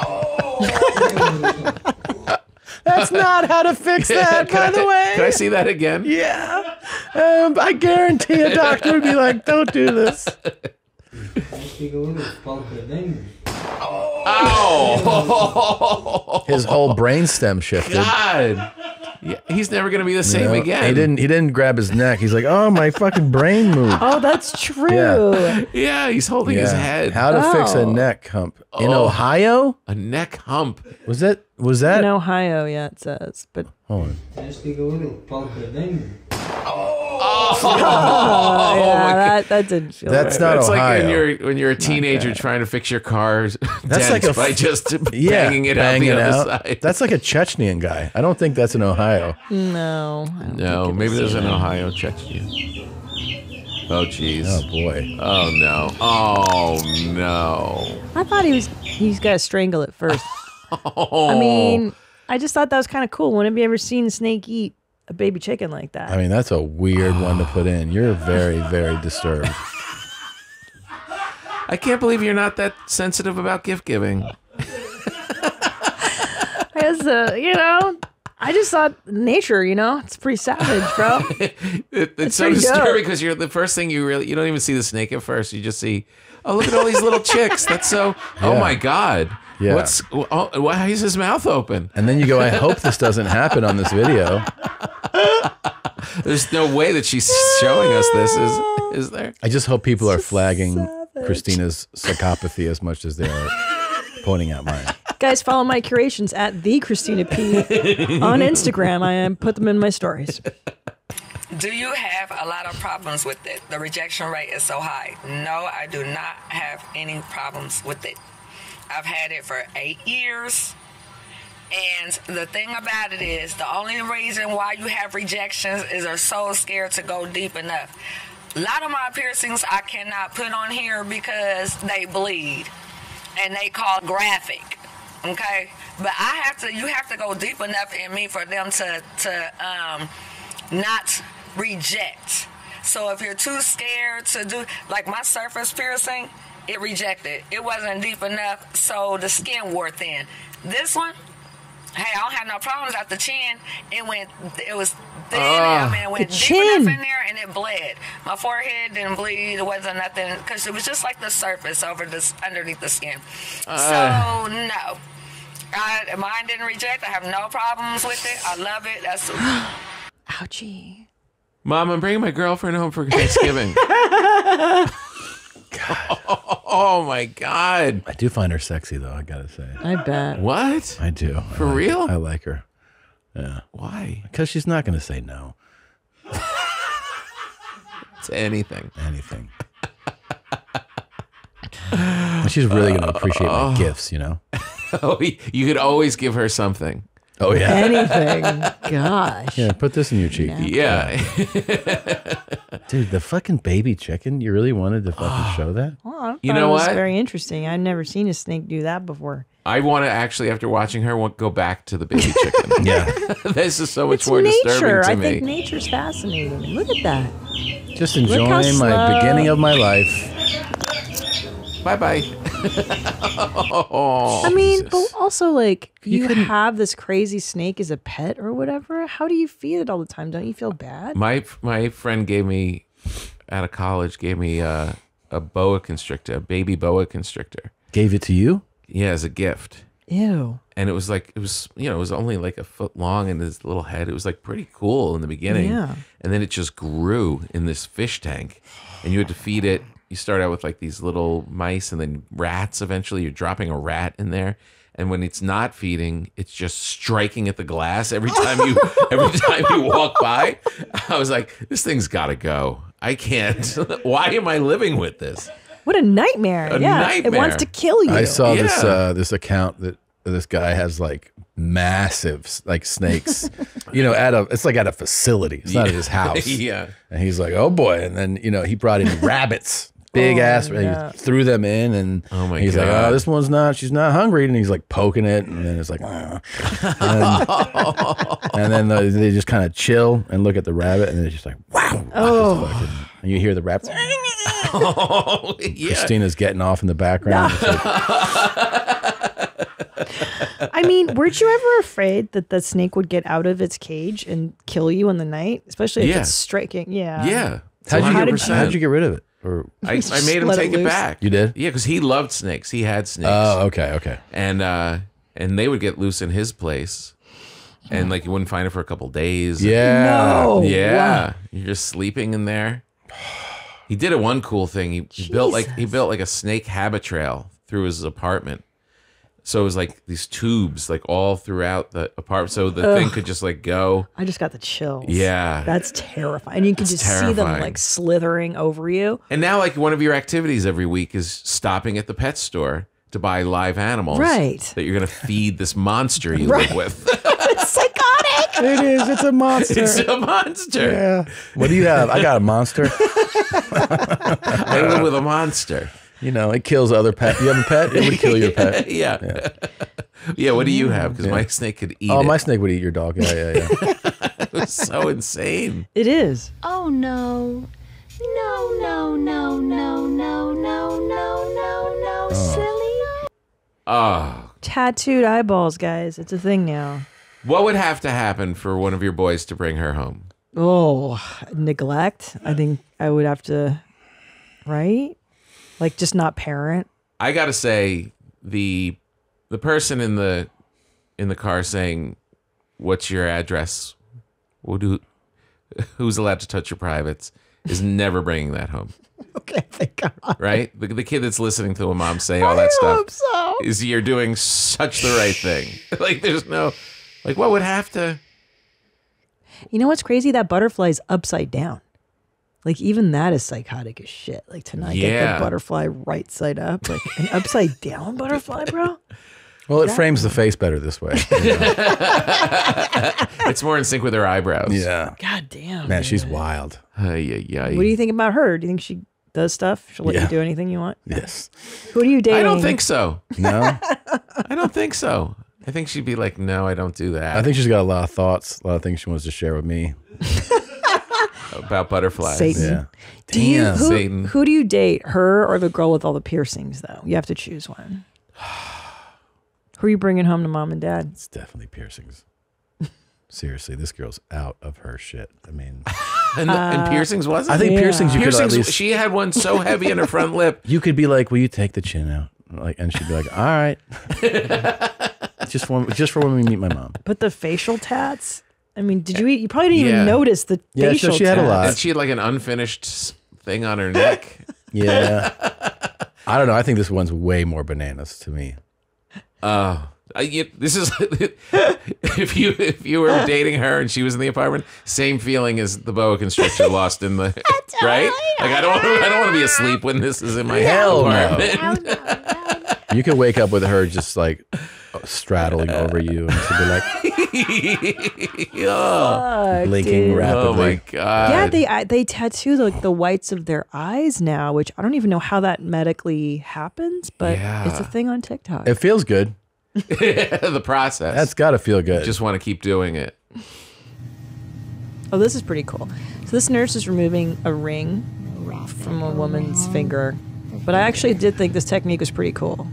Oh. That's not how to fix that, by the way. Can I see that again? Yeah. I guarantee a doctor would be like, don't do this. Oh. His whole brainstem shifted. God. Yeah, he's never going to be the same again. He didn't grab his neck. He's like, oh, my fucking brain moved. Oh, that's true. Yeah, he's holding his head. How to fix a neck hump. In Ohio? A neck hump. Was that? In Ohio, yeah, it says. But hold on. That didn't feel right. That's Ohio. Like when you're a teenager trying to fix your car's dents like by just banging it out the other side. That's like a Chechnyan guy. I don't think that's in Ohio. No. Maybe there's an Ohio Chechnyan. Oh, jeez. Oh, boy. Oh, no. Oh, no. I thought he's got to strangle it first. Oh. I mean, I just thought that was kind of cool. When have you ever seen a snake eat a baby chicken like that? I mean, that's a weird one to put in. You're very, very disturbed. I can't believe you're not that sensitive about gift giving. You know, I just thought nature, you know, it's pretty savage, bro. it's so disturbing because you're the first thing you don't even see the snake at first. You just see, oh, look at all these little chicks. That's so, yeah. Oh my God. Yeah. Why is his mouth open? And then you go, I hope this doesn't happen on this video. There's no way that she's showing us this, is there? I just hope people are flagging savage. Christina's psychopathy as much as they are pointing out mine. Guys, follow my curations at the Christina P on Instagram. I put them in my stories. Do you have a lot of problems with it? The rejection rate is so high. No, I do not have any problems with it. I've had it for 8 years. And the thing about it is, the only reason why you have rejections is they're so scared to go deep enough. A lot of my piercings I cannot put on here because they bleed. And they call graphic. Okay, but I have to. You have to go deep enough in me for them to not reject. So if you're too scared to do, like my surface piercing, it rejected. It wasn't deep enough, so the skin wore thin. This one, hey, I don't have no problems at the chin. It went. It was thin. I mean, it went deep enough in there, and it bled. My forehead didn't bleed. It wasn't nothing because it was just like the surface underneath the skin. So no. Mine didn't reject. I have no problems with it. I love it. That's ouchie. Mom, I'm bringing my girlfriend home for Thanksgiving. God. Oh my God. I do find her sexy though, I gotta say. I bet. What? I do. For real? I like her. Yeah. Why? Because she's not gonna say no. It's anything. Anything. And she's really gonna appreciate my gifts, you know? Oh, you could always give her something. Oh yeah, anything. Gosh. Yeah, put this in your cheek. Yeah. Dude, the fucking baby chicken. You really wanted to fucking show that? Well, you know what? It's very interesting. I've never seen a snake do that before. I want to actually, after watching her, go back to the baby chicken. Yeah, this is so much more disturbing to me. I think nature's fascinating. Look at that. Just enjoying my beginning of my life. Bye bye. Oh, I mean, Jesus. But also, like, you have this crazy snake as a pet or whatever. How do you feed it all the time? Don't you feel bad? My friend gave me, out of college, a boa constrictor, a baby boa constrictor. Gave it to you? Yeah, as a gift. Ew. And it was like, it was only like a foot long in this little head. It was like pretty cool in the beginning. Yeah. And then it just grew in this fish tank, and you had to feed it. You start out with like these little mice and then rats. Eventually you're dropping a rat in there. And when it's not feeding, it's just striking at the glass every time you walk by. I was like, this thing's got to go. I can't. Why am I living with this? What a nightmare. Nightmare. It wants to kill you. I saw this, this account that this guy has like massive snakes, you know, at a facility. It's not at his house. Yeah. And he's like, oh boy. And then, you know, he brought in rabbits. Big ass, yeah. He threw them in, and he's like, "Oh, this one's not. She's not hungry." And he's like poking it, and then it's like, and then they just kind of chill and look at the rabbit, and they're just like, "Wow!" Oh. And you hear the rabbit. Oh, yeah. Christina's getting off in the background. No. Like, I mean, weren't you ever afraid that the snake would get out of its cage and kill you in the night, especially if it's striking? Yeah. Yeah. How'd you get rid of it? Or I made him take it back. You did? Yeah, because he loved snakes. He had snakes. Oh, okay, okay. And they would get loose in his place, and like you wouldn't find it for a couple days. Yeah, no. Yeah. Wow. You're just sleeping in there. He did a one cool thing. He built like a snake habit trail through his apartment. So it was like these tubes, like all throughout the apartment, so the thing could just like go. I just got the chills. Yeah, that's terrifying. And you can just see them like slithering over you. And now, like one of your activities every week is stopping at the pet store to buy live animals, right? That you're gonna feed this monster you live with. It's psychotic. It is. It's a monster. It's a monster. Yeah. What do you have? I got a monster. I live with a monster. You know, it kills other pets. You have a pet? It would kill your pet. Yeah. Yeah. Yeah, what do you have? Because my snake could eat it. Oh, my snake would eat your dog. Yeah. It was so insane. It is. Oh, no. No, no, no, no, no, no, no, no, no, silly. Oh. Tattooed eyeballs, guys. It's a thing now. What would have to happen for one of your boys to bring her home? Oh, neglect. I think I would have to, right? Like, just not parent. I gotta say, the person in the car saying, "What's your address? Who's allowed to touch your privates?" is never bringing that home. Okay, thank God. Right? The kid that's listening to a mom say all that stuff. I hope so. Is you're doing such the right thing. Like, there's no, like, what would have to? You know what's crazy? That butterfly's upside down. Like, even that is psychotic as shit. Like, tonight, get the butterfly right side up. Like, an upside down butterfly, bro? Well, it frames the face better this way. You know? It's more in sync with her eyebrows. Yeah. God damn. Man, she's wild. What do you think about her? Do you think she does stuff? She'll let you do anything you want? Yes. Who are you dating? I don't think so. No? I don't think so. I think she'd be like, no, I don't do that. I think she's got a lot of thoughts, a lot of things she wants to share with me. About butterflies. Satan. Yeah. Who do you date, her or the girl with all the piercings, though? You have to choose one. Who are you bringing home to mom and dad? It's definitely piercings. Seriously, this girl's out of her shit. I mean. And piercings wasn't? I think piercings you could at least. She had one so heavy in her front lip. You could be like, will you take the chin out? Like, and she'd be like, all right. just for when we meet my mom. But the facial tats? I mean, did you eat? You probably didn't even notice the facial. Yeah, she had a lot. And she had like an unfinished thing on her neck. Yeah. I don't know. I think this one's way more bananas to me. Oh. This is, if you were dating her and she was in the apartment, same feeling as the boa constrictor lost in the, right? Like, I don't want to be asleep when this is in my apartment. No. You could wake up with her just like straddling over you and she'd be like, blinking rapidly. Oh my God. Yeah, they tattoo like the whites of their eyes now, which I don't even know how that medically happens, but it's a thing on TikTok. It feels good. The process. That's got to feel good. You just want to keep doing it. Oh, this is pretty cool. So this nurse is removing a ring from a woman's finger, but I actually did think this technique was pretty cool.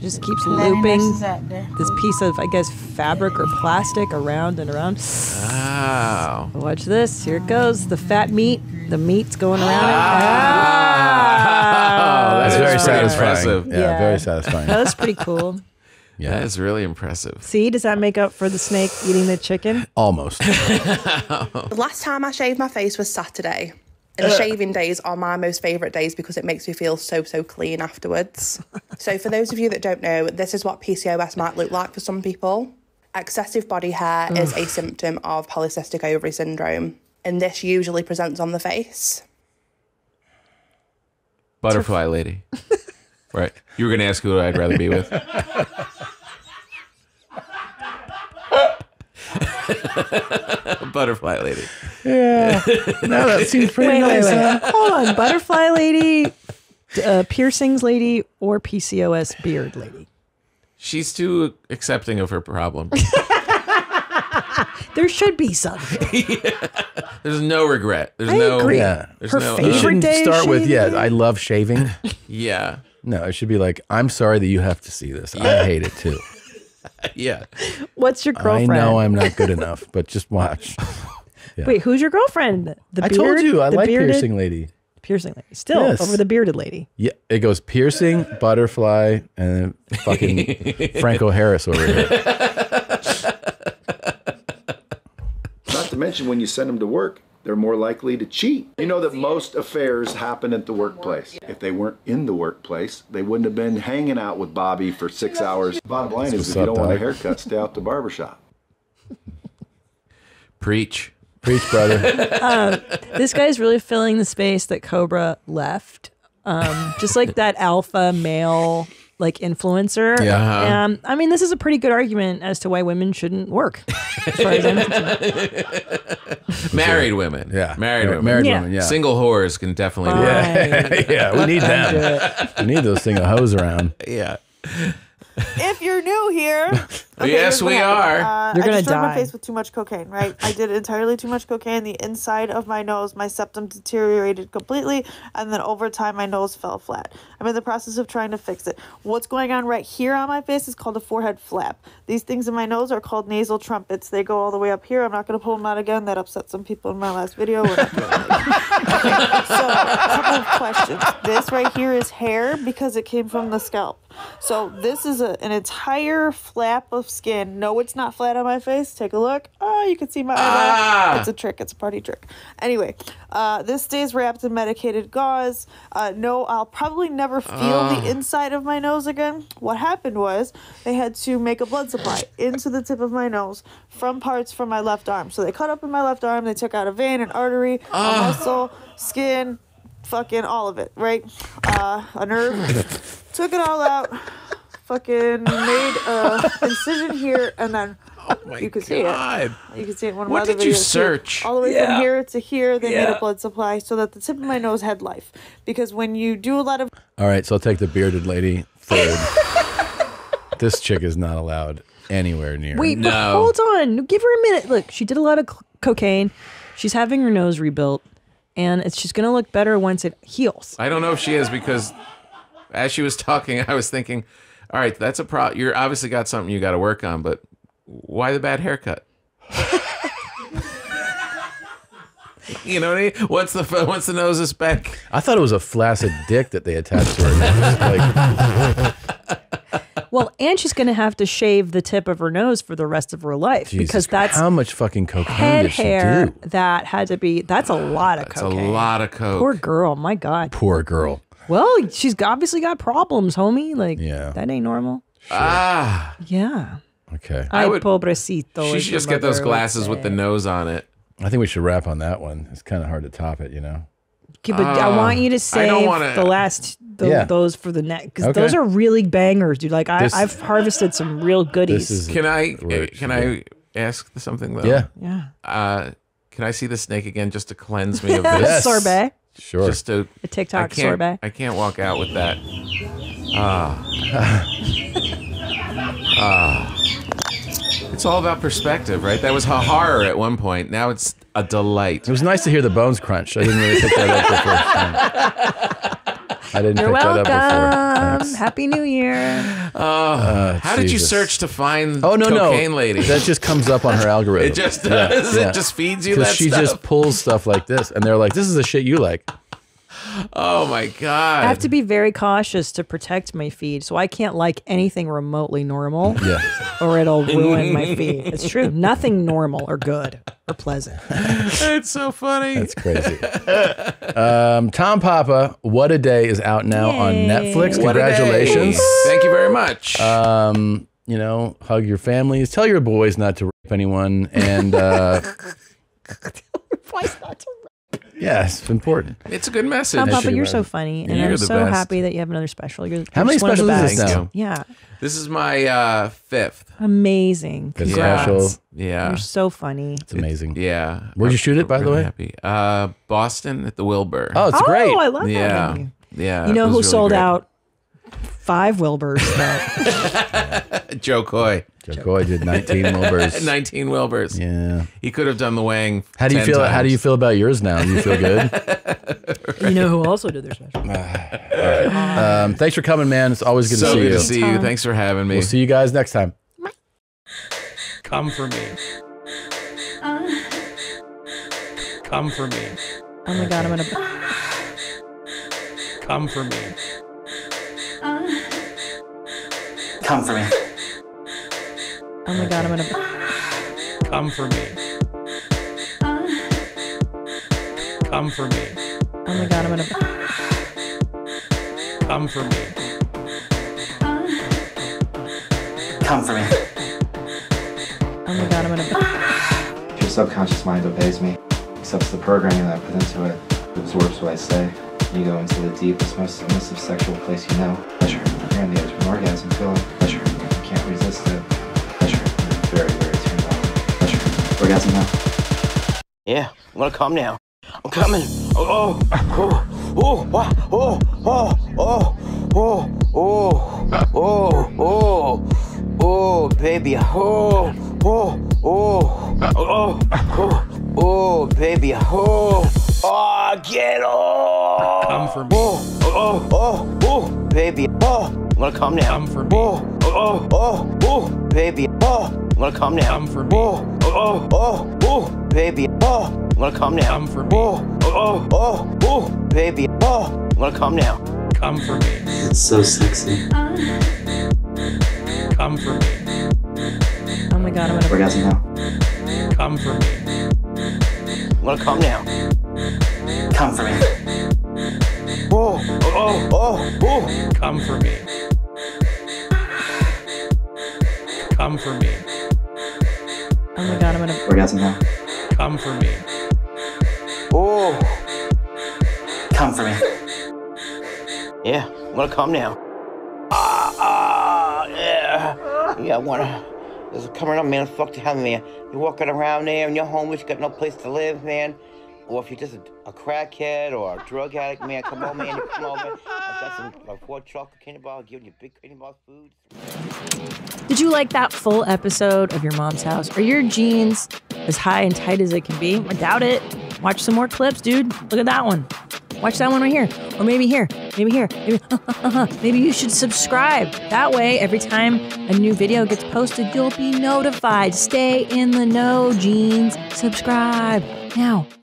Just keeps looping this piece of, I guess, fabric or plastic around and around. Wow. Oh. Watch this. Here it goes. The fat meat. The meat's going around. Oh, that's very satisfying. Yeah, very satisfying. That was pretty cool. Yeah, that is really impressive. See, does that make up for the snake eating the chicken? Almost. The last time I shaved my face was Saturday. And shaving days are my most favourite days because it makes me feel so clean afterwards. So for those of you that don't know, this is what PCOS might look like for some people. Excessive body hair is a symptom of polycystic ovary syndrome, and this usually presents on the face. Butterfly lady. Right. You were going to ask who I'd rather be with. Butterfly lady. Yeah. No, that seems pretty nice. Hold on. Butterfly lady, piercings lady, or PCOS beard lady? She's too accepting of her problem. There should be some. There's no regret. There's I agree. Yeah. There's favorite day start with, I love shaving. Yeah. No, it should be like, I'm sorry that you have to see this. Yeah. I hate it too. Yeah. What's your girlfriend? I know I'm not good enough, but just watch. Yeah. Wait, who's your girlfriend? The beard, I told you, I like bearded, piercing lady. Piercing lady. Still over the bearded lady. Yeah, it goes piercing, butterfly, and then fucking Franco Harris over here. Not to mention when you send them to work, they're more likely to cheat. You know that most affairs happen at the workplace. If they weren't in the workplace, they wouldn't have been hanging out with Bobby for 6 hours. Bottom line is, if you don't want a haircut, stay out the barbershop. Preach. Preach, brother. This guy's really filling the space that Cobra left. Just like that alpha male like influencer. Yeah. I mean, this is a pretty good argument as to why women shouldn't work. As far as I'm concerned. Married women. Yeah. Married women. Married women. Yeah. Single whores can definitely work. Yeah. Yeah. We need them. We need those thing of hoes around. Yeah. If you're new here, okay, yes, we are. You're gonna die. I my face with too much cocaine, right? I did entirely too much cocaine. The inside of my nose, my septum deteriorated completely, and then over time, my nose fell flat. I'm in the process of trying to fix it. What's going on right here on my face is called a forehead flap. These things in my nose are called nasal trumpets. They go all the way up here. I'm not gonna pull them out again. That upset some people in my last video. We're not doing it. So, a couple of questions. This right here is hair because it came from the scalp. So this is an entire flap of skin. No, it's not flat on my face. Take a look. Oh, you can see my eyeball. It's a trick. It's a party trick. Anyway, this stays wrapped in medicated gauze. No, I'll probably never feel the inside of my nose again. What happened was they had to make a blood supply into the tip of my nose from parts from my left arm. So they cut up in my left arm. They took out a vein, an artery, a muscle, skin, fucking all of it, right? A nerve. Took it all out, fucking made a incision here, and then you can see it. You can see it in one of my other videos. What did you search? Too. All the way from here to here, they made a blood supply so that the tip of my nose had life. Because when you do a lot of... All right, so I'll take the bearded lady third. This chick is not allowed anywhere near. Wait, no. But hold on. Give her a minute. Look, she did a lot of cocaine. She's having her nose rebuilt, and she's going to look better once it heals. I don't know if she is because... As she was talking, I was thinking, all right, that's a problem. You're obviously got something you got to work on, but why the bad haircut? You know what I mean? What's the nose's back? I thought it was a flaccid dick that they attached to her nose. Like... Well, and she's going to have to shave the tip of her nose for the rest of her life. Jesus, because that's how much fucking cocaine head hair did she do? That had to be, that's a lot of cocaine. That's a lot of coke. Poor girl, my God. Poor girl. Well, she's obviously got problems, homie. Like, that ain't normal. Sure. Ah. Yeah. Okay. I would, pobrecito. She should just get those glasses with the nose on it. I think we should wrap on that one. It's kind of hard to top it, you know? Okay, but I want you to save the last, those for the next. Because those are really bangers, dude. Like, I've harvested some real goodies. Can I ask something, though? Yeah. Yeah. Can I see the snake again just to cleanse me of this? Sorbet. Sure. Just a TikTok sorbet. I can't walk out with that. It's all about perspective, right? That was a horror at one point. Now it's a delight. It was nice to hear the bones crunch. I didn't really pick that up before. I didn't pick that up before. Thanks. Happy New Year. How did you search to find cocaine lady? That just comes up on her algorithm. It just does. It just feeds you that stuff. She just pulls stuff like this, and they're like, this is the shit you like. Oh, my God. I have to be very cautious to protect my feed, so I can't like anything remotely normal, or it'll ruin my feed. It's true. Nothing normal or good or pleasant. It's so funny. That's crazy. Tom Papa, What a Day is out now on Netflix. Congratulations. Thank you very much. You know, hug your families. Tell your boys not to rape anyone. And, tell your boys not to rape. Yeah, it's important. It's a good message. Tom Papa, you're so funny, and I'm so happy that you have another special. How many specials is this now? Yeah. This is my 5th. Amazing. Special. Yeah. You're so funny. It's amazing. Yeah. Where'd you shoot it, by the way? Happy. Boston at the Wilbur. Oh, it's great. Oh, I love that movie. Yeah. You know who sold out 5 Wilburs? Jo Koy. Jo Koy did 19 Wilburs. 19 Wilburs. Yeah. He could have done the weighing. How do you feel? How do you feel about yours now? Do you feel good? Right. You know who also did their special. All right. Thanks for coming, man. It's always good to see you. So good to see you. Thanks for having me. We'll see you guys next time. Come for me. Come for me. Oh my God, I'm gonna. Come for me. Come for me. Oh my God, I'm gonna. Come for me. Come for me. Oh my God, I'm gonna. Come for me. Come for me. Oh my God, I'm gonna. Your subconscious mind obeys me, accepts the programming that I put into it, absorbs what I say. You go into the deepest, most submissive sexual place you know. Pleasure. You're on the edge of orgasm, feeling pleasure. I can't resist it. Pleasure. I'm very, very turned on. Pleasure. Orgasm now. Yeah, I'm gonna come now. I'm coming. Oh, oh, oh, oh, oh, oh, oh, oh, oh, oh, oh, oh, baby. Oh, oh, oh, oh, oh, oh, baby. Oh, oh, get off. Come for me. Oh, oh, oh, oh, baby. Oh, I'm gonna come now. Come for me. Oh, oh, oh, oh, baby. Oh, I'm gonna come now. Come for me. Oh, oh, oh, oh, baby. Oh. I'm gonna come now. Come for me. Oh, oh, oh, oh, baby. Oh, I'm gonna come now. Come for me. It's so sexy. Come for me. Oh my god, I'm gonna orgasm now. Come for me. I'm gonna come now. Come for me. Oh, oh, oh, oh. Come for me. Come for me. Oh my god, I'm gonna orgasm now. Come for me. Oh, come for me. Yeah, I'm gonna come now. Yeah. Yeah, I wanna. This is coming up, man. Fuck to hell, man. You're walking around there and you're homeless, you got no place to live, man. Or if you're just a crackhead or a drug addict, man, come on, man. Come on, man. I've got some like, hot chocolate candy bar, giving you big candy bar food. Did you like that full episode of Your Mom's House? Are your jeans as high and tight as they can be? I doubt it. Watch some more clips, dude. Look at that one. Watch that one right here. Or maybe here. Maybe here. Maybe, maybe you should subscribe. That way, every time a new video gets posted, you'll be notified. Stay in the know, jeans. Subscribe now.